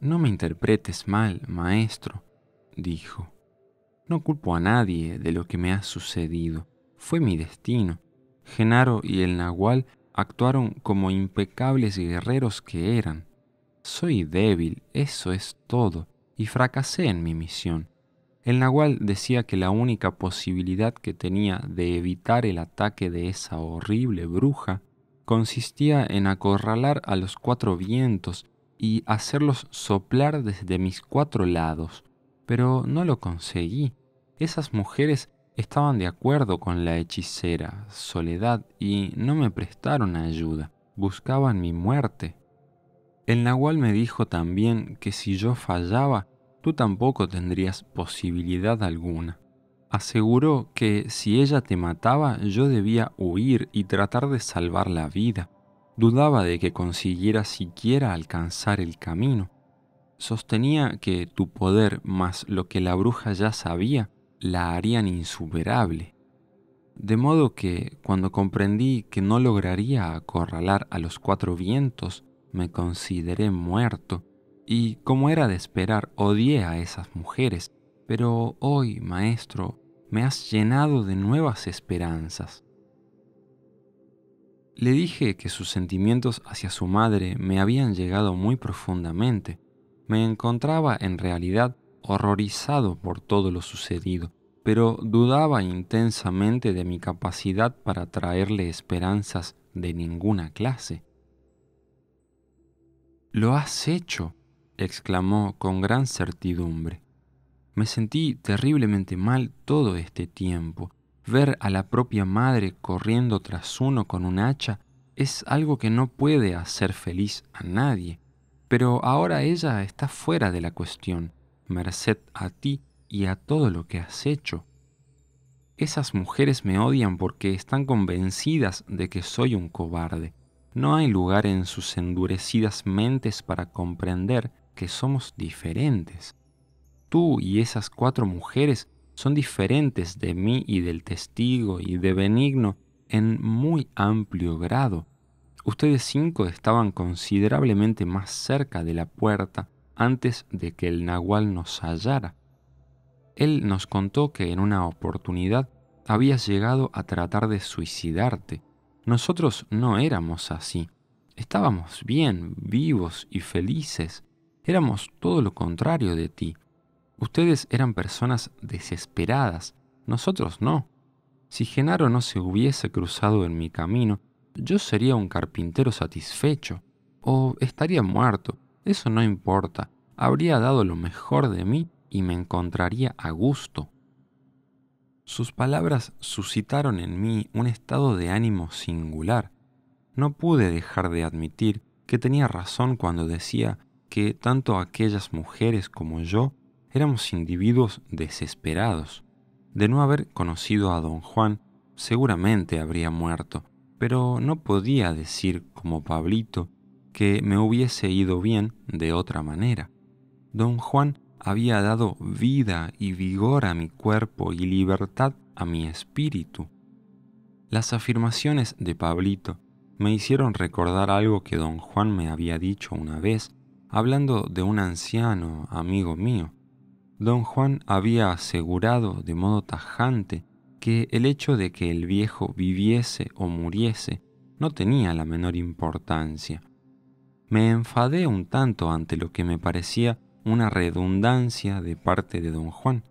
«No me interpretes mal, maestro», dijo. «No culpo a nadie de lo que me ha sucedido. Fue mi destino. Genaro y el Nahual actuaron como impecables guerreros que eran. Soy débil, eso es todo, y fracasé en mi misión. El Nahual decía que la única posibilidad que tenía de evitar el ataque de esa horrible bruja consistía en acorralar a los cuatro vientos y hacerlos soplar desde mis cuatro lados, pero no lo conseguí. Esas mujeres estaban de acuerdo con la hechicera Soledad y no me prestaron ayuda, buscaban mi muerte. El Nahual me dijo también que si yo fallaba, tú tampoco tendrías posibilidad alguna. Aseguró que si ella te mataba, yo debía huir y tratar de salvar la vida. Dudaba de que consiguiera siquiera alcanzar el camino. Sostenía que tu poder más lo que la bruja ya sabía la harían insuperable. De modo que, cuando comprendí que no lograría acorralar a los cuatro vientos, me consideré muerto, y como era de esperar, odié a esas mujeres. Pero hoy, maestro, me has llenado de nuevas esperanzas. Le dije que sus sentimientos hacia su madre me habían llegado muy profundamente. Me encontraba en realidad horrorizado por todo lo sucedido, pero dudaba intensamente de mi capacidad para traerle esperanzas de ninguna clase. «Lo has hecho», exclamó con gran certidumbre. Me sentí terriblemente mal todo este tiempo. Ver a la propia madre corriendo tras uno con un hacha es algo que no puede hacer feliz a nadie. Pero ahora ella está fuera de la cuestión, merced a ti y a todo lo que has hecho. Esas mujeres me odian porque están convencidas de que soy un cobarde. No hay lugar en sus endurecidas mentes para comprender que somos diferentes. Tú y esas cuatro mujeres son diferentes de mí y del testigo y de Benigno en muy amplio grado. Ustedes cinco estaban considerablemente más cerca de la puerta antes de que el Nahual nos hallara. Él nos contó que en una oportunidad habías llegado a tratar de suicidarte. Nosotros no éramos así. Estábamos bien, vivos y felices. Éramos todo lo contrario de ti. Ustedes eran personas desesperadas, nosotros no. Si Genaro no se hubiese cruzado en mi camino, yo sería un carpintero satisfecho, o estaría muerto, eso no importa, habría dado lo mejor de mí y me encontraría a gusto. Sus palabras suscitaron en mí un estado de ánimo singular. No pude dejar de admitir que tenía razón cuando decía que tanto aquellas mujeres como yo éramos individuos desesperados. De no haber conocido a don Juan, seguramente habría muerto, pero no podía decir, como Pablito, que me hubiese ido bien de otra manera. Don Juan había dado vida y vigor a mi cuerpo y libertad a mi espíritu. Las afirmaciones de Pablito me hicieron recordar algo que don Juan me había dicho una vez, hablando de un anciano amigo mío. Don Juan había asegurado de modo tajante que el hecho de que el viejo viviese o muriese no tenía la menor importancia. Me enfadé un tanto ante lo que me parecía una redundancia de parte de don Juan.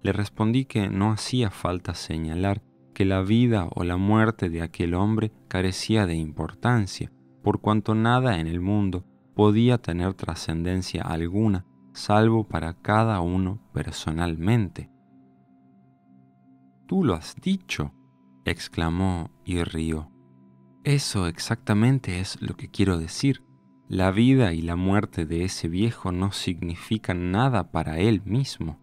Le respondí que no hacía falta señalar que la vida o la muerte de aquel hombre carecía de importancia, por cuanto nada en el mundo podía tener trascendencia alguna, salvo para cada uno personalmente. «Tú lo has dicho», exclamó y rió. «Eso exactamente es lo que quiero decir. La vida y la muerte de ese viejo no significan nada para él mismo.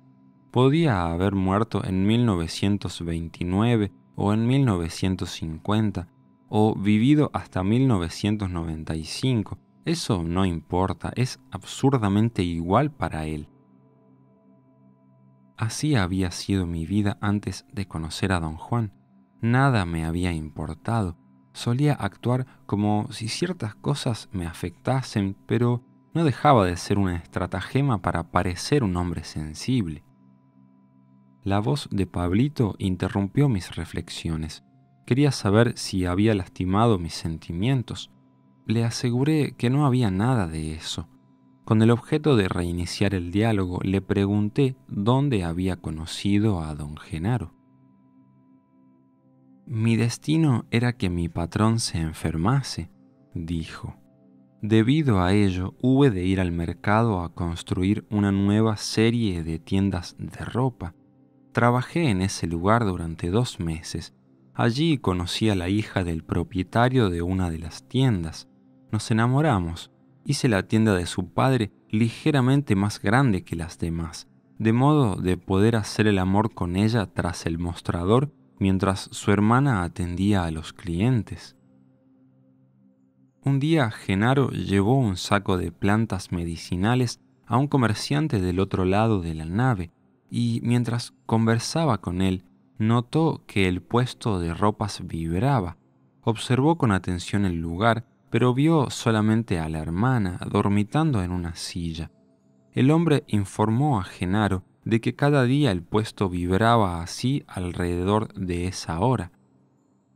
Podía haber muerto en mil novecientos veintinueve o en mil novecientos cincuenta o vivido hasta mil novecientos noventa y cinco, eso no importa, es absurdamente igual para él». Así había sido mi vida antes de conocer a don Juan. Nada me había importado. Solía actuar como si ciertas cosas me afectasen, pero no dejaba de ser una estratagema para parecer un hombre sensible. La voz de Pablito interrumpió mis reflexiones. Quería saber si había lastimado mis sentimientos. Le aseguré que no había nada de eso. Con el objeto de reiniciar el diálogo, le pregunté dónde había conocido a don Genaro. «Mi destino era que mi patrón se enfermase», dijo. Debido a ello, hube de ir al mercado a construir una nueva serie de tiendas de ropa. Trabajé en ese lugar durante dos meses. Allí conocí a la hija del propietario de una de las tiendas. Nos enamoramos. Hice la tienda de su padre ligeramente más grande que las demás, de modo de poder hacer el amor con ella tras el mostrador mientras su hermana atendía a los clientes. Un día Genaro llevó un saco de plantas medicinales a un comerciante del otro lado de la nave y mientras conversaba con él, notó que el puesto de ropas vibraba. Observó con atención el lugar, pero vio solamente a la hermana dormitando en una silla. El hombre informó a Genaro de que cada día el puesto vibraba así alrededor de esa hora.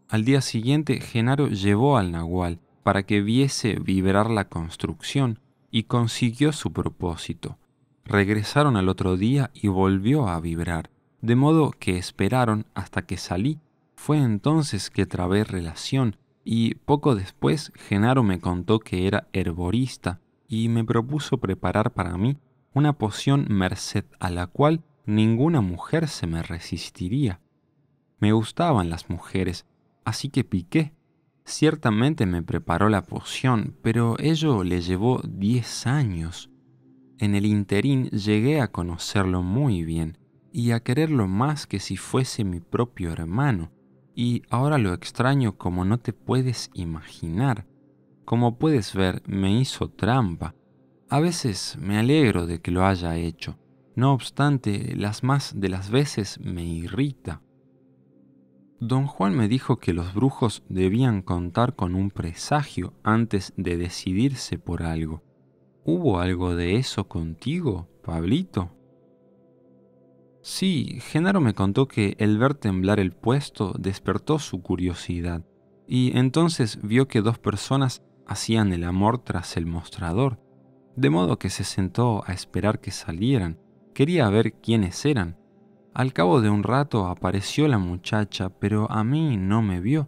Al día siguiente, Genaro llevó al Nahual para que viese vibrar la construcción y consiguió su propósito. Regresaron al otro día y volvió a vibrar, de modo que esperaron hasta que salí. Fue entonces que trabé relación y poco después Genaro me contó que era herborista y me propuso preparar para mí una poción merced a la cual ninguna mujer se me resistiría. Me gustaban las mujeres, así que piqué. Ciertamente me preparó la poción, pero ello le llevó diez años. En el interín llegué a conocerlo muy bien y a quererlo más que si fuese mi propio hermano, y ahora lo extraño como no te puedes imaginar. Como puedes ver, me hizo trampa. A veces me alegro de que lo haya hecho, no obstante, las más de las veces me irrita. Don Juan me dijo que los brujos debían contar con un presagio antes de decidirse por algo. ¿Hubo algo de eso contigo, Pablito? Sí, Genaro me contó que el ver temblar el puesto despertó su curiosidad, y entonces vio que dos personas hacían el amor tras el mostrador, de modo que se sentó a esperar que salieran. Quería ver quiénes eran. Al cabo de un rato apareció la muchacha, pero a mí no me vio.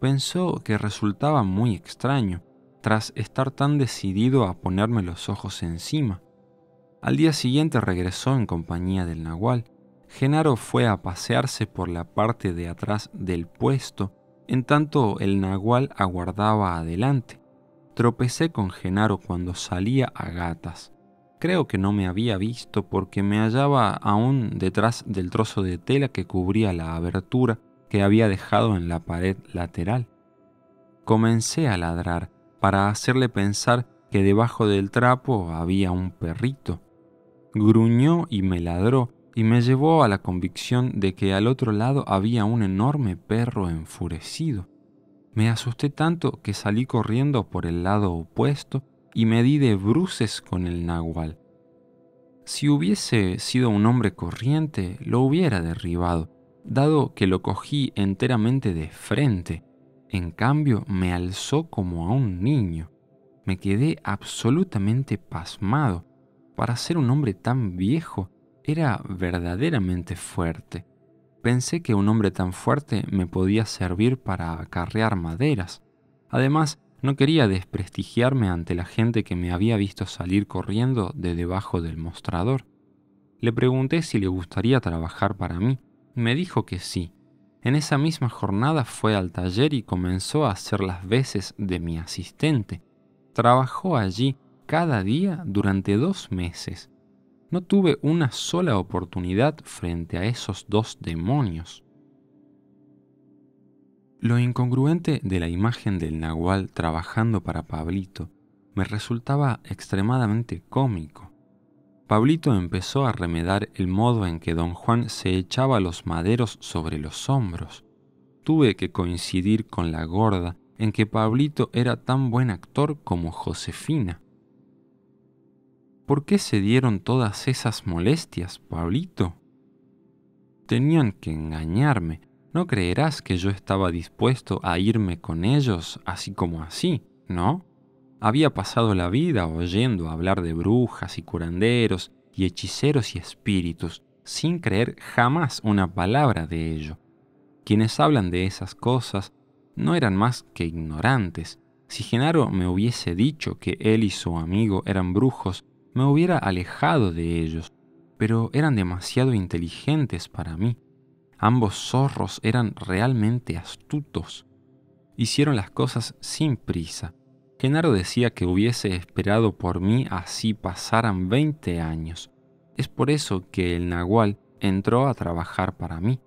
Pensó que resultaba muy extraño, tras estar tan decidido a ponerme los ojos encima. Al día siguiente regresó en compañía del Nahual. Genaro fue a pasearse por la parte de atrás del puesto, en tanto el Nahual aguardaba adelante. Tropecé con Genaro cuando salía a gatas. Creo que no me había visto porque me hallaba aún detrás del trozo de tela que cubría la abertura que había dejado en la pared lateral. Comencé a ladrar para hacerle pensar que debajo del trapo había un perrito. Gruñó y me ladró y me llevó a la convicción de que al otro lado había un enorme perro enfurecido. Me asusté tanto que salí corriendo por el lado opuesto y me di de bruces con el Nahual. Si hubiese sido un hombre corriente, lo hubiera derribado, dado que lo cogí enteramente de frente. En cambio, me alzó como a un niño. Me quedé absolutamente pasmado. Para ser un hombre tan viejo, era verdaderamente fuerte. Pensé que un hombre tan fuerte me podía servir para acarrear maderas. Además, no quería desprestigiarme ante la gente que me había visto salir corriendo de debajo del mostrador. Le pregunté si le gustaría trabajar para mí. Me dijo que sí. En esa misma jornada fue al taller y comenzó a hacer las veces de mi asistente. Trabajó allí cada día durante dos meses. No tuve una sola oportunidad frente a esos dos demonios. Lo incongruente de la imagen del Nahual trabajando para Pablito me resultaba extremadamente cómico. Pablito empezó a remedar el modo en que Don Juan se echaba los maderos sobre los hombros. Tuve que coincidir con la gorda en que Pablito era tan buen actor como Josefina. ¿Por qué se dieron todas esas molestias, Pablito? Tenían que engañarme. No creerás que yo estaba dispuesto a irme con ellos así como así, ¿no? Había pasado la vida oyendo hablar de brujas y curanderos y hechiceros y espíritus, sin creer jamás una palabra de ello. Quienes hablan de esas cosas no eran más que ignorantes. Si Genaro me hubiese dicho que él y su amigo eran brujos, me hubiera alejado de ellos, pero eran demasiado inteligentes para mí. Ambos zorros eran realmente astutos. Hicieron las cosas sin prisa. Genaro decía que hubiese esperado por mí así pasaran veinte años. Es por eso que el Nahual entró a trabajar para mí.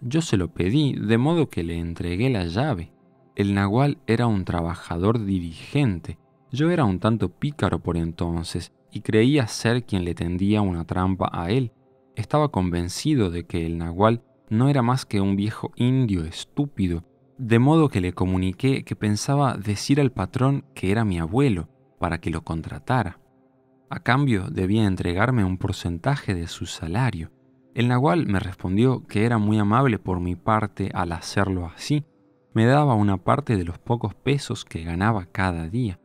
Yo se lo pedí, de modo que le entregué la llave. El Nahual era un trabajador diligente. Yo era un tanto pícaro por entonces y creía ser quien le tendía una trampa a él. Estaba convencido de que el Nahual no era más que un viejo indio estúpido, de modo que le comuniqué que pensaba decir al patrón que era mi abuelo para que lo contratara. A cambio debía entregarme un porcentaje de su salario. El Nahual me respondió que era muy amable por mi parte al hacerlo así. Me daba una parte de los pocos pesos que ganaba cada día.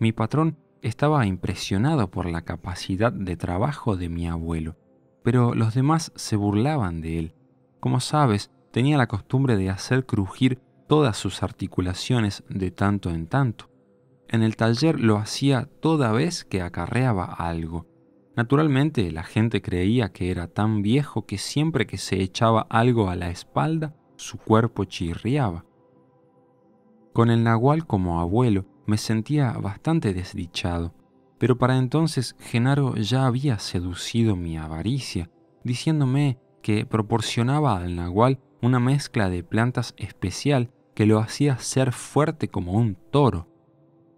Mi patrón estaba impresionado por la capacidad de trabajo de mi abuelo, pero los demás se burlaban de él. Como sabes, tenía la costumbre de hacer crujir todas sus articulaciones de tanto en tanto. En el taller lo hacía toda vez que acarreaba algo. Naturalmente, la gente creía que era tan viejo que siempre que se echaba algo a la espalda, su cuerpo chirriaba. Con el Nahual como abuelo me sentía bastante desdichado, pero para entonces Genaro ya había seducido mi avaricia, diciéndome que proporcionaba al Nahual una mezcla de plantas especial que lo hacía ser fuerte como un toro.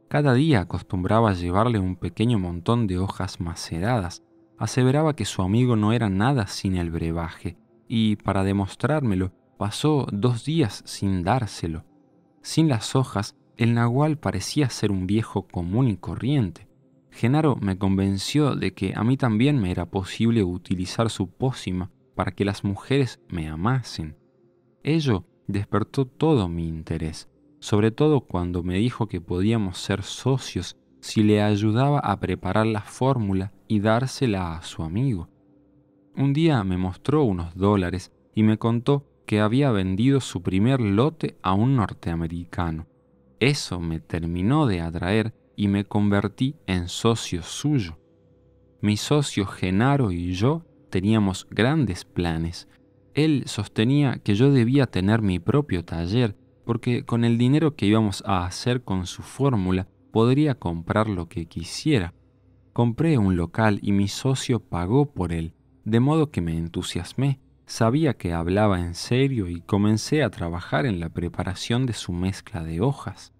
Cada día acostumbraba llevarle un pequeño montón de hojas maceradas. Aseveraba que su amigo no era nada sin el brebaje, y para demostrármelo, pasó dos días sin dárselo. Sin las hojas, el Nahual parecía ser un viejo común y corriente. Genaro me convenció de que a mí también me era posible utilizar su pócima para que las mujeres me amasen. Ello despertó todo mi interés, sobre todo cuando me dijo que podíamos ser socios si le ayudaba a preparar la fórmula y dársela a su amigo. Un día me mostró unos dólares y me contó que había vendido su primer lote a un norteamericano. Eso me terminó de atraer y me convertí en socio suyo. Mi socio Genaro y yo teníamos grandes planes. Él sostenía que yo debía tener mi propio taller porque con el dinero que íbamos a hacer con su fórmula podría comprar lo que quisiera. Compré un local y mi socio pagó por él, de modo que me entusiasmé. Sabía que hablaba en serio y comencé a trabajar en la preparación de su mezcla de hojas.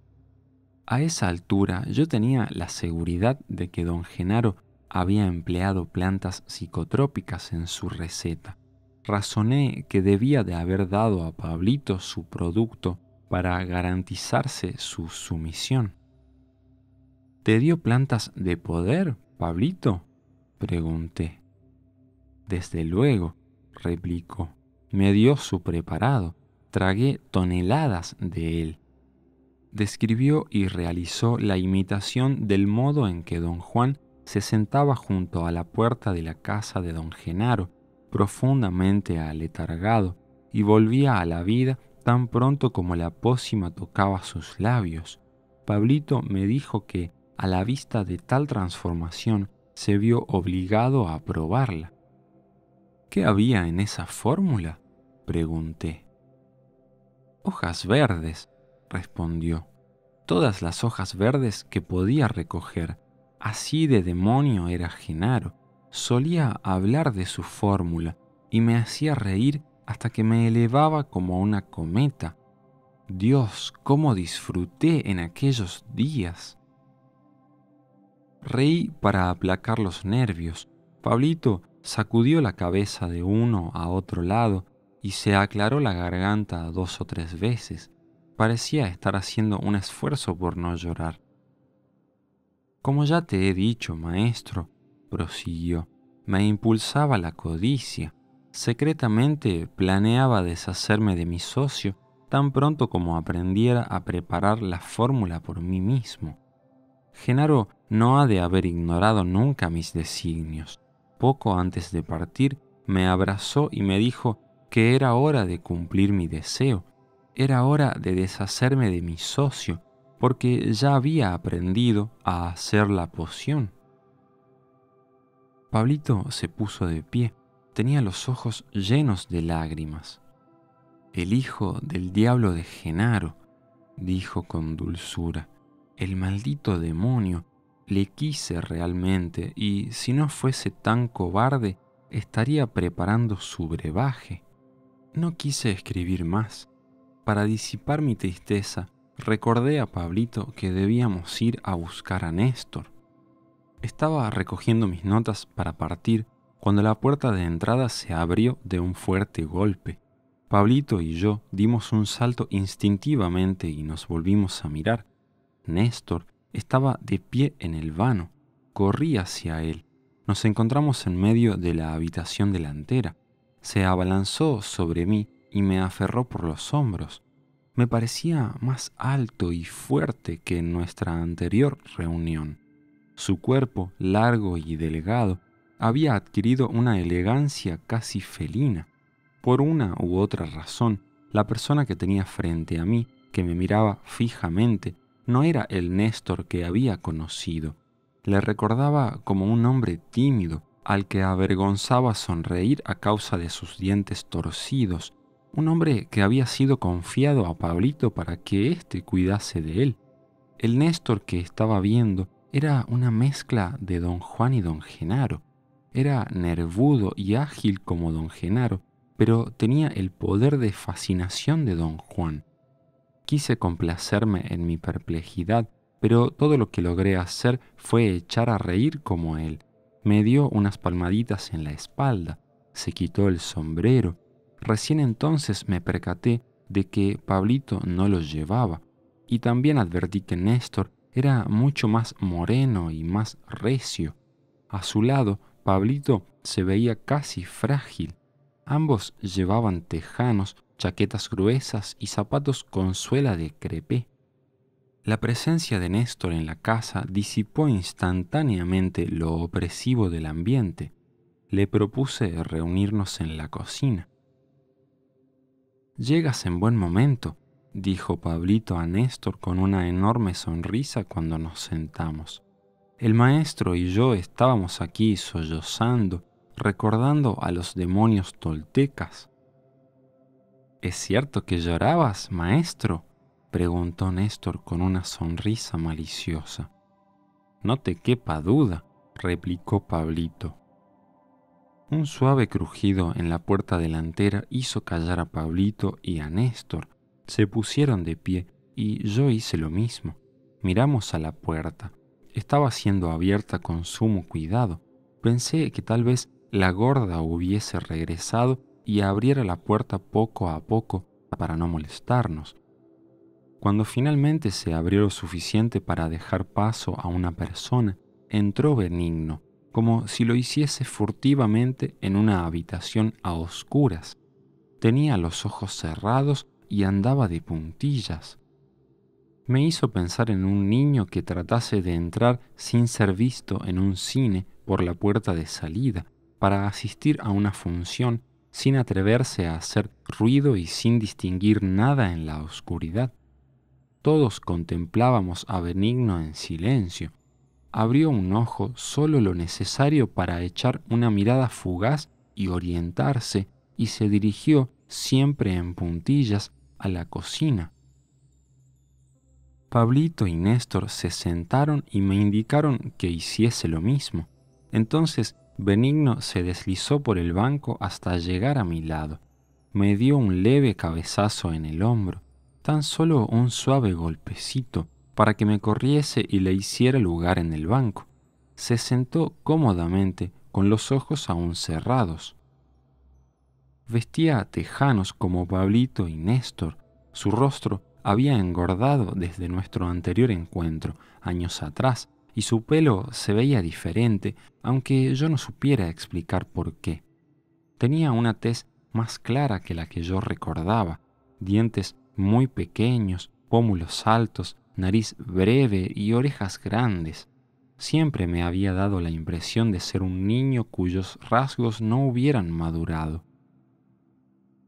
A esa altura yo tenía la seguridad de que don Genaro había empleado plantas psicotrópicas en su receta. Razoné que debía de haber dado a Pablito su producto para garantizarse su sumisión. —¿Te dio plantas de poder, Pablito? —pregunté. —Desde luego —replicó—, me dio su preparado, tragué toneladas de él. Describió y realizó la imitación del modo en que don Juan se sentaba junto a la puerta de la casa de don Genaro, profundamente aletargado, y volvía a la vida tan pronto como la pócima tocaba sus labios. Pablito me dijo que, a la vista de tal transformación, se vio obligado a probarla. —¿Qué había en esa fórmula? —pregunté. —Hojas verdes —respondió—, todas las hojas verdes que podía recoger. Así de demonio era Genaro. Solía hablar de su fórmula y me hacía reír hasta que me elevaba como una cometa. Dios, cómo disfruté en aquellos días. Reí para aplacar los nervios. Pablito sacudió la cabeza de uno a otro lado y se aclaró la garganta dos o tres veces. Parecía estar haciendo un esfuerzo por no llorar. —Como ya te he dicho, maestro —prosiguió—, me impulsaba la codicia. Secretamente planeaba deshacerme de mi socio tan pronto como aprendiera a preparar la fórmula por mí mismo. Genaro no ha de haber ignorado nunca mis designios. Poco antes de partir me abrazó y me dijo que era hora de cumplir mi deseo, era hora de deshacerme de mi socio, porque ya había aprendido a hacer la poción. Pablito se puso de pie, tenía los ojos llenos de lágrimas. «El hijo del diablo de Genaro», dijo con dulzura, «el maldito demonio, le quise realmente y si no fuese tan cobarde estaría preparando su brebaje». No quise escribir más. Para disipar mi tristeza, recordé a Pablito que debíamos ir a buscar a Néstor. Estaba recogiendo mis notas para partir cuando la puerta de entrada se abrió de un fuerte golpe. Pablito y yo dimos un salto instintivamente y nos volvimos a mirar. Néstor estaba de pie en el vano. Corrí hacia él. Nos encontramos en medio de la habitación delantera. Se abalanzó sobre mí y me aferró por los hombros. Me parecía más alto y fuerte que en nuestra anterior reunión. Su cuerpo, largo y delgado, había adquirido una elegancia casi felina. Por una u otra razón, la persona que tenía frente a mí, que me miraba fijamente, no era el Néstor que había conocido. Le recordaba como un hombre tímido, al que avergonzaba sonreír a causa de sus dientes torcidos, un hombre que había sido confiado a Pablito para que éste cuidase de él. El Néstor que estaba viendo era una mezcla de don Juan y don Genaro. Era nervudo y ágil como don Genaro, pero tenía el poder de fascinación de don Juan. Quise complacerme en mi perplejidad, pero todo lo que logré hacer fue echar a reír como él. Me dio unas palmaditas en la espalda, se quitó el sombrero. Recién entonces me percaté de que Pablito no lo llevaba, y también advertí que Néstor era mucho más moreno y más recio. A su lado, Pablito se veía casi frágil. Ambos llevaban tejanos, chaquetas gruesas y zapatos con suela de crepé. La presencia de Néstor en la casa disipó instantáneamente lo opresivo del ambiente. Le propuse reunirnos en la cocina. «Llegas en buen momento», dijo Pablito a Néstor con una enorme sonrisa cuando nos sentamos. El maestro y yo estábamos aquí sollozando, recordando a los demonios toltecas. «¿Es cierto que llorabas, maestro?», preguntó Néstor con una sonrisa maliciosa. «No te quepa duda», replicó Pablito. Un suave crujido en la puerta delantera hizo callar a Pablito y a Néstor. Se pusieron de pie y yo hice lo mismo. Miramos a la puerta. Estaba siendo abierta con sumo cuidado. Pensé que tal vez la gorda hubiese regresado y abriera la puerta poco a poco para no molestarnos. Cuando finalmente se abrió lo suficiente para dejar paso a una persona, entró Benigno, como si lo hiciese furtivamente en una habitación a oscuras. Tenía los ojos cerrados y andaba de puntillas. Me hizo pensar en un niño que tratase de entrar sin ser visto en un cine por la puerta de salida, para asistir a una función sin atreverse a hacer ruido y sin distinguir nada en la oscuridad. Todos contemplábamos a Benigno en silencio. Abrió un ojo solo lo necesario para echar una mirada fugaz y orientarse, y se dirigió, siempre en puntillas, a la cocina. Pablito y Néstor se sentaron y me indicaron que hiciese lo mismo. Entonces Benigno se deslizó por el banco hasta llegar a mi lado. Me dio un leve cabezazo en el hombro. Tan solo un suave golpecito para que me corriese y le hiciera lugar en el banco. Se sentó cómodamente con los ojos aún cerrados. Vestía tejanos como Pablito y Néstor. Su rostro había engordado desde nuestro anterior encuentro, años atrás, y su pelo se veía diferente, aunque yo no supiera explicar por qué. Tenía una tez más clara que la que yo recordaba, dientes muy pequeños, pómulos altos, nariz breve y orejas grandes. Siempre me había dado la impresión de ser un niño cuyos rasgos no hubieran madurado.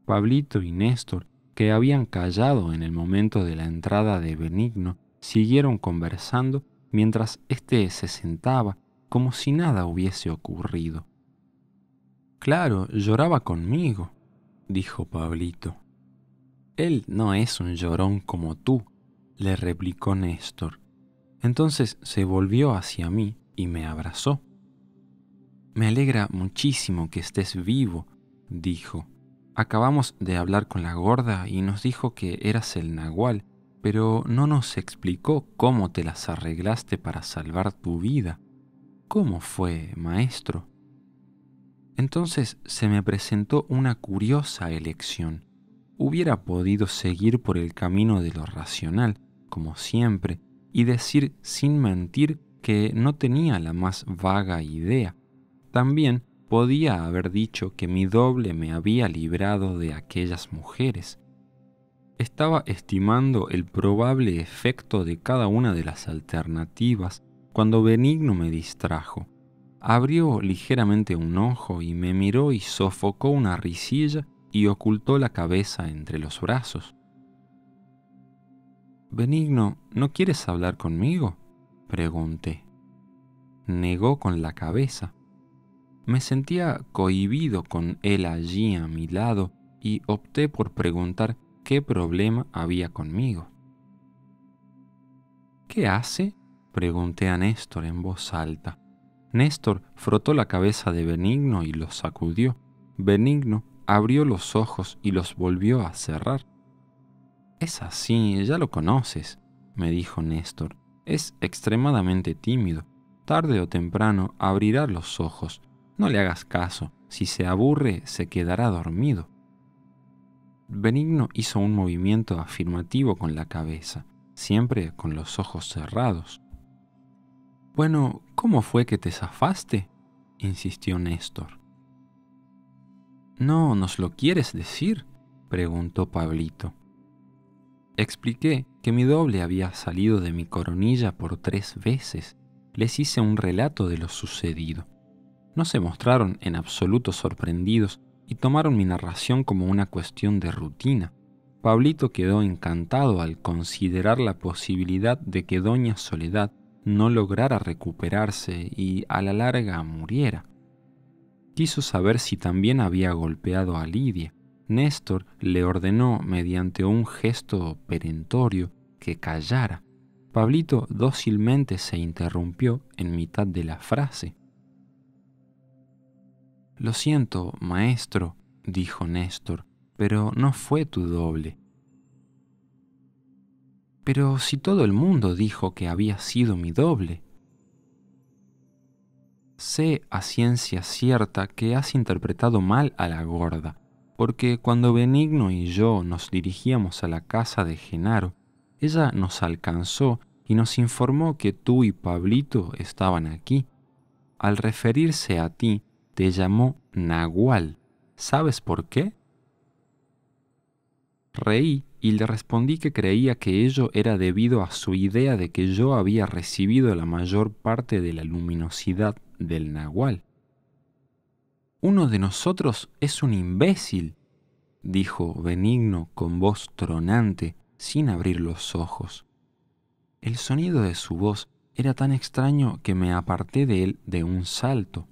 Pablito y Néstor, que habían callado en el momento de la entrada de Benigno, siguieron conversando mientras éste se sentaba como si nada hubiese ocurrido. «Claro, lloraba conmigo», dijo Pablito. «Él no es un llorón como tú», le replicó Néstor. Entonces se volvió hacia mí y me abrazó. «Me alegra muchísimo que estés vivo», dijo. «Acabamos de hablar con la gorda y nos dijo que eras el nahual, pero no nos explicó cómo te las arreglaste para salvar tu vida. ¿Cómo fue, maestro?». Entonces se me presentó una curiosa elección. Hubiera podido seguir por el camino de lo racional, como siempre, y decir sin mentir que no tenía la más vaga idea. También podía haber dicho que mi doble me había librado de aquellas mujeres. Estaba estimando el probable efecto de cada una de las alternativas cuando Benigno me distrajo. Abrió ligeramente un ojo y me miró y sofocó una risilla y ocultó la cabeza entre los brazos. «Benigno, ¿no quieres hablar conmigo?», pregunté. Negó con la cabeza. Me sentía cohibido con él allí a mi lado y opté por preguntar qué problema había conmigo. «¿Qué hace?», pregunté a Néstor en voz alta. Néstor frotó la cabeza de Benigno y los sacudió. Benigno abrió los ojos y los volvió a cerrar. «Es así, ya lo conoces», me dijo Néstor. «Es extremadamente tímido. Tarde o temprano abrirá los ojos. No le hagas caso. Si se aburre, se quedará dormido». Benigno hizo un movimiento afirmativo con la cabeza, siempre con los ojos cerrados. «Bueno, ¿cómo fue que te zafaste?», insistió Néstor. «¿No nos lo quieres decir?», preguntó Pablito. Expliqué que mi doble había salido de mi coronilla por tres veces. Les hice un relato de lo sucedido. No se mostraron en absoluto sorprendidos y tomaron mi narración como una cuestión de rutina. Pablito quedó encantado al considerar la posibilidad de que Doña Soledad no lograra recuperarse y a la larga muriera. Quiso saber si también había golpeado a Lidia. Néstor le ordenó, mediante un gesto perentorio, que callara. Pablito dócilmente se interrumpió en mitad de la frase. «Lo siento, maestro», dijo Néstor, «pero no fue tu doble». «Pero si todo el mundo dijo que había sido mi doble». «Sé a ciencia cierta que has interpretado mal a la gorda, porque cuando Benigno y yo nos dirigíamos a la casa de Genaro, ella nos alcanzó y nos informó que tú y Pablito estaban aquí. Al referirse a ti, te llamó Nahual. ¿Sabes por qué?». Reí y le respondí que creía que ello era debido a su idea de que yo había recibido la mayor parte de la luminosidad del Nahual. «Uno de nosotros es un imbécil», dijo Benigno con voz tronante, sin abrir los ojos. El sonido de su voz era tan extraño que me aparté de él de un salto.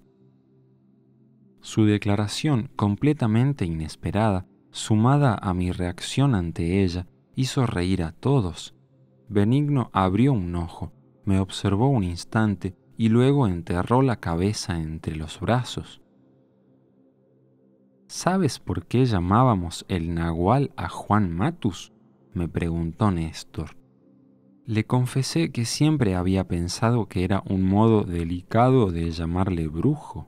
Su declaración, completamente inesperada, sumada a mi reacción ante ella, hizo reír a todos. Benigno abrió un ojo, me observó un instante y luego enterró la cabeza entre los brazos. «¿Sabes por qué llamábamos el Nahual a Juan Matus?», me preguntó Néstor. Le confesé que siempre había pensado que era un modo delicado de llamarle brujo.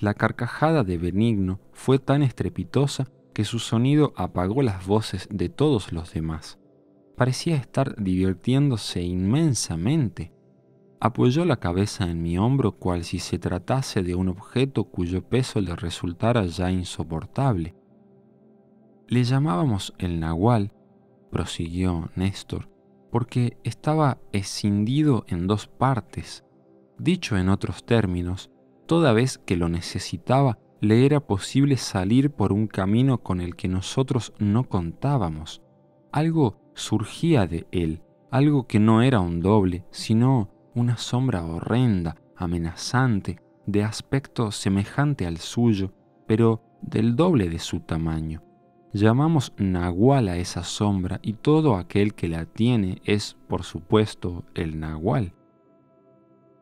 La carcajada de Benigno fue tan estrepitosa que su sonido apagó las voces de todos los demás. Parecía estar divirtiéndose inmensamente. Apoyó la cabeza en mi hombro cual si se tratase de un objeto cuyo peso le resultara ya insoportable. «Le llamábamos el Nahual», prosiguió Néstor, «porque estaba escindido en dos partes. Dicho en otros términos, toda vez que lo necesitaba, le era posible salir por un camino con el que nosotros no contábamos. Algo surgía de él, algo que no era un doble, sino una sombra horrenda, amenazante, de aspecto semejante al suyo, pero del doble de su tamaño. Llamamos nahual a esa sombra y todo aquel que la tiene es, por supuesto, el nahual.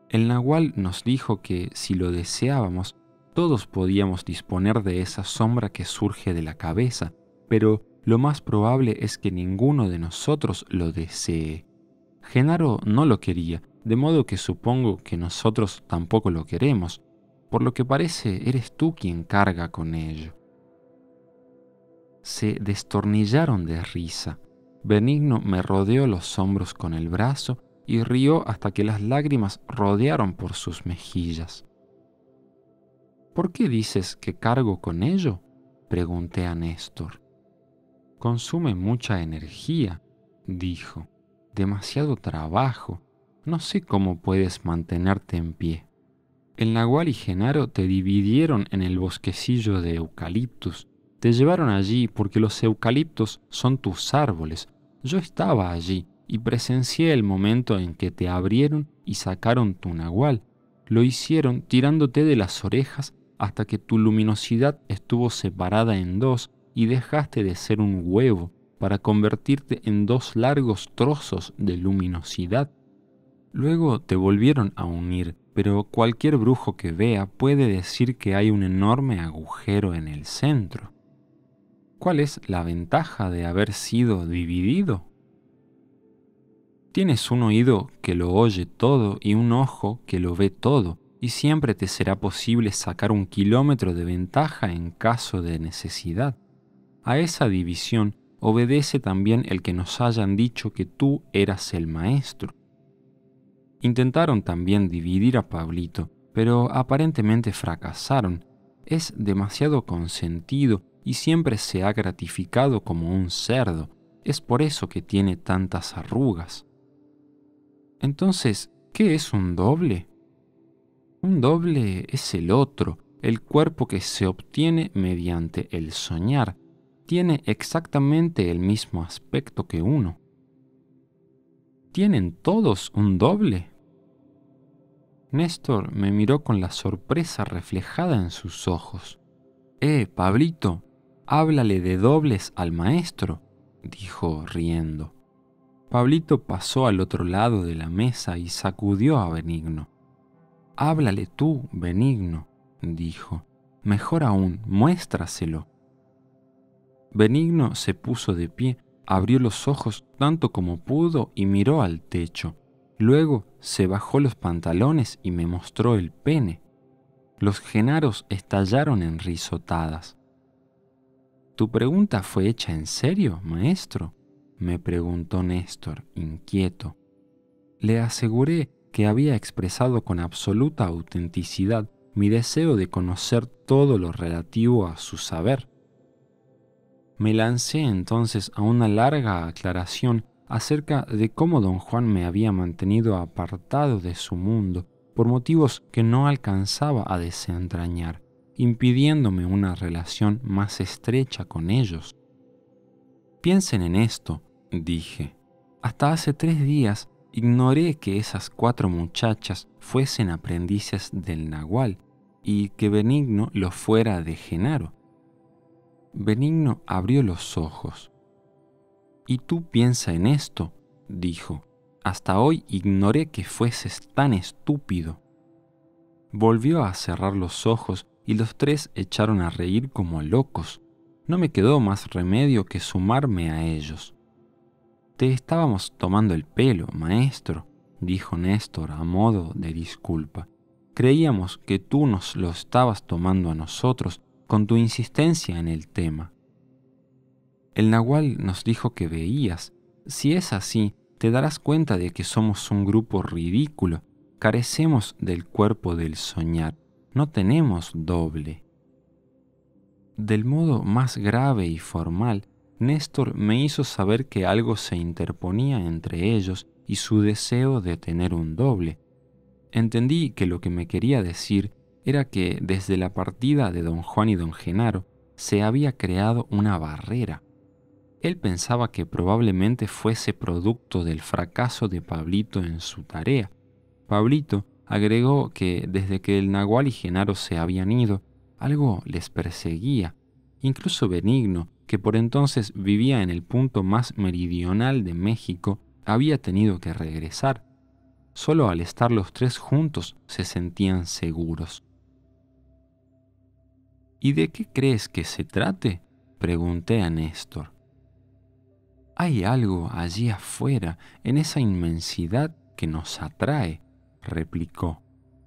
El nahual nos dijo que, si lo deseábamos, todos podíamos disponer de esa sombra que surge de la cabeza, pero lo más probable es que ninguno de nosotros lo desee. Genaro no lo quería, de modo que supongo que nosotros tampoco lo queremos. Por lo que parece, eres tú quien carga con ello. Se destornillaron de risa. Benigno me rodeó los hombros con el brazo y rió hasta que las lágrimas rodearon por sus mejillas. —¿Por qué dices que cargo con ello? —pregunté a Néstor. —Consume mucha energía —dijo—, demasiado trabajo. No sé cómo puedes mantenerte en pie. El nahual y Genaro te dividieron en el bosquecillo de eucaliptus. Te llevaron allí porque los eucaliptos son tus árboles. Yo estaba allí y presencié el momento en que te abrieron y sacaron tu nahual. Lo hicieron tirándote de las orejas hasta que tu luminosidad estuvo separada en dos y dejaste de ser un huevo para convertirte en dos largos trozos de luminosidad. Luego te volvieron a unir, pero cualquier brujo que vea puede decir que hay un enorme agujero en el centro. ¿Cuál es la ventaja de haber sido dividido? Tienes un oído que lo oye todo y un ojo que lo ve todo, y siempre te será posible sacar un kilómetro de ventaja en caso de necesidad. A esa división obedece también el que nos hayan dicho que tú eras el maestro. Intentaron también dividir a Pablito, pero aparentemente fracasaron. Es demasiado consentido y siempre se ha gratificado como un cerdo. Es por eso que tiene tantas arrugas. Entonces, ¿qué es un doble? Un doble es el otro, el cuerpo que se obtiene mediante el soñar. Tiene exactamente el mismo aspecto que uno. ¿Tienen todos un doble? Néstor me miró con la sorpresa reflejada en sus ojos. —¡Eh, Pablito! Háblale de dobles al maestro —dijo riendo. Pablito pasó al otro lado de la mesa y sacudió a Benigno. —Háblale tú, Benigno —dijo—. Mejor aún, muéstraselo. Benigno se puso de pie, abrió los ojos tanto como pudo y miró al techo. Luego se bajó los pantalones y me mostró el pene. Los genaros estallaron en risotadas. —¿Tu pregunta fue hecha en serio, maestro? —me preguntó Néstor, inquieto. Le aseguré que había expresado con absoluta autenticidad mi deseo de conocer todo lo relativo a su saber. Me lancé entonces a una larga aclaración acerca de cómo don Juan me había mantenido apartado de su mundo, por motivos que no alcanzaba a desentrañar, impidiéndome una relación más estrecha con ellos. «Piensen en esto», dije. «Hasta hace tres días ignoré que esas cuatro muchachas fuesen aprendices del nahual y que Benigno lo fuera de Genaro». Benigno abrió los ojos. «Y tú piensa en esto», dijo. Hasta hoy ignoré que fueses tan estúpido. Volvió a cerrar los ojos y los tres echaron a reír como locos. No me quedó más remedio que sumarme a ellos. «Te estábamos tomando el pelo, maestro», dijo Néstor a modo de disculpa. «Creíamos que tú nos lo estabas tomando a nosotros con tu insistencia en el tema. El nahual nos dijo que veías. Si es así, te darás cuenta de que somos un grupo ridículo, carecemos del cuerpo del soñar, no tenemos doble». Del modo más grave y formal, Néstor me hizo saber que algo se interponía entre ellos y su deseo de tener un doble. Entendí que lo que me quería decir era que desde la partida de don Juan y don Genaro se había creado una barrera. Él pensaba que probablemente fuese producto del fracaso de Pablito en su tarea. Pablito agregó que desde que el Nahual y Genaro se habían ido, algo les perseguía. Incluso Benigno, que por entonces vivía en el punto más meridional de México, había tenido que regresar. Solo al estar los tres juntos se sentían seguros. —¿Y de qué crees que se trate? —pregunté a Néstor. —Hay algo allí afuera, en esa inmensidad que nos atrae —replicó.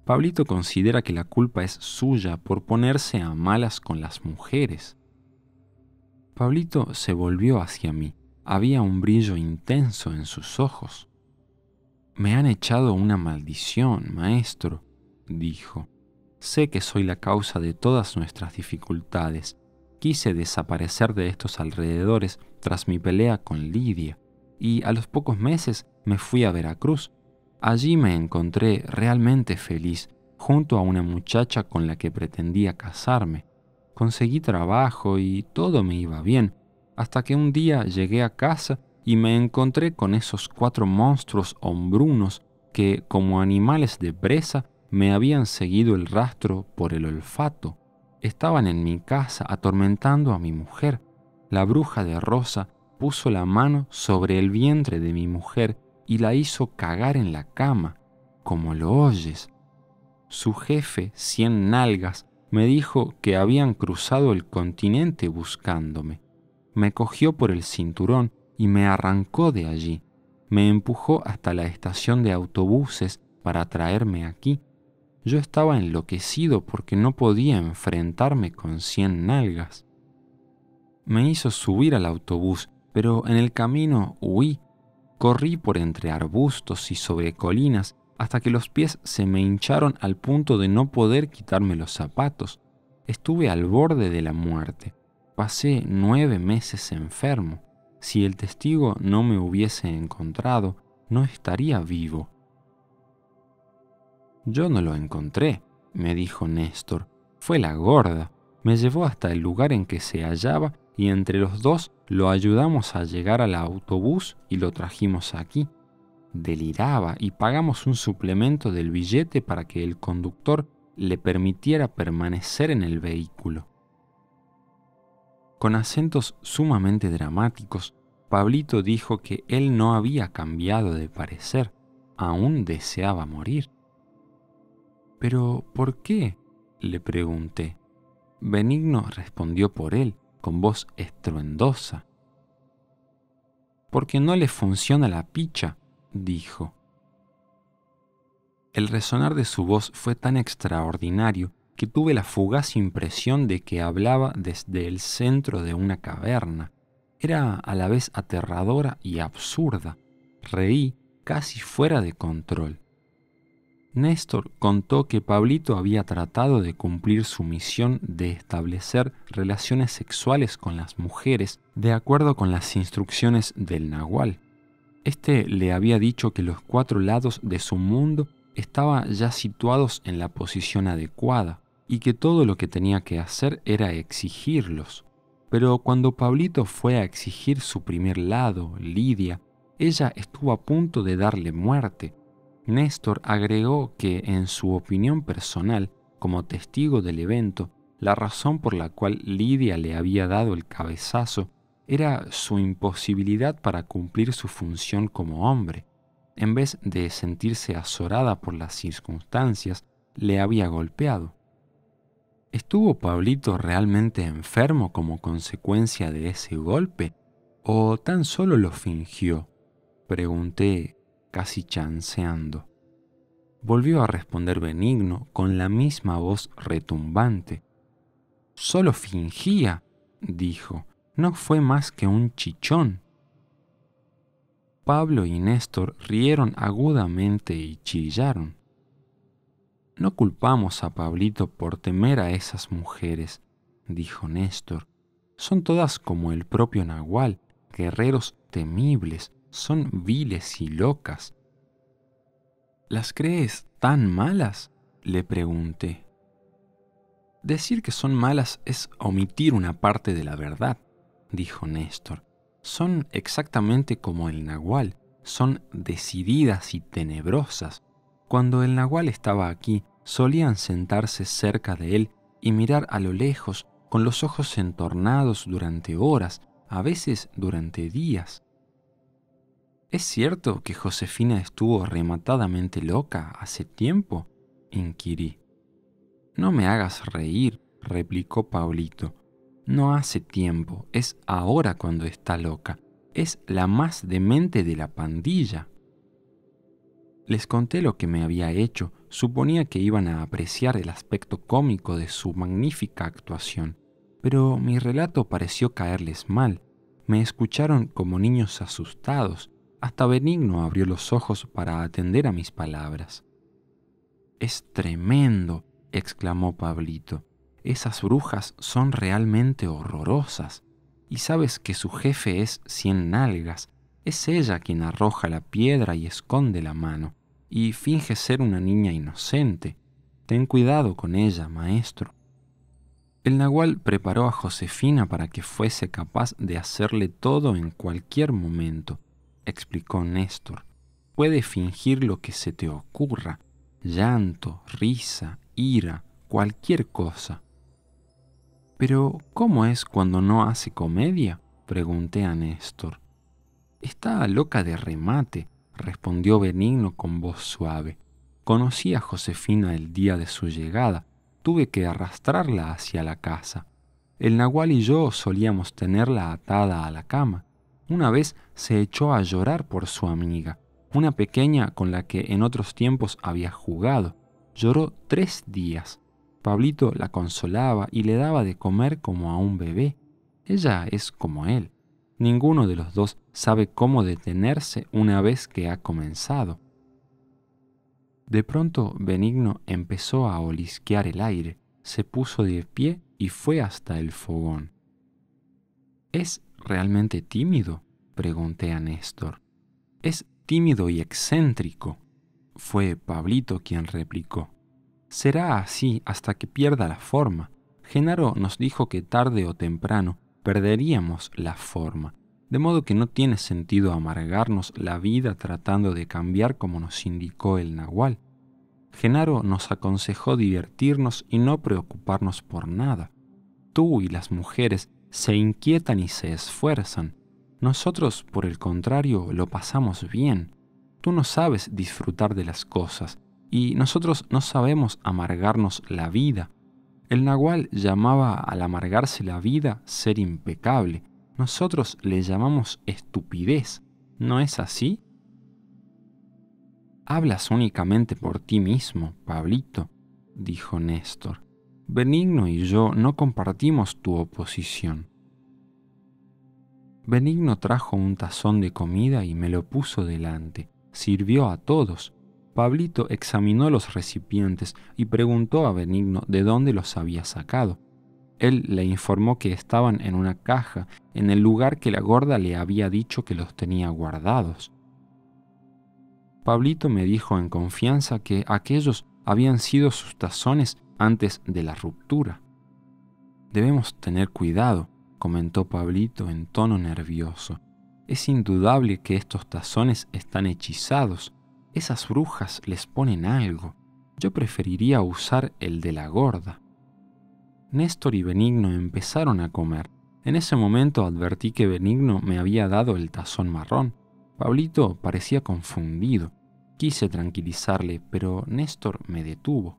Pablito considera que la culpa es suya por ponerse a malas con las mujeres. Pablito se volvió hacia mí. Había un brillo intenso en sus ojos. —Me han echado una maldición, maestro —dijo—. Sé que soy la causa de todas nuestras dificultades. Quise desaparecer de estos alrededores tras mi pelea con Lidia, y a los pocos meses me fui a Veracruz. Allí me encontré realmente feliz, junto a una muchacha con la que pretendía casarme. Conseguí trabajo y todo me iba bien, hasta que un día llegué a casa y me encontré con esos cuatro monstruos hombrunos que, como animales de presa, me habían seguido el rastro por el olfato. Estaban en mi casa atormentando a mi mujer. La bruja de Rosa puso la mano sobre el vientre de mi mujer y la hizo cagar en la cama, como lo oyes. Su jefe, Cien Nalgas, me dijo que habían cruzado el continente buscándome. Me cogió por el cinturón y me arrancó de allí. Me empujó hasta la estación de autobuses para traerme aquí. Yo estaba enloquecido porque no podía enfrentarme con Cien Nalgas. Me hizo subir al autobús, pero en el camino huí. Corrí por entre arbustos y sobre colinas hasta que los pies se me hincharon al punto de no poder quitarme los zapatos. Estuve al borde de la muerte. Pasé nueve meses enfermo. Si el testigo no me hubiese encontrado, no estaría vivo. Yo no lo encontré, me dijo Néstor. Fue la gorda. Me llevó hasta el lugar en que se hallaba y entre los dos lo ayudamos a llegar al autobús y lo trajimos aquí. Deliraba y pagamos un suplemento del billete para que el conductor le permitiera permanecer en el vehículo. Con acentos sumamente dramáticos, Pablito dijo que él no había cambiado de parecer, aún deseaba morir. —¿Pero por qué? —le pregunté. Benigno respondió por él, con voz estruendosa. —Porque no le funciona la picha —dijo. El resonar de su voz fue tan extraordinario que tuve la fugaz impresión de que hablaba desde el centro de una caverna. Era a la vez aterradora y absurda. Reí casi fuera de control. Néstor contó que Pablito había tratado de cumplir su misión de establecer relaciones sexuales con las mujeres de acuerdo con las instrucciones del Nahual. Este le había dicho que los cuatro lados de su mundo estaban ya situados en la posición adecuada y que todo lo que tenía que hacer era exigirlos. Pero cuando Pablito fue a exigir su primer lado, Lidia, ella estuvo a punto de darle muerte. Néstor agregó que, en su opinión personal, como testigo del evento, la razón por la cual Lidia le había dado el cabezazo era su imposibilidad para cumplir su función como hombre. En vez de sentirse azorada por las circunstancias, le había golpeado. ¿Estuvo Pablito realmente enfermo como consecuencia de ese golpe? ¿O tan solo lo fingió? Pregunté, casi chanceando. Volvió a responder Benigno con la misma voz retumbante. —Solo fingía —dijo—, no fue más que un chichón. Pablo y Néstor rieron agudamente y chillaron. —No culpamos a Pablito por temer a esas mujeres —dijo Néstor—. Son todas como el propio Nahual, guerreros temibles. Son viles y locas. —¿Las crees tan malas? —le pregunté. —Decir que son malas es omitir una parte de la verdad —dijo Néstor—. son exactamente como el nahual, son decididas y tenebrosas. Cuando el nahual estaba aquí, solían sentarse cerca de él y mirar a lo lejos, con los ojos entornados durante horas, a veces durante días. ¿Es cierto que Josefina estuvo rematadamente loca hace tiempo?, inquirí. No me hagas reír, replicó Pablito. No hace tiempo, es ahora cuando está loca. Es la más demente de la pandilla. Les conté lo que me había hecho. Suponía que iban a apreciar el aspecto cómico de su magnífica actuación, pero mi relato pareció caerles mal. Me escucharon como niños asustados. Hasta Benigno abrió los ojos para atender a mis palabras. «Es tremendo», exclamó Pablito. «Esas brujas son realmente horrorosas. Y sabes que su jefe es Cien Nalgas. Es ella quien arroja la piedra y esconde la mano, y finge ser una niña inocente. Ten cuidado con ella, maestro». El nahual preparó a Josefina para que fuese capaz de hacerle todo en cualquier momento, explicó Néstor. Puede fingir lo que se te ocurra, llanto, risa, ira, cualquier cosa. «Pero, ¿cómo es cuando no hace comedia?», pregunté a Néstor. «Está loca de remate», respondió Benigno con voz suave. «Conocí a Josefina el día de su llegada. Tuve que arrastrarla hacia la casa. El nahual y yo solíamos tenerla atada a la cama. Una vez se echó a llorar por su amiga, una pequeña con la que en otros tiempos había jugado. Lloró tres días. Pablito la consolaba y le daba de comer como a un bebé. Ella es como él. Ninguno de los dos sabe cómo detenerse una vez que ha comenzado». De pronto Benigno empezó a olisquear el aire, se puso de pie y fue hasta el fogón. «¿Es realmente tímido?», pregunté a Néstor. «Es tímido y excéntrico», fue Pablito quien replicó. «Será así hasta que pierda la forma. Genaro nos dijo que tarde o temprano perderíamos la forma, de modo que no tiene sentido amargarnos la vida tratando de cambiar como nos indicó el nahual. Genaro nos aconsejó divertirnos y no preocuparnos por nada. Tú y las mujeres se inquietan y se esfuerzan. Nosotros, por el contrario, lo pasamos bien. Tú no sabes disfrutar de las cosas, y nosotros no sabemos amargarnos la vida. El nahual llamaba al amargarse la vida ser impecable. Nosotros le llamamos estupidez. ¿No es así?». «Hablas únicamente por ti mismo, Pablito», dijo Néstor. «Benigno y yo no compartimos tu oposición». Benigno trajo un tazón de comida y me lo puso delante. Sirvió a todos. Pablito examinó los recipientes y preguntó a Benigno de dónde los había sacado. Él le informó que estaban en una caja, en el lugar que la gorda le había dicho que los tenía guardados. Pablito me dijo en confianza que aquellos habían sido sus tazones antes de la ruptura. «Debemos tener cuidado», comentó Pablito en tono nervioso. «Es indudable que estos tazones están hechizados. Esas brujas les ponen algo. Yo preferiría usar el de la gorda». Néstor y Benigno empezaron a comer. En ese momento advertí que Benigno me había dado el tazón marrón. Pablito parecía confundido. Quise tranquilizarle, pero Néstor me detuvo.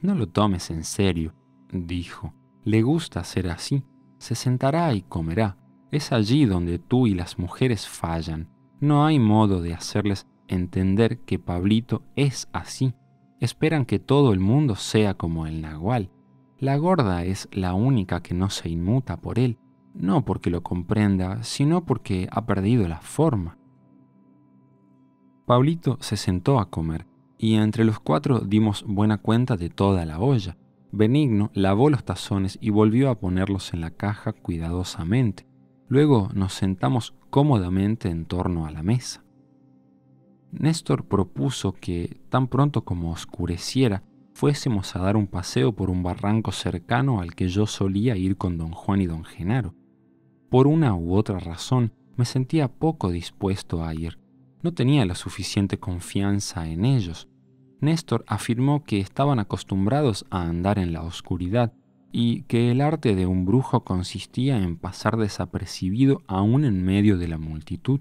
«No lo tomes en serio», dijo. «Le gusta ser así. Se sentará y comerá. Es allí donde tú y las mujeres fallan. No hay modo de hacerles entender que Pablito es así. Esperan que todo el mundo sea como el nahual. La gorda es la única que no se inmuta por él, no porque lo comprenda, sino porque ha perdido la forma». Pablito se sentó a comer, y entre los cuatro dimos buena cuenta de toda la olla. Benigno lavó los tazones y volvió a ponerlos en la caja cuidadosamente. Luego nos sentamos cómodamente en torno a la mesa. Néstor propuso que, tan pronto como oscureciera, fuésemos a dar un paseo por un barranco cercano al que yo solía ir con don Juan y don Genaro. Por una u otra razón, me sentía poco dispuesto a ir. No tenía la suficiente confianza en ellos. Néstor afirmó que estaban acostumbrados a andar en la oscuridad y que el arte de un brujo consistía en pasar desapercibido aún en medio de la multitud.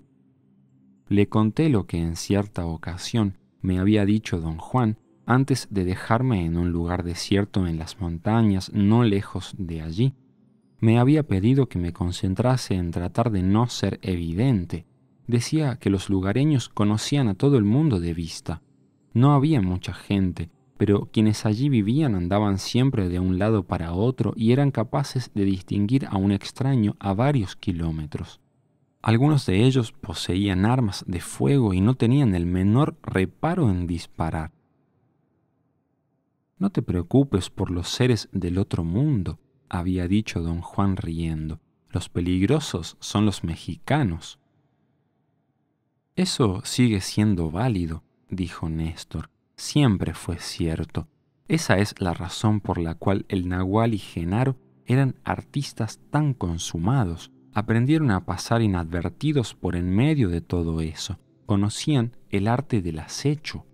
Le conté lo que en cierta ocasión me había dicho don Juan antes de dejarme en un lugar desierto en las montañas no lejos de allí. Me había pedido que me concentrase en tratar de no ser evidente. Decía que los lugareños conocían a todo el mundo de vista. No había mucha gente, pero quienes allí vivían andaban siempre de un lado para otro y eran capaces de distinguir a un extraño a varios kilómetros. Algunos de ellos poseían armas de fuego y no tenían el menor reparo en disparar. «No te preocupes por los seres del otro mundo», había dicho don Juan riendo. «Los peligrosos son los mexicanos». «Eso sigue siendo válido», dijo Néstor. «Siempre fue cierto. Esa es la razón por la cual el Nahual y Genaro eran artistas tan consumados. Aprendieron a pasar inadvertidos por en medio de todo eso. Conocían el arte del acecho».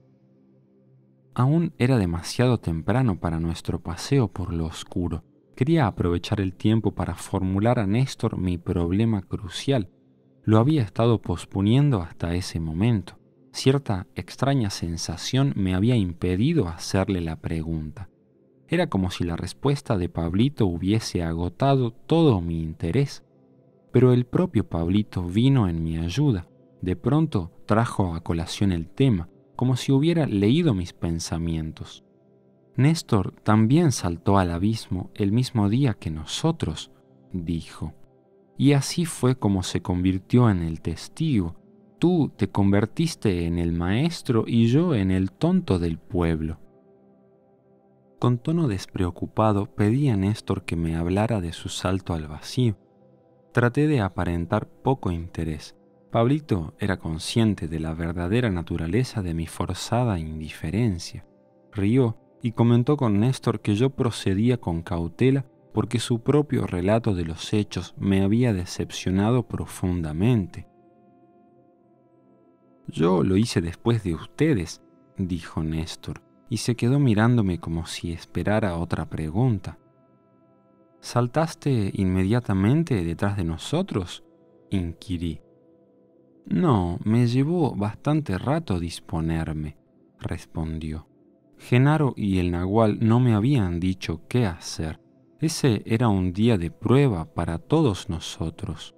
Aún era demasiado temprano para nuestro paseo por lo oscuro. Quería aprovechar el tiempo para formular a Néstor mi problema crucial. Lo había estado posponiendo hasta ese momento. Cierta extraña sensación me había impedido hacerle la pregunta. Era como si la respuesta de Pablito hubiese agotado todo mi interés. Pero el propio Pablito vino en mi ayuda. De pronto trajo a colación el tema, como si hubiera leído mis pensamientos. «Néstor también saltó al abismo el mismo día que nosotros», dijo. «Y así fue como se convirtió en el testigo. Tú te convertiste en el maestro y yo en el tonto del pueblo». Con tono despreocupado pedí a Néstor que me hablara de su salto al vacío. Traté de aparentar poco interés. Pablito era consciente de la verdadera naturaleza de mi forzada indiferencia. Rió y comentó con Néstor que yo procedía con cautela porque su propio relato de los hechos me había decepcionado profundamente. «Yo lo hice después de ustedes», dijo Néstor, y se quedó mirándome como si esperara otra pregunta. «¿Saltaste inmediatamente detrás de nosotros?», inquirí. «No, me llevó bastante rato disponerme», respondió. «Genaro y el Nahual no me habían dicho qué hacer. Ese era un día de prueba para todos nosotros».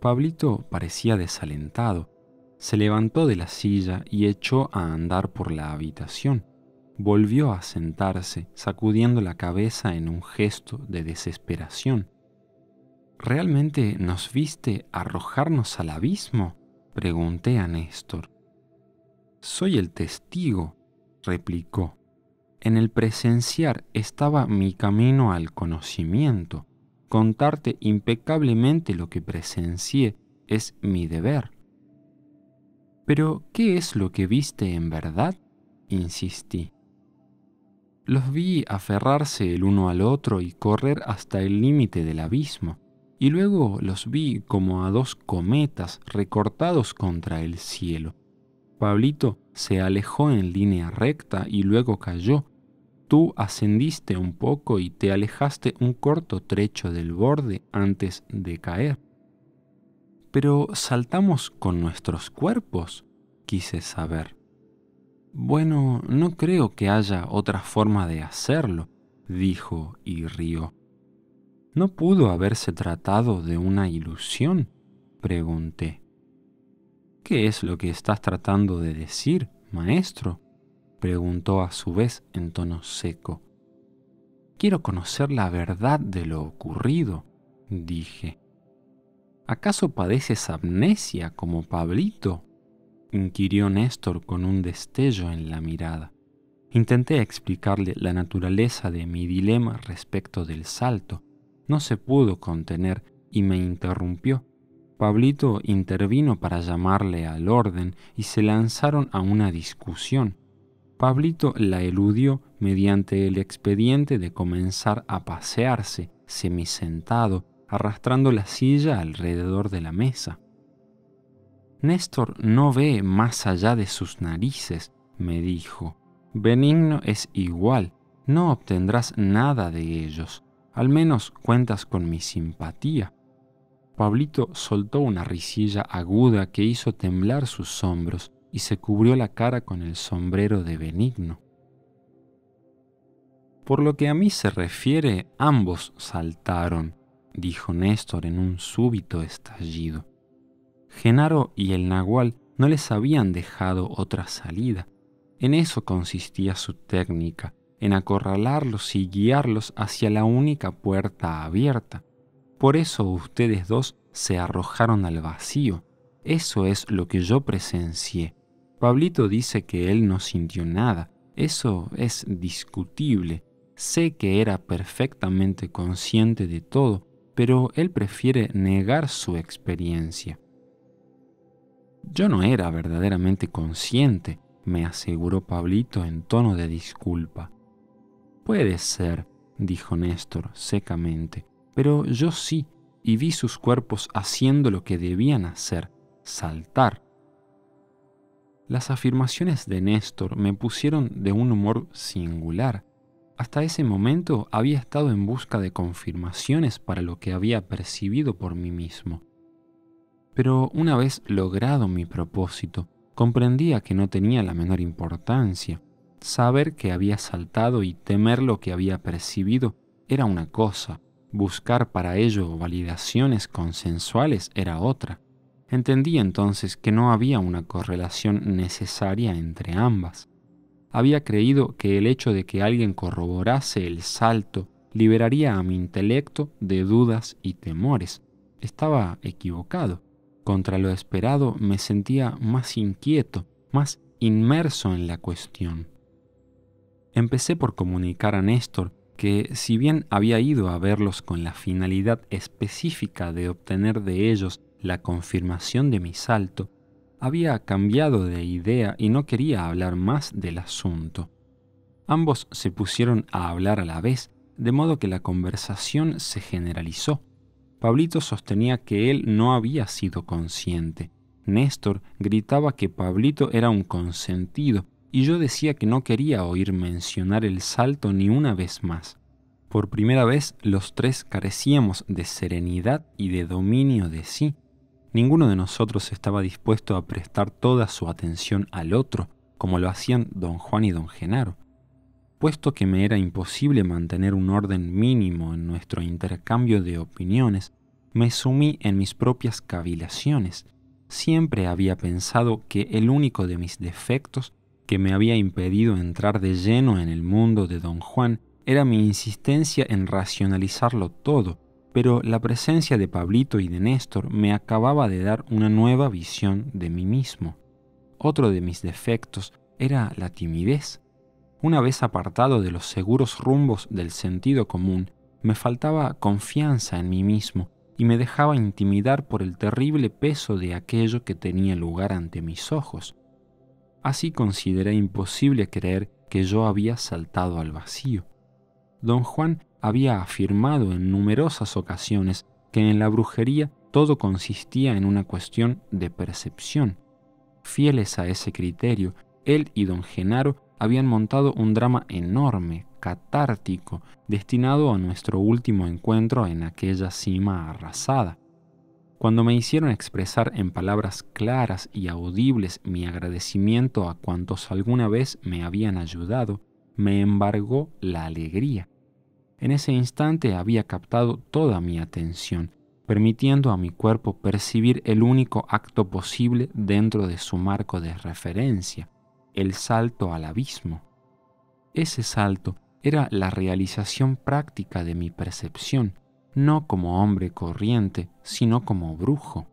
Pablito parecía desalentado. Se levantó de la silla y echó a andar por la habitación. Volvió a sentarse, sacudiendo la cabeza en un gesto de desesperación. «¿Realmente nos viste arrojarnos al abismo?», pregunté a Néstor. «Soy el testigo», replicó. «En el presenciar estaba mi camino al conocimiento. Contarte impecablemente lo que presencié es mi deber». «¿Pero qué es lo que viste en verdad?», insistí. «Los vi aferrarse el uno al otro y correr hasta el límite del abismo, y luego los vi como a dos cometas recortados contra el cielo. Pablito se alejó en línea recta y luego cayó. Tú ascendiste un poco y te alejaste un corto trecho del borde antes de caer». «¿Pero saltamos con nuestros cuerpos?», quise saber. «Bueno, no creo que haya otra forma de hacerlo», dijo y rió. «¿No pudo haberse tratado de una ilusión?», pregunté. «¿Qué es lo que estás tratando de decir, maestro?», preguntó a su vez en tono seco. «Quiero conocer la verdad de lo ocurrido», dije. «¿Acaso padeces amnesia como Pablito?», inquirió Néstor con un destello en la mirada. Intenté explicarle la naturaleza de mi dilema respecto del salto. No se pudo contener y me interrumpió. Pablito intervino para llamarle al orden y se lanzaron a una discusión. Pablito la eludió mediante el expediente de comenzar a pasearse, semisentado, arrastrando la silla alrededor de la mesa. Néstor no ve más allá de sus narices, me dijo. Benigno es igual, no obtendrás nada de ellos, al menos cuentas con mi simpatía. Pablito soltó una risilla aguda que hizo temblar sus hombros y se cubrió la cara con el sombrero de Benigno. Por lo que a mí se refiere, ambos saltaron, dijo Néstor en un súbito estallido. Genaro y el Nahual no les habían dejado otra salida. En eso consistía su técnica, en acorralarlos y guiarlos hacia la única puerta abierta. Por eso ustedes dos se arrojaron al vacío. Eso es lo que yo presencié. Pablito dice que él no sintió nada. Eso es discutible. Sé que era perfectamente consciente de todo, pero él prefiere negar su experiencia. Yo no era verdaderamente consciente, me aseguró Pablito en tono de disculpa. Puede ser, dijo Néstor secamente, pero yo sí, y vi sus cuerpos haciendo lo que debían hacer, saltar. Las afirmaciones de Néstor me pusieron de un humor singular. Hasta ese momento había estado en busca de confirmaciones para lo que había percibido por mí mismo. Pero una vez logrado mi propósito, comprendía que no tenía la menor importancia. Saber que había saltado y temer lo que había percibido era una cosa, buscar para ello validaciones consensuales era otra. Entendí entonces que no había una correlación necesaria entre ambas. Había creído que el hecho de que alguien corroborase el salto liberaría a mi intelecto de dudas y temores. Estaba equivocado. Contra lo esperado me sentía más inquieto, más inmerso en la cuestión. Empecé por comunicar a Néstor que, si bien había ido a verlos con la finalidad específica de obtener de ellos la confirmación de mi salto, había cambiado de idea y no quería hablar más del asunto. Ambos se pusieron a hablar a la vez, de modo que la conversación se generalizó. Pablito sostenía que él no había sido consciente. Néstor gritaba que Pablito era un consentido y yo decía que no quería oír mencionar el salto ni una vez más. Por primera vez los tres carecíamos de serenidad y de dominio de sí. Ninguno de nosotros estaba dispuesto a prestar toda su atención al otro, como lo hacían don Juan y don Genaro. Puesto que me era imposible mantener un orden mínimo en nuestro intercambio de opiniones, me sumí en mis propias cavilaciones. Siempre había pensado que el único de mis defectos que me había impedido entrar de lleno en el mundo de don Juan era mi insistencia en racionalizarlo todo, pero la presencia de Pablito y de Néstor me acababa de dar una nueva visión de mí mismo. Otro de mis defectos era la timidez. Una vez apartado de los seguros rumbos del sentido común, me faltaba confianza en mí mismo y me dejaba intimidar por el terrible peso de aquello que tenía lugar ante mis ojos. Así consideré imposible creer que yo había saltado al vacío. Don Juan había afirmado en numerosas ocasiones que en la brujería todo consistía en una cuestión de percepción. Fieles a ese criterio, él y don Genaro habían montado un drama enorme, catártico, destinado a nuestro último encuentro en aquella cima arrasada. Cuando me hicieron expresar en palabras claras y audibles mi agradecimiento a cuantos alguna vez me habían ayudado, me embargó la alegría. En ese instante había captado toda mi atención, permitiendo a mi cuerpo percibir el único acto posible dentro de su marco de referencia: el salto al abismo. Ese salto era la realización práctica de mi percepción, no como hombre corriente, sino como brujo.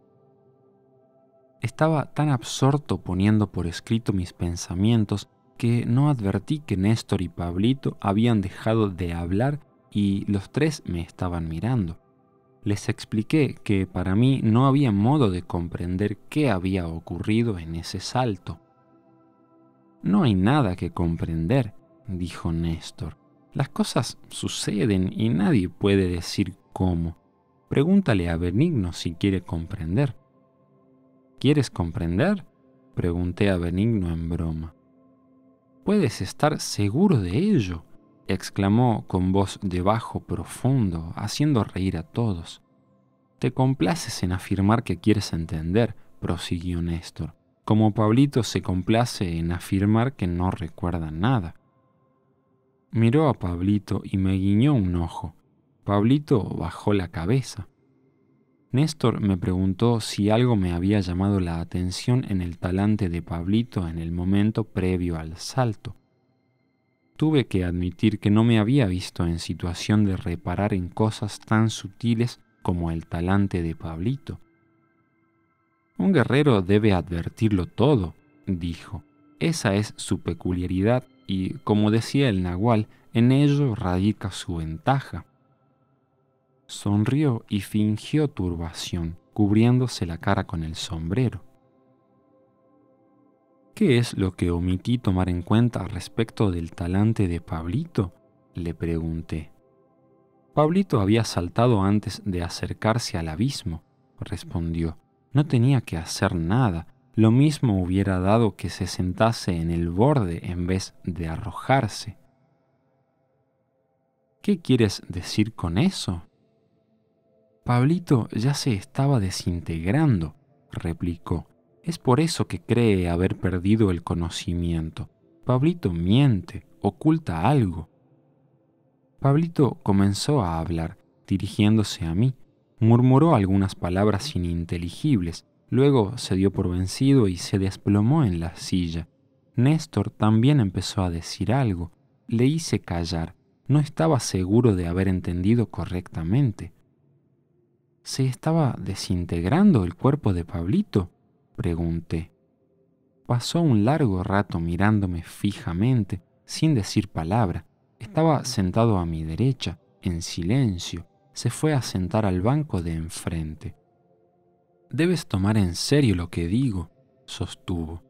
Estaba tan absorto poniendo por escrito mis pensamientos que no advertí que Néstor y Pablito habían dejado de hablar y los tres me estaban mirando. Les expliqué que para mí no había modo de comprender qué había ocurrido en ese salto. No hay nada que comprender, dijo Néstor. Las cosas suceden y nadie puede decir cómo. Pregúntale a Benigno si quiere comprender. ¿Quieres comprender?, pregunté a Benigno en broma. —Puedes estar seguro de ello —exclamó con voz de bajo profundo, haciendo reír a todos. —Te complaces en afirmar que quieres entender —prosiguió Néstor—, como Pablito se complace en afirmar que no recuerda nada. Miró a Pablito y me guiñó un ojo. Pablito bajó la cabeza. Néstor me preguntó si algo me había llamado la atención en el talante de Pablito en el momento previo al salto. Tuve que admitir que no me había visto en situación de reparar en cosas tan sutiles como el talante de Pablito. Un guerrero debe advertirlo todo, dijo. Esa es su peculiaridad y, como decía el nahual, en ello radica su ventaja. Sonrió y fingió turbación, cubriéndose la cara con el sombrero. —¿Qué es lo que omití tomar en cuenta respecto del talante de Pablito? —le pregunté. —Pablito había saltado antes de acercarse al abismo —respondió—. No tenía que hacer nada. Lo mismo hubiera dado que se sentase en el borde en vez de arrojarse. —¿Qué quieres decir con eso? —Pablito ya se estaba desintegrando —replicó—. Es por eso que cree haber perdido el conocimiento. Pablito miente, oculta algo. Pablito comenzó a hablar, dirigiéndose a mí. Murmuró algunas palabras ininteligibles, luego se dio por vencido y se desplomó en la silla. Néstor también empezó a decir algo. Le hice callar. No estaba seguro de haber entendido correctamente. —¿Se estaba desintegrando el cuerpo de Pablito? —pregunté. Pasó un largo rato mirándome fijamente, sin decir palabra. Estaba sentado a mi derecha, en silencio. Se fue a sentar al banco de enfrente. —Debes tomar en serio lo que digo —sostuvo—.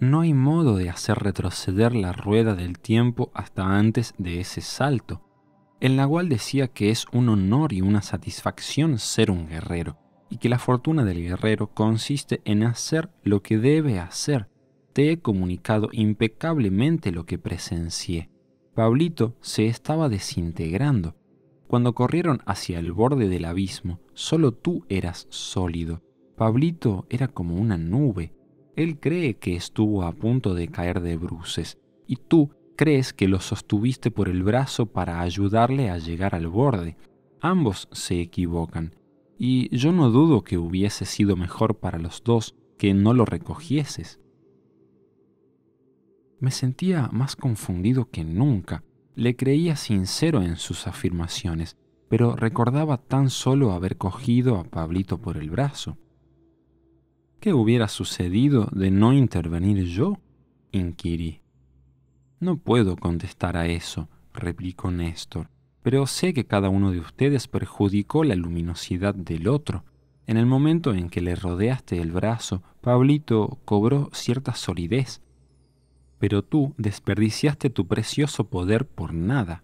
No hay modo de hacer retroceder la rueda del tiempo hasta antes de ese salto. El nahual decía que es un honor y una satisfacción ser un guerrero, y que la fortuna del guerrero consiste en hacer lo que debe hacer. Te he comunicado impecablemente lo que presencié. Pablito se estaba desintegrando. Cuando corrieron hacia el borde del abismo, solo tú eras sólido. Pablito era como una nube. Él cree que estuvo a punto de caer de bruces, y tú crees que lo sostuviste por el brazo para ayudarle a llegar al borde. Ambos se equivocan, y yo no dudo que hubiese sido mejor para los dos que no lo recogieses. Me sentía más confundido que nunca. Le creía sincero en sus afirmaciones, pero recordaba tan solo haber cogido a Pablito por el brazo. —¿Qué hubiera sucedido de no intervenir yo? —inquirí. —No puedo contestar a eso —replicó Néstor—, pero sé que cada uno de ustedes perjudicó la luminosidad del otro. En el momento en que le rodeaste el brazo, Pablito cobró cierta solidez, pero tú desperdiciaste tu precioso poder por nada.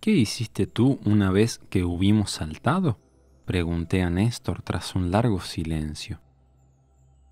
—¿Qué hiciste tú una vez que hubimos saltado? —pregunté a Néstor tras un largo silencio.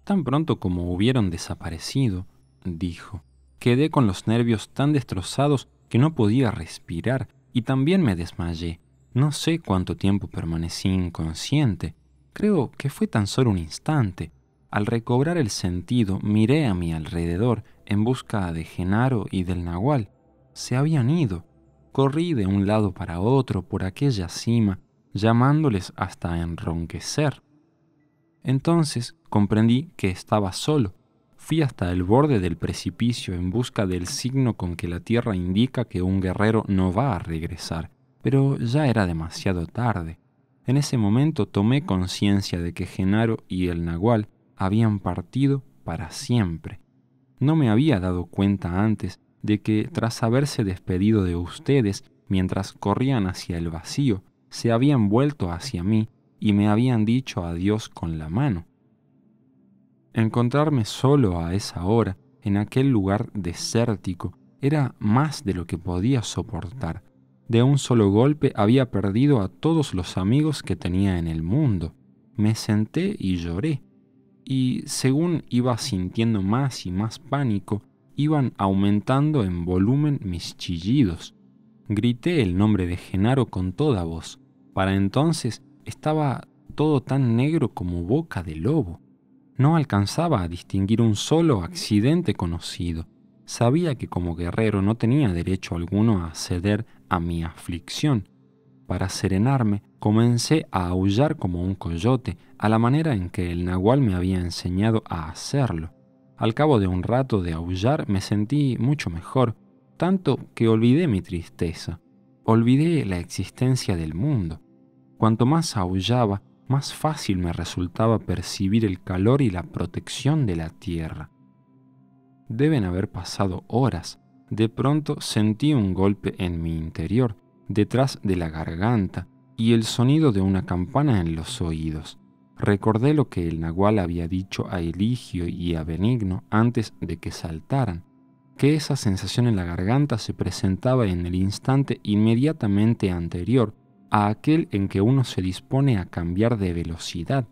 —Tan pronto como hubieron desaparecido —dijo—, quedé con los nervios tan destrozados que no podía respirar y también me desmayé. No sé cuánto tiempo permanecí inconsciente. Creo que fue tan solo un instante. Al recobrar el sentido, miré a mi alrededor en busca de Genaro y del nahual. Se habían ido. Corrí de un lado para otro por aquella cima, llamándoles hasta enronquecer. Entonces comprendí que estaba solo. Fui hasta el borde del precipicio en busca del signo con que la tierra indica que un guerrero no va a regresar, pero ya era demasiado tarde. En ese momento tomé conciencia de que Genaro y el nahual habían partido para siempre. No me había dado cuenta antes de que, tras haberse despedido de ustedes mientras corrían hacia el vacío, se habían vuelto hacia mí y me habían dicho adiós con la mano. Encontrarme solo a esa hora, en aquel lugar desértico, era más de lo que podía soportar. De un solo golpe había perdido a todos los amigos que tenía en el mundo. Me senté y lloré, y según iba sintiendo más y más pánico, iban aumentando en volumen mis chillidos. Grité el nombre de Genaro con toda voz. Para entonces estaba todo tan negro como boca de lobo. No alcanzaba a distinguir un solo accidente conocido. Sabía que como guerrero no tenía derecho alguno a ceder a mi aflicción. Para serenarme, comencé a aullar como un coyote, a la manera en que el nahual me había enseñado a hacerlo. Al cabo de un rato de aullar me sentí mucho mejor, tanto que olvidé mi tristeza. Olvidé la existencia del mundo. Cuanto más aullaba, más fácil me resultaba percibir el calor y la protección de la tierra. Deben haber pasado horas. De pronto sentí un golpe en mi interior, detrás de la garganta, y el sonido de una campana en los oídos. Recordé lo que el nahual había dicho a Eligio y a Benigno antes de que saltaran, que esa sensación en la garganta se presentaba en el instante inmediatamente anterior a aquel en que uno se dispone a cambiar de velocidad,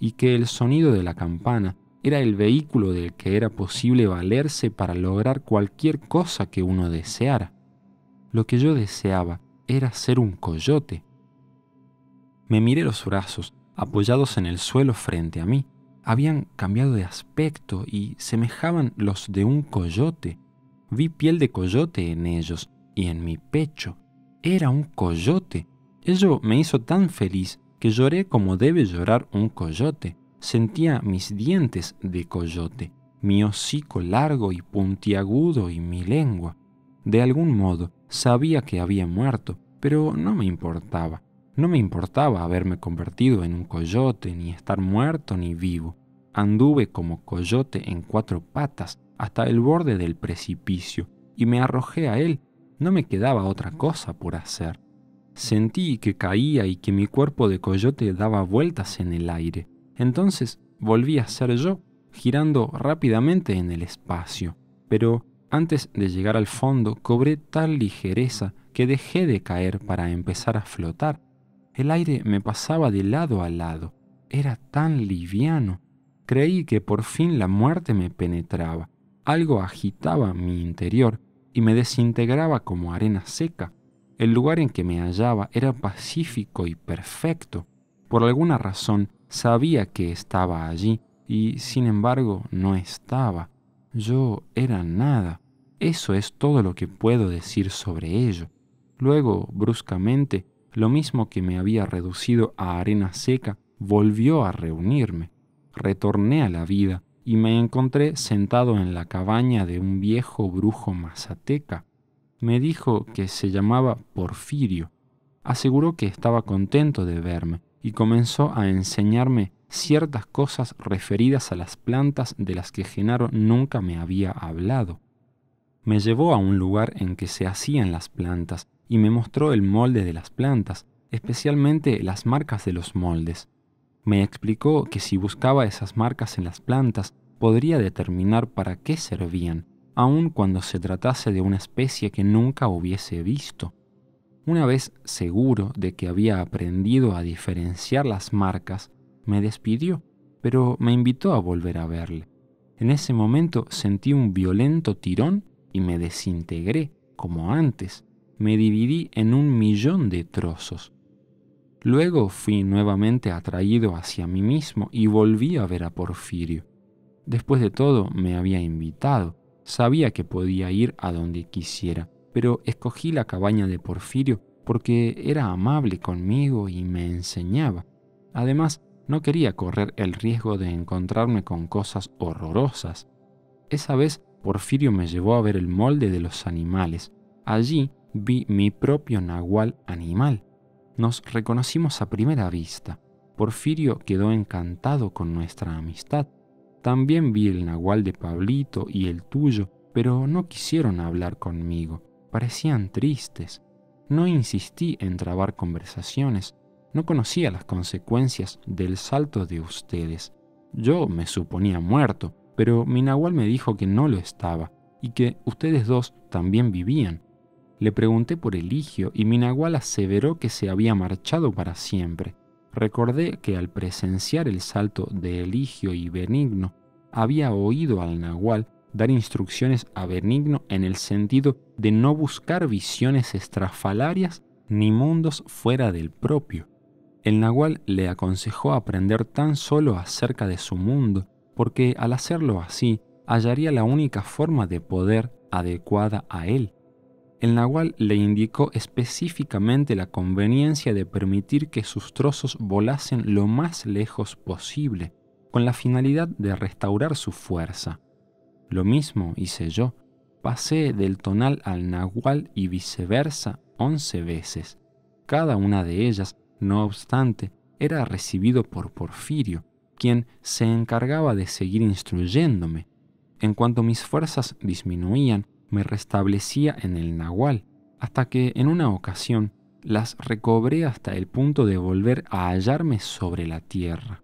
y que el sonido de la campana era el vehículo del que era posible valerse para lograr cualquier cosa que uno deseara. Lo que yo deseaba era ser un coyote. Me miré los brazos, apoyados en el suelo frente a mí. Habían cambiado de aspecto y semejaban los de un coyote. Vi piel de coyote en ellos y en mi pecho. Era un coyote. Ello me hizo tan feliz que lloré como debe llorar un coyote. Sentía mis dientes de coyote, mi hocico largo y puntiagudo y mi lengua. De algún modo sabía que había muerto, pero no me importaba. No me importaba haberme convertido en un coyote, ni estar muerto ni vivo. Anduve como coyote en cuatro patas hasta el borde del precipicio y me arrojé a él. No me quedaba otra cosa por hacer. Sentí que caía y que mi cuerpo de coyote daba vueltas en el aire. Entonces volví a ser yo, girando rápidamente en el espacio. Pero antes de llegar al fondo cobré tal ligereza que dejé de caer para empezar a flotar. El aire me pasaba de lado a lado. Era tan liviano. Creí que por fin la muerte me penetraba. Algo agitaba mi interior y me desintegraba como arena seca. El lugar en que me hallaba era pacífico y perfecto. Por alguna razón sabía que estaba allí y, sin embargo, no estaba. Yo era nada. Eso es todo lo que puedo decir sobre ello. Luego, bruscamente, lo mismo que me había reducido a arena seca volvió a reunirme. Retorné a la vida y me encontré sentado en la cabaña de un viejo brujo mazateca. Me dijo que se llamaba Porfirio. Aseguró que estaba contento de verme y comenzó a enseñarme ciertas cosas referidas a las plantas de las que Genaro nunca me había hablado. Me llevó a un lugar en que se hacían las plantas y me mostró el molde de las plantas, especialmente las marcas de los moldes. Me explicó que si buscaba esas marcas en las plantas, podría determinar para qué servían, aun cuando se tratase de una especie que nunca hubiese visto. Una vez seguro de que había aprendido a diferenciar las marcas, me despidió, pero me invitó a volver a verle. En ese momento sentí un violento tirón y me desintegré, como antes. Me dividí en un millón de trozos. Luego fui nuevamente atraído hacia mí mismo y volví a ver a Porfirio. Después de todo, me había invitado. Sabía que podía ir a donde quisiera, pero escogí la cabaña de Porfirio porque era amable conmigo y me enseñaba. Además, no quería correr el riesgo de encontrarme con cosas horrorosas. Esa vez, Porfirio me llevó a ver el molde de los animales. Allí vi mi propio nahual animal. Nos reconocimos a primera vista. Porfirio quedó encantado con nuestra amistad. También vi el nahual de Pablito y el tuyo, pero no quisieron hablar conmigo. Parecían tristes. No insistí en trabar conversaciones. No conocía las consecuencias del salto de ustedes. Yo me suponía muerto, pero mi nahual me dijo que no lo estaba y que ustedes dos también vivían. Le pregunté por Eligio y mi nahual aseveró que se había marchado para siempre. Recordé que al presenciar el salto de Eligio y Benigno, había oído al nahual dar instrucciones a Benigno en el sentido de no buscar visiones estrafalarias ni mundos fuera del propio. El nahual le aconsejó aprender tan solo acerca de su mundo, porque al hacerlo así, hallaría la única forma de poder adecuada a él. El nahual le indicó específicamente la conveniencia de permitir que sus trozos volasen lo más lejos posible, con la finalidad de restaurar su fuerza. Lo mismo hice yo. Pasé del tonal al nahual y viceversa once veces. Cada una de ellas, no obstante, era recibido por Porfirio, quien se encargaba de seguir instruyéndome. En cuanto mis fuerzas disminuían, me restablecía en el nahual, hasta que en una ocasión las recobré hasta el punto de volver a hallarme sobre la tierra.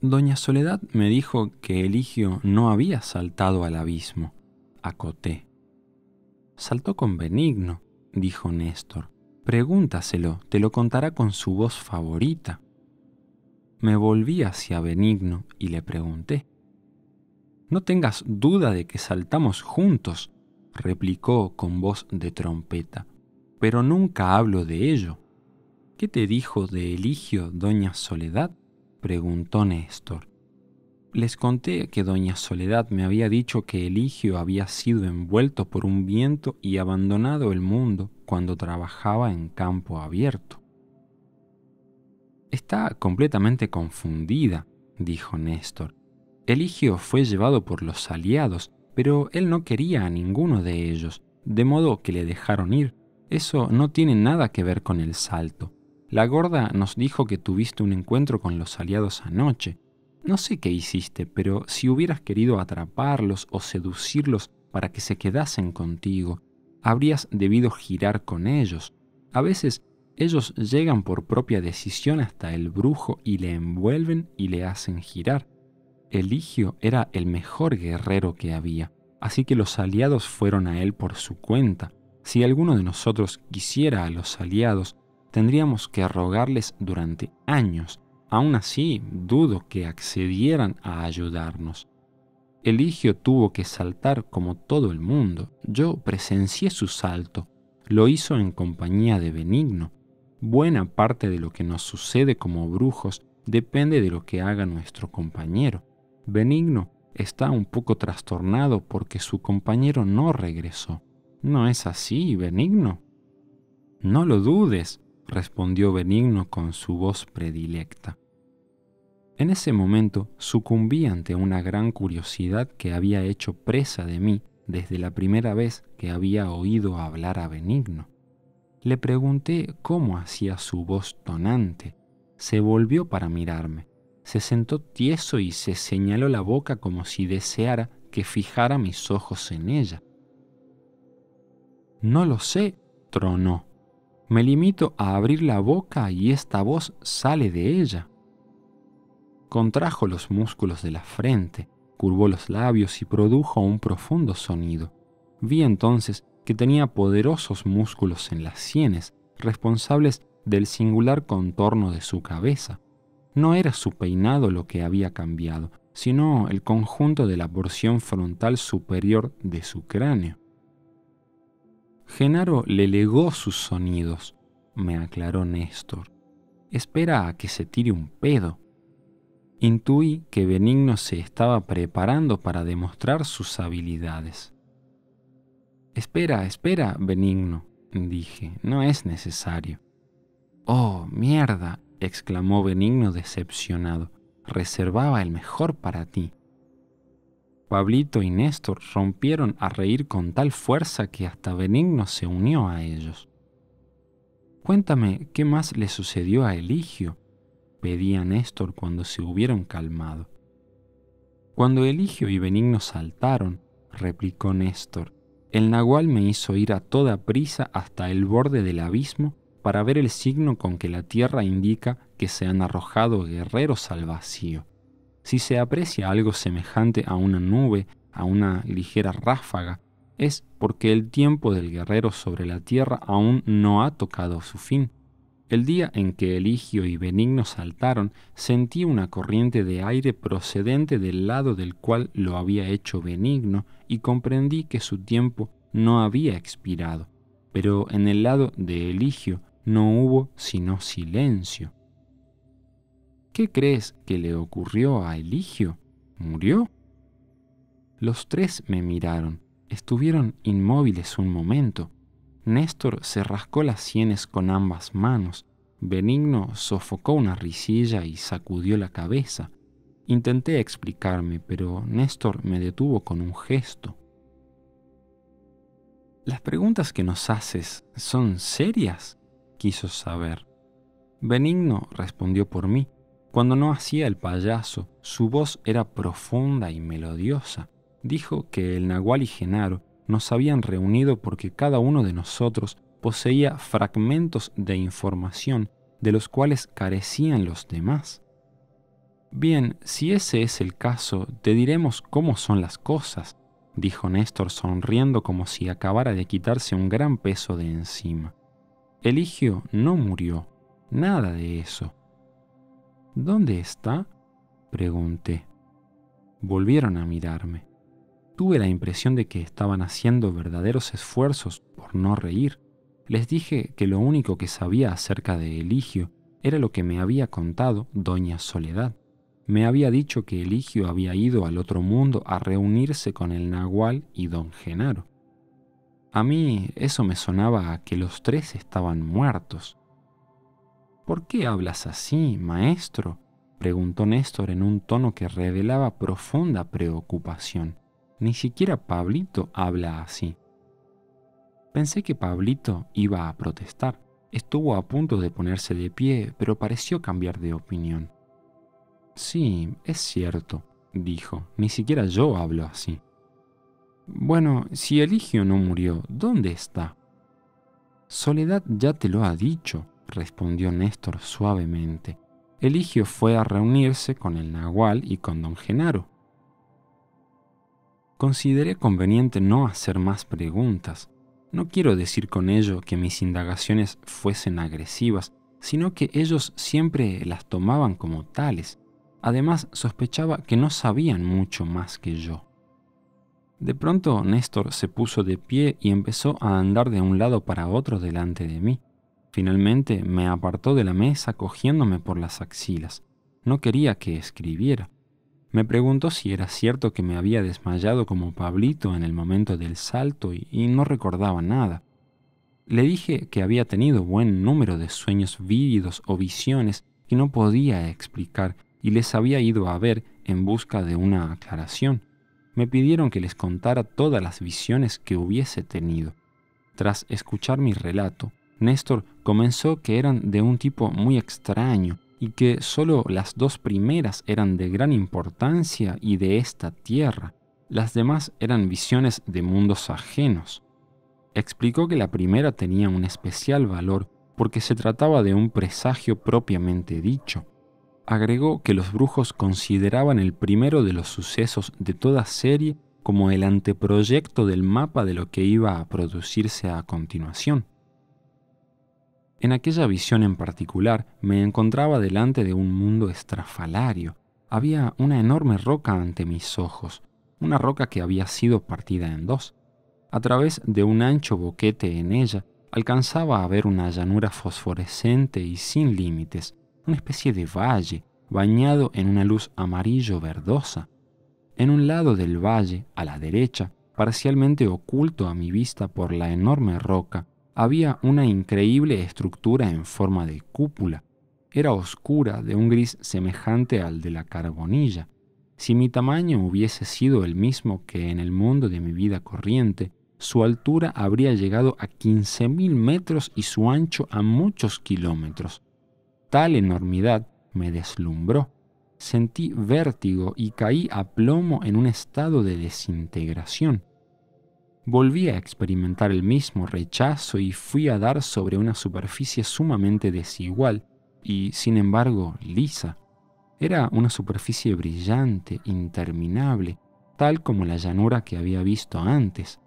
Doña Soledad me dijo que Eligio no había saltado al abismo. Acoté. Saltó con Benigno, dijo Néstor. Pregúntaselo, te lo contará con su voz favorita. Me volví hacia Benigno y le pregunté. No tengas duda de que saltamos juntos, replicó con voz de trompeta, pero nunca hablo de ello. ¿Qué te dijo de Eligio, doña Soledad? Preguntó Néstor. Les conté que doña Soledad me había dicho que Eligio había sido envuelto por un viento y abandonado el mundo cuando trabajaba en campo abierto. Está completamente confundida, dijo Néstor. Eligio fue llevado por los aliados, pero él no quería a ninguno de ellos, de modo que le dejaron ir. Eso no tiene nada que ver con el salto. La gorda nos dijo que tuviste un encuentro con los aliados anoche. No sé qué hiciste, pero si hubieras querido atraparlos o seducirlos para que se quedasen contigo, habrías debido girar con ellos. A veces ellos llegan por propia decisión hasta el brujo y le envuelven y le hacen girar. Eligio era el mejor guerrero que había, así que los aliados fueron a él por su cuenta. Si alguno de nosotros quisiera a los aliados, tendríamos que rogarles durante años. Aún así, dudo que accedieran a ayudarnos. Eligio tuvo que saltar como todo el mundo. Yo presencié su salto. Lo hizo en compañía de Benigno. Buena parte de lo que nos sucede como brujos depende de lo que haga nuestro compañero. Benigno está un poco trastornado porque su compañero no regresó. ¿No es así, Benigno? No lo dudes, respondió Benigno con su voz predilecta. En ese momento sucumbí ante una gran curiosidad que había hecho presa de mí desde la primera vez que había oído hablar a Benigno. Le pregunté cómo hacía su voz tonante. Se volvió para mirarme. Se sentó tieso y se señaló la boca como si deseara que fijara mis ojos en ella. No lo sé, tronó. Me limito a abrir la boca y esta voz sale de ella. Contrajo los músculos de la frente, curvó los labios y produjo un profundo sonido. Vi entonces que tenía poderosos músculos en las sienes, responsables del singular contorno de su cabeza. No era su peinado lo que había cambiado, sino el conjunto de la porción frontal superior de su cráneo. Genaro le legó sus sonidos, me aclaró Néstor. Espera a que se tire un pedo. Intuí que Benigno se estaba preparando para demostrar sus habilidades. Espera, espera, Benigno, dije, no es necesario. Oh, mierda, exclamó Benigno decepcionado. Reservaba el mejor para ti. Pablito y Néstor rompieron a reír con tal fuerza que hasta Benigno se unió a ellos. Cuéntame, ¿qué más le sucedió a Eligio?, pedía Néstor cuando se hubieron calmado. Cuando Eligio y Benigno saltaron, replicó Néstor, el nahual me hizo ir a toda prisa hasta el borde del abismo para ver el signo con que la tierra indica que se han arrojado guerreros al vacío. Si se aprecia algo semejante a una nube, a una ligera ráfaga, es porque el tiempo del guerrero sobre la tierra aún no ha tocado su fin. El día en que Eligio y Benigno saltaron, sentí una corriente de aire procedente del lado del cual lo había hecho Benigno y comprendí que su tiempo no había expirado, pero en el lado de Eligio no hubo sino silencio. ¿Qué crees que le ocurrió a Eligio? ¿Murió? Los tres me miraron. Estuvieron inmóviles un momento. Néstor se rascó las sienes con ambas manos. Benigno sofocó una risilla y sacudió la cabeza. Intenté explicarme, pero Néstor me detuvo con un gesto. «¿Las preguntas que nos haces son serias?», quiso saber. Benigno respondió por mí. Cuando no hacía el payaso, su voz era profunda y melodiosa. Dijo que el Nahual y Genaro nos habían reunido porque cada uno de nosotros poseía fragmentos de información de los cuales carecían los demás. «Bien, si ese es el caso, te diremos cómo son las cosas», dijo Néstor sonriendo como si acabara de quitarse un gran peso de encima. «Eligio no murió, nada de eso». «¿Dónde está?», pregunté. Volvieron a mirarme. Tuve la impresión de que estaban haciendo verdaderos esfuerzos por no reír. Les dije que lo único que sabía acerca de Eligio era lo que me había contado Doña Soledad. Me había dicho que Eligio había ido al otro mundo a reunirse con el Nahual y Don Genaro. A mí eso me sonaba a que los tres estaban muertos. «¿Por qué hablas así, maestro?», preguntó Néstor en un tono que revelaba profunda preocupación. Ni siquiera Pablito habla así. Pensé que Pablito iba a protestar. Estuvo a punto de ponerse de pie, pero pareció cambiar de opinión. «Sí, es cierto», dijo. «Ni siquiera yo hablo así». «Bueno, si Eligio no murió, ¿dónde está?». «Soledad ya te lo ha dicho», respondió Néstor suavemente. «Eligio fue a reunirse con el Nahual y con Don Genaro». Consideré conveniente no hacer más preguntas. No quiero decir con ello que mis indagaciones fuesen agresivas, sino que ellos siempre las tomaban como tales. Además, sospechaba que no sabían mucho más que yo. De pronto, Néstor se puso de pie y empezó a andar de un lado para otro delante de mí. Finalmente, me apartó de la mesa cogiéndome por las axilas. No quería que escribiera. Me preguntó si era cierto que me había desmayado como Pablito en el momento del salto y, y no recordaba nada. Le dije que había tenido buen número de sueños vívidos o visiones que no podía explicar y les había ido a ver en busca de una aclaración. Me pidieron que les contara todas las visiones que hubiese tenido. Tras escuchar mi relato, Néstor comenzó que eran de un tipo muy extraño, y que solo las dos primeras eran de gran importancia y de esta tierra. Las demás eran visiones de mundos ajenos. Explicó que la primera tenía un especial valor porque se trataba de un presagio propiamente dicho. Agregó que los brujos consideraban el primero de los sucesos de toda serie como el anteproyecto del mapa de lo que iba a producirse a continuación. En aquella visión en particular me encontraba delante de un mundo estrafalario. Había una enorme roca ante mis ojos, una roca que había sido partida en dos. A través de un ancho boquete en ella alcanzaba a ver una llanura fosforescente y sin límites, una especie de valle bañado en una luz amarillo verdosa. En un lado del valle, a la derecha, parcialmente oculto a mi vista por la enorme roca, había una increíble estructura en forma de cúpula. Era oscura, de un gris semejante al de la carbonilla. Si mi tamaño hubiese sido el mismo que en el mundo de mi vida corriente, su altura habría llegado a quince mil metros y su ancho a muchos kilómetros. Tal enormidad me deslumbró. Sentí vértigo y caí a plomo en un estado de desintegración. Volví a experimentar el mismo rechazo y fui a dar sobre una superficie sumamente desigual y, sin embargo, lisa. Era una superficie brillante, interminable, tal como la llanura que había visto antes.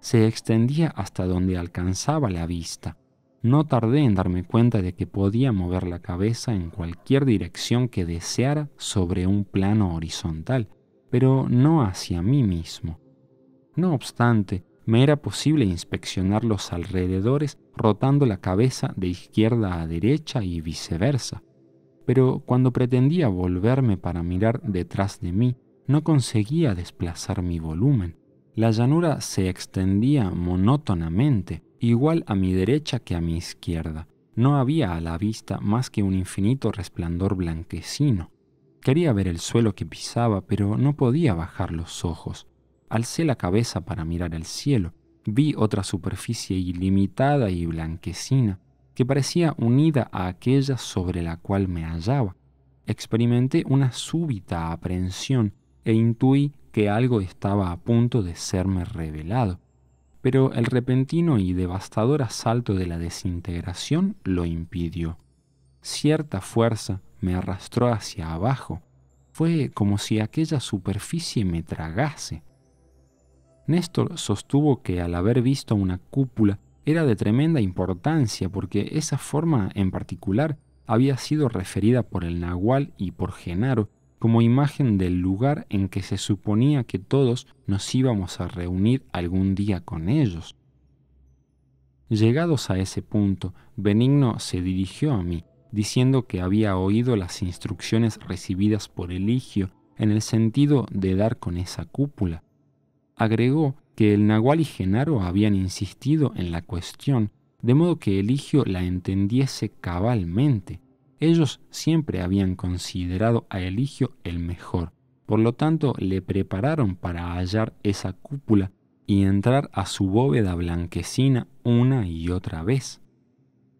se extendía hasta donde alcanzaba la vista. No tardé en darme cuenta de que podía mover la cabeza en cualquier dirección que deseara sobre un plano horizontal, pero no hacia mí mismo. No obstante, me era posible inspeccionar los alrededores rotando la cabeza de izquierda a derecha y viceversa. Pero cuando pretendía volverme para mirar detrás de mí, no conseguía desplazar mi volumen. La llanura se extendía monótonamente, igual a mi derecha que a mi izquierda. No había a la vista más que un infinito resplandor blanquecino. Quería ver el suelo que pisaba, pero no podía bajar los ojos. Alcé la cabeza para mirar el cielo. Vi otra superficie ilimitada y blanquecina, que parecía unida a aquella sobre la cual me hallaba. Experimenté una súbita aprensión e intuí que algo estaba a punto de serme revelado, pero el repentino y devastador asalto de la desintegración lo impidió. Cierta fuerza me arrastró hacia abajo. Fue como si aquella superficie me tragase. Néstor sostuvo que al haber visto una cúpula era de tremenda importancia porque esa forma en particular había sido referida por el Nahual y por Genaro como imagen del lugar en que se suponía que todos nos íbamos a reunir algún día con ellos. Llegados a ese punto, Benigno se dirigió a mí, diciendo que había oído las instrucciones recibidas por Eligio en el sentido de dar con esa cúpula. Agregó que el Nahual y Genaro habían insistido en la cuestión, de modo que Eligio la entendiese cabalmente. Ellos siempre habían considerado a Eligio el mejor, por lo tanto le prepararon para hallar esa cúpula y entrar a su bóveda blanquecina una y otra vez.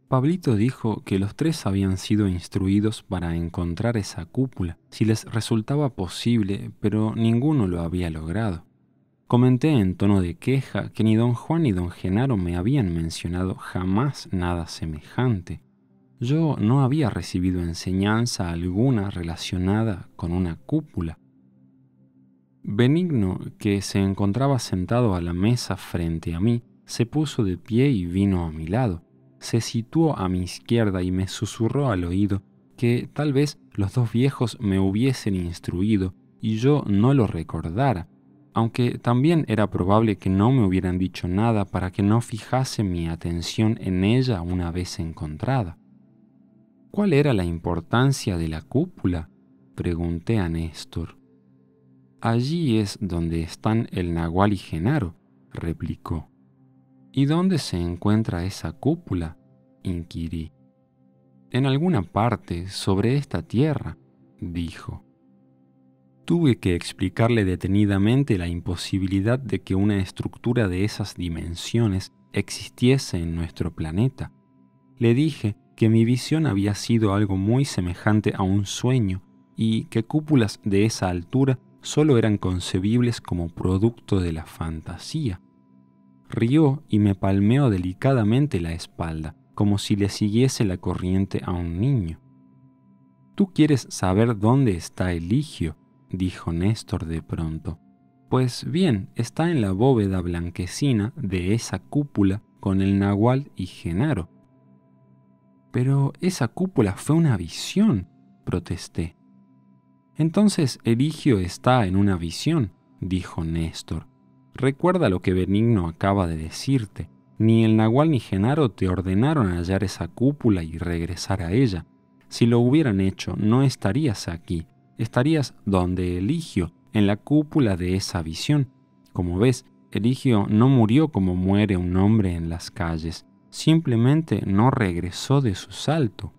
Pablito dijo que los tres habían sido instruidos para encontrar esa cúpula, si les resultaba posible, pero ninguno lo había logrado. Comenté en tono de queja que ni don Juan ni don Genaro me habían mencionado jamás nada semejante. Yo no había recibido enseñanza alguna relacionada con una cúpula. Benigno, que se encontraba sentado a la mesa frente a mí, se puso de pie y vino a mi lado. Se situó a mi izquierda y me susurró al oído que tal vez los dos viejos me hubiesen instruido y yo no lo recordara, aunque también era probable que no me hubieran dicho nada para que no fijase mi atención en ella una vez encontrada. ¿Cuál era la importancia de la cúpula?, pregunté a Néstor. Allí es donde están el Nahual y Genaro, replicó. ¿Y dónde se encuentra esa cúpula?, inquirí. En alguna parte sobre esta tierra, dijo. Tuve que explicarle detenidamente la imposibilidad de que una estructura de esas dimensiones existiese en nuestro planeta. Le dije que mi visión había sido algo muy semejante a un sueño y que cúpulas de esa altura solo eran concebibles como producto de la fantasía. Rió y me palmeó delicadamente la espalda, como si le siguiese la corriente a un niño. «Tú quieres saber dónde está Eligio», dijo Néstor de pronto. «Pues bien, está en la bóveda blanquecina de esa cúpula con el Nahual y Genaro». «Pero esa cúpula fue una visión», protesté. «Entonces Eligio está en una visión», dijo Néstor. «Recuerda lo que Benigno acaba de decirte. Ni el Nahual ni Genaro te ordenaron hallar esa cúpula y regresar a ella. Si lo hubieran hecho, no estarías aquí. Estarías donde Eligio, en la cúpula de esa visión. Como ves, Eligio no murió como muere un hombre en las calles. Simplemente no regresó de su salto».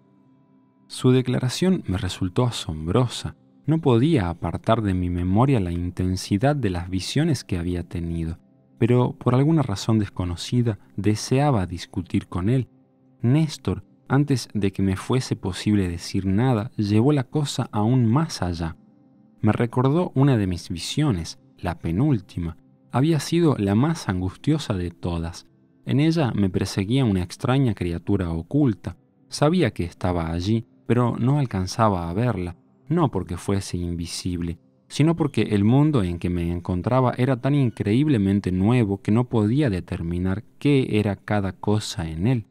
Su declaración me resultó asombrosa. No podía apartar de mi memoria la intensidad de las visiones que había tenido, pero por alguna razón desconocida deseaba discutir con él. Néstor, antes de que me fuese posible decir nada, llevó la cosa aún más allá. Me recordó una de mis visiones, la penúltima. Había sido la más angustiosa de todas. En ella me perseguía una extraña criatura oculta. Sabía que estaba allí, pero no alcanzaba a verla, no porque fuese invisible, sino porque el mundo en que me encontraba era tan increíblemente nuevo que no podía determinar qué era cada cosa en él.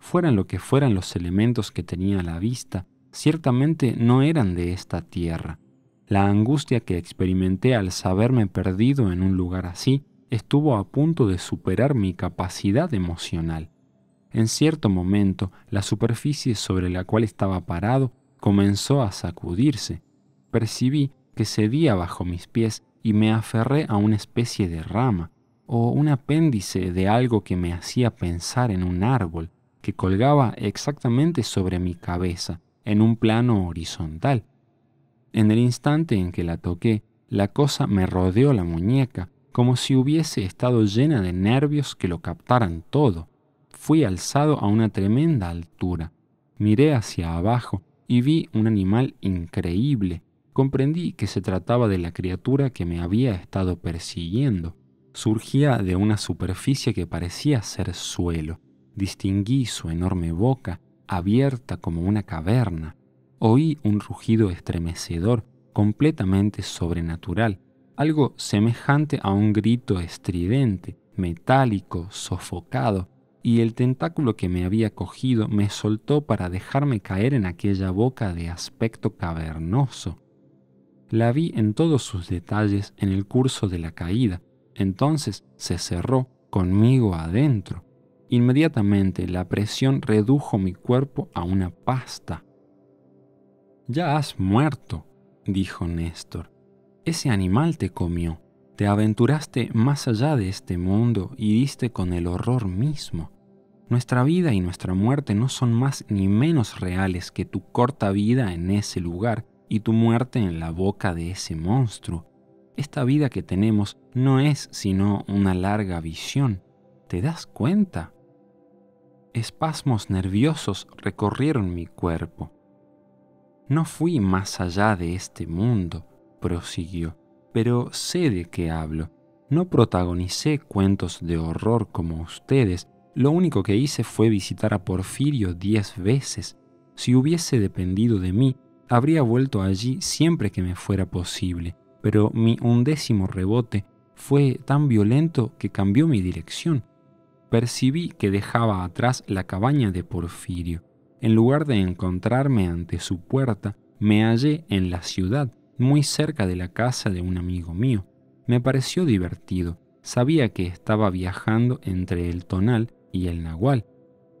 Fueran lo que fueran los elementos que tenía a la vista, ciertamente no eran de esta tierra. La angustia que experimenté al saberme perdido en un lugar así estuvo a punto de superar mi capacidad emocional. En cierto momento, la superficie sobre la cual estaba parado comenzó a sacudirse. Percibí que cedía bajo mis pies y me aferré a una especie de rama o un apéndice de algo que me hacía pensar en un árbol que colgaba exactamente sobre mi cabeza, en un plano horizontal. En el instante en que la toqué, la cosa me rodeó la muñeca, como si hubiese estado llena de nervios que lo captaran todo. Fui alzado a una tremenda altura. Miré hacia abajo y vi un animal increíble. Comprendí que se trataba de la criatura que me había estado persiguiendo. Surgía de una superficie que parecía ser suelo. Distinguí su enorme boca, abierta como una caverna. Oí un rugido estremecedor, completamente sobrenatural, algo semejante a un grito estridente, metálico, sofocado, y el tentáculo que me había cogido me soltó para dejarme caer en aquella boca de aspecto cavernoso. La vi en todos sus detalles en el curso de la caída, entonces se cerró conmigo adentro. Inmediatamente la presión redujo mi cuerpo a una pasta. «Ya has muerto», dijo Néstor. «Ese animal te comió, te aventuraste más allá de este mundo y diste con el horror mismo. Nuestra vida y nuestra muerte no son más ni menos reales que tu corta vida en ese lugar y tu muerte en la boca de ese monstruo. Esta vida que tenemos no es sino una larga visión. ¿Te das cuenta?». Espasmos nerviosos recorrieron mi cuerpo. «No fui más allá de este mundo», prosiguió, «pero sé de qué hablo. No protagonicé cuentos de horror como ustedes. Lo único que hice fue visitar a Porfirio diez veces. Si hubiese dependido de mí, habría vuelto allí siempre que me fuera posible, pero mi undécimo rebote fue tan violento que cambió mi dirección. Percibí que dejaba atrás la cabaña de Porfirio. En lugar de encontrarme ante su puerta, me hallé en la ciudad, muy cerca de la casa de un amigo mío. Me pareció divertido. Sabía que estaba viajando entre el tonal y el nahual.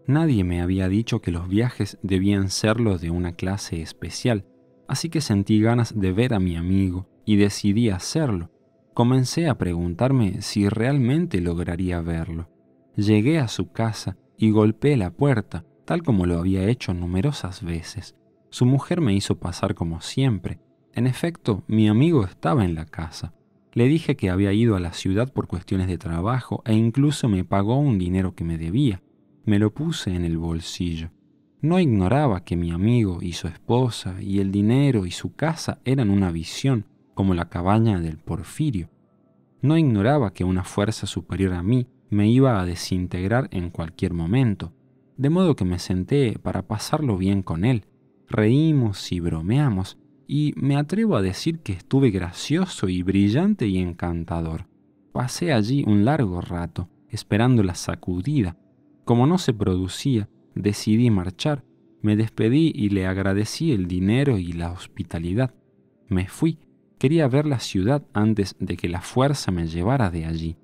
Nadie me había dicho que los viajes debían serlo de una clase especial, así que sentí ganas de ver a mi amigo y decidí hacerlo. Comencé a preguntarme si realmente lograría verlo. Llegué a su casa y golpeé la puerta, tal como lo había hecho numerosas veces. Su mujer me hizo pasar como siempre. En efecto, mi amigo estaba en la casa. Le dije que había ido a la ciudad por cuestiones de trabajo e incluso me pagó un dinero que me debía. Me lo puse en el bolsillo. No ignoraba que mi amigo y su esposa y el dinero y su casa eran una visión, como la cabaña del Porfirio. No ignoraba que una fuerza superior a mí me iba a desintegrar en cualquier momento. De modo que me senté para pasarlo bien con él. Reímos y bromeamos, y me atrevo a decir que estuve gracioso y brillante y encantador. Pasé allí un largo rato, esperando la sacudida. Como no se producía, decidí marchar. Me despedí y le agradecí el dinero y la hospitalidad. Me fui. Quería ver la ciudad antes de que la fuerza me llevara de allí.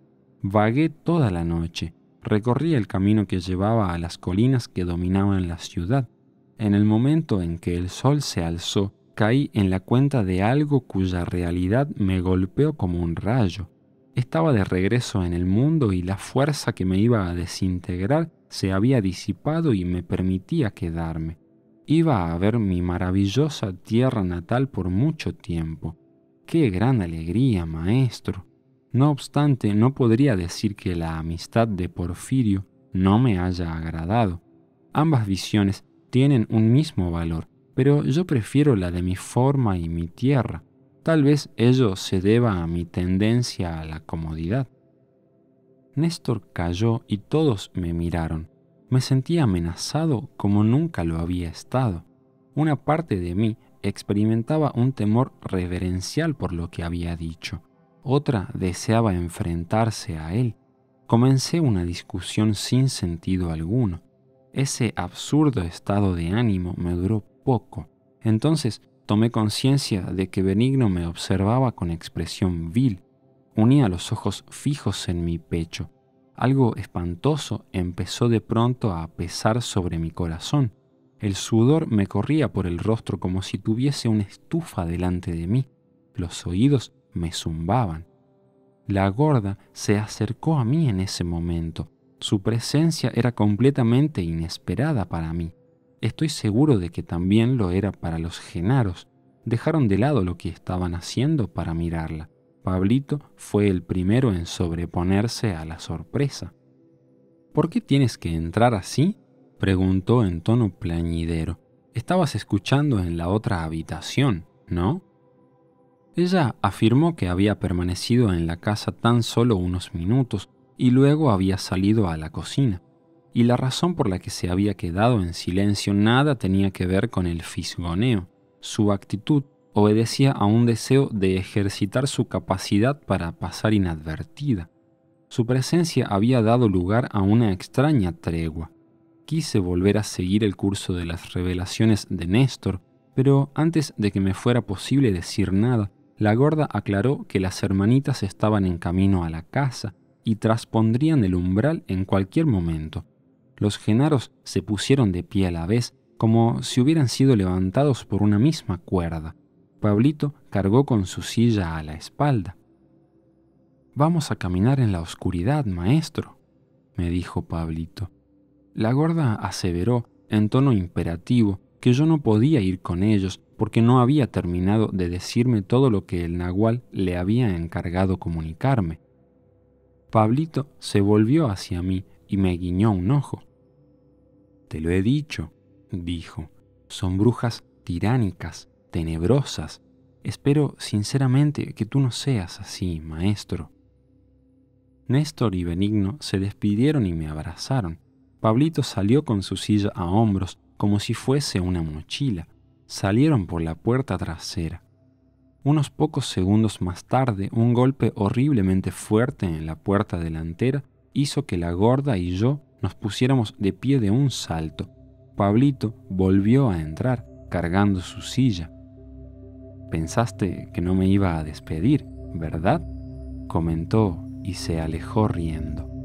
Vagué toda la noche. Recorrí el camino que llevaba a las colinas que dominaban la ciudad. En el momento en que el sol se alzó, caí en la cuenta de algo cuya realidad me golpeó como un rayo. Estaba de regreso en el mundo y la fuerza que me iba a desintegrar se había disipado y me permitía quedarme. Iba a ver mi maravillosa tierra natal por mucho tiempo. ¡Qué gran alegría, maestro! No obstante, no podría decir que la amistad de Porfirio no me haya agradado. Ambas visiones tienen un mismo valor, pero yo prefiero la de mi forma y mi tierra. Tal vez ello se deba a mi tendencia a la comodidad. Néstor calló y todos me miraron. Me sentí amenazado como nunca lo había estado. Una parte de mí experimentaba un temor reverencial por lo que había dicho. Otra deseaba enfrentarse a él. Comencé una discusión sin sentido alguno. Ese absurdo estado de ánimo me duró poco. Entonces tomé conciencia de que Benigno me observaba con expresión vil. Unía los ojos fijos en mi pecho. Algo espantoso empezó de pronto a pesar sobre mi corazón. El sudor me corría por el rostro como si tuviese una estufa delante de mí. Los oídos me zumbaban. La gorda se acercó a mí en ese momento. Su presencia era completamente inesperada para mí. Estoy seguro de que también lo era para los Genaros. Dejaron de lado lo que estaban haciendo para mirarla. Pablito fue el primero en sobreponerse a la sorpresa. «¿Por qué tienes que entrar así?», preguntó en tono plañidero. «Estabas escuchando en la otra habitación, ¿no?». Ella afirmó que había permanecido en la casa tan solo unos minutos y luego había salido a la cocina, y la razón por la que se había quedado en silencio nada tenía que ver con el fisgoneo. Su actitud obedecía a un deseo de ejercitar su capacidad para pasar inadvertida. Su presencia había dado lugar a una extraña tregua. Quise volver a seguir el curso de las revelaciones de Néstor, pero antes de que me fuera posible decir nada, la gorda aclaró que las hermanitas estaban en camino a la casa y traspondrían el umbral en cualquier momento. Los Genaros se pusieron de pie a la vez, como si hubieran sido levantados por una misma cuerda. Pablito cargó con su silla a la espalda. «Vamos a caminar en la oscuridad, maestro», me dijo Pablito. La gorda aseveró, en tono imperativo, que yo no podía ir con ellos porque no había terminado de decirme todo lo que el nahual le había encargado comunicarme. Pablito se volvió hacia mí y me guiñó un ojo. «Te lo he dicho», dijo, «son brujas tiránicas, tenebrosas. Espero sinceramente que tú no seas así, maestro». Néstor y Benigno se despidieron y me abrazaron. Pablito salió con su silla a hombros, como si fuese una mochila. Salieron por la puerta trasera. Unos pocos segundos más tarde, un golpe horriblemente fuerte en la puerta delantera hizo que la gorda y yo nos pusiéramos de pie de un salto. Pablito volvió a entrar, cargando su silla. «Pensaste que no me iba a despedir, ¿verdad?», comentó y se alejó riendo.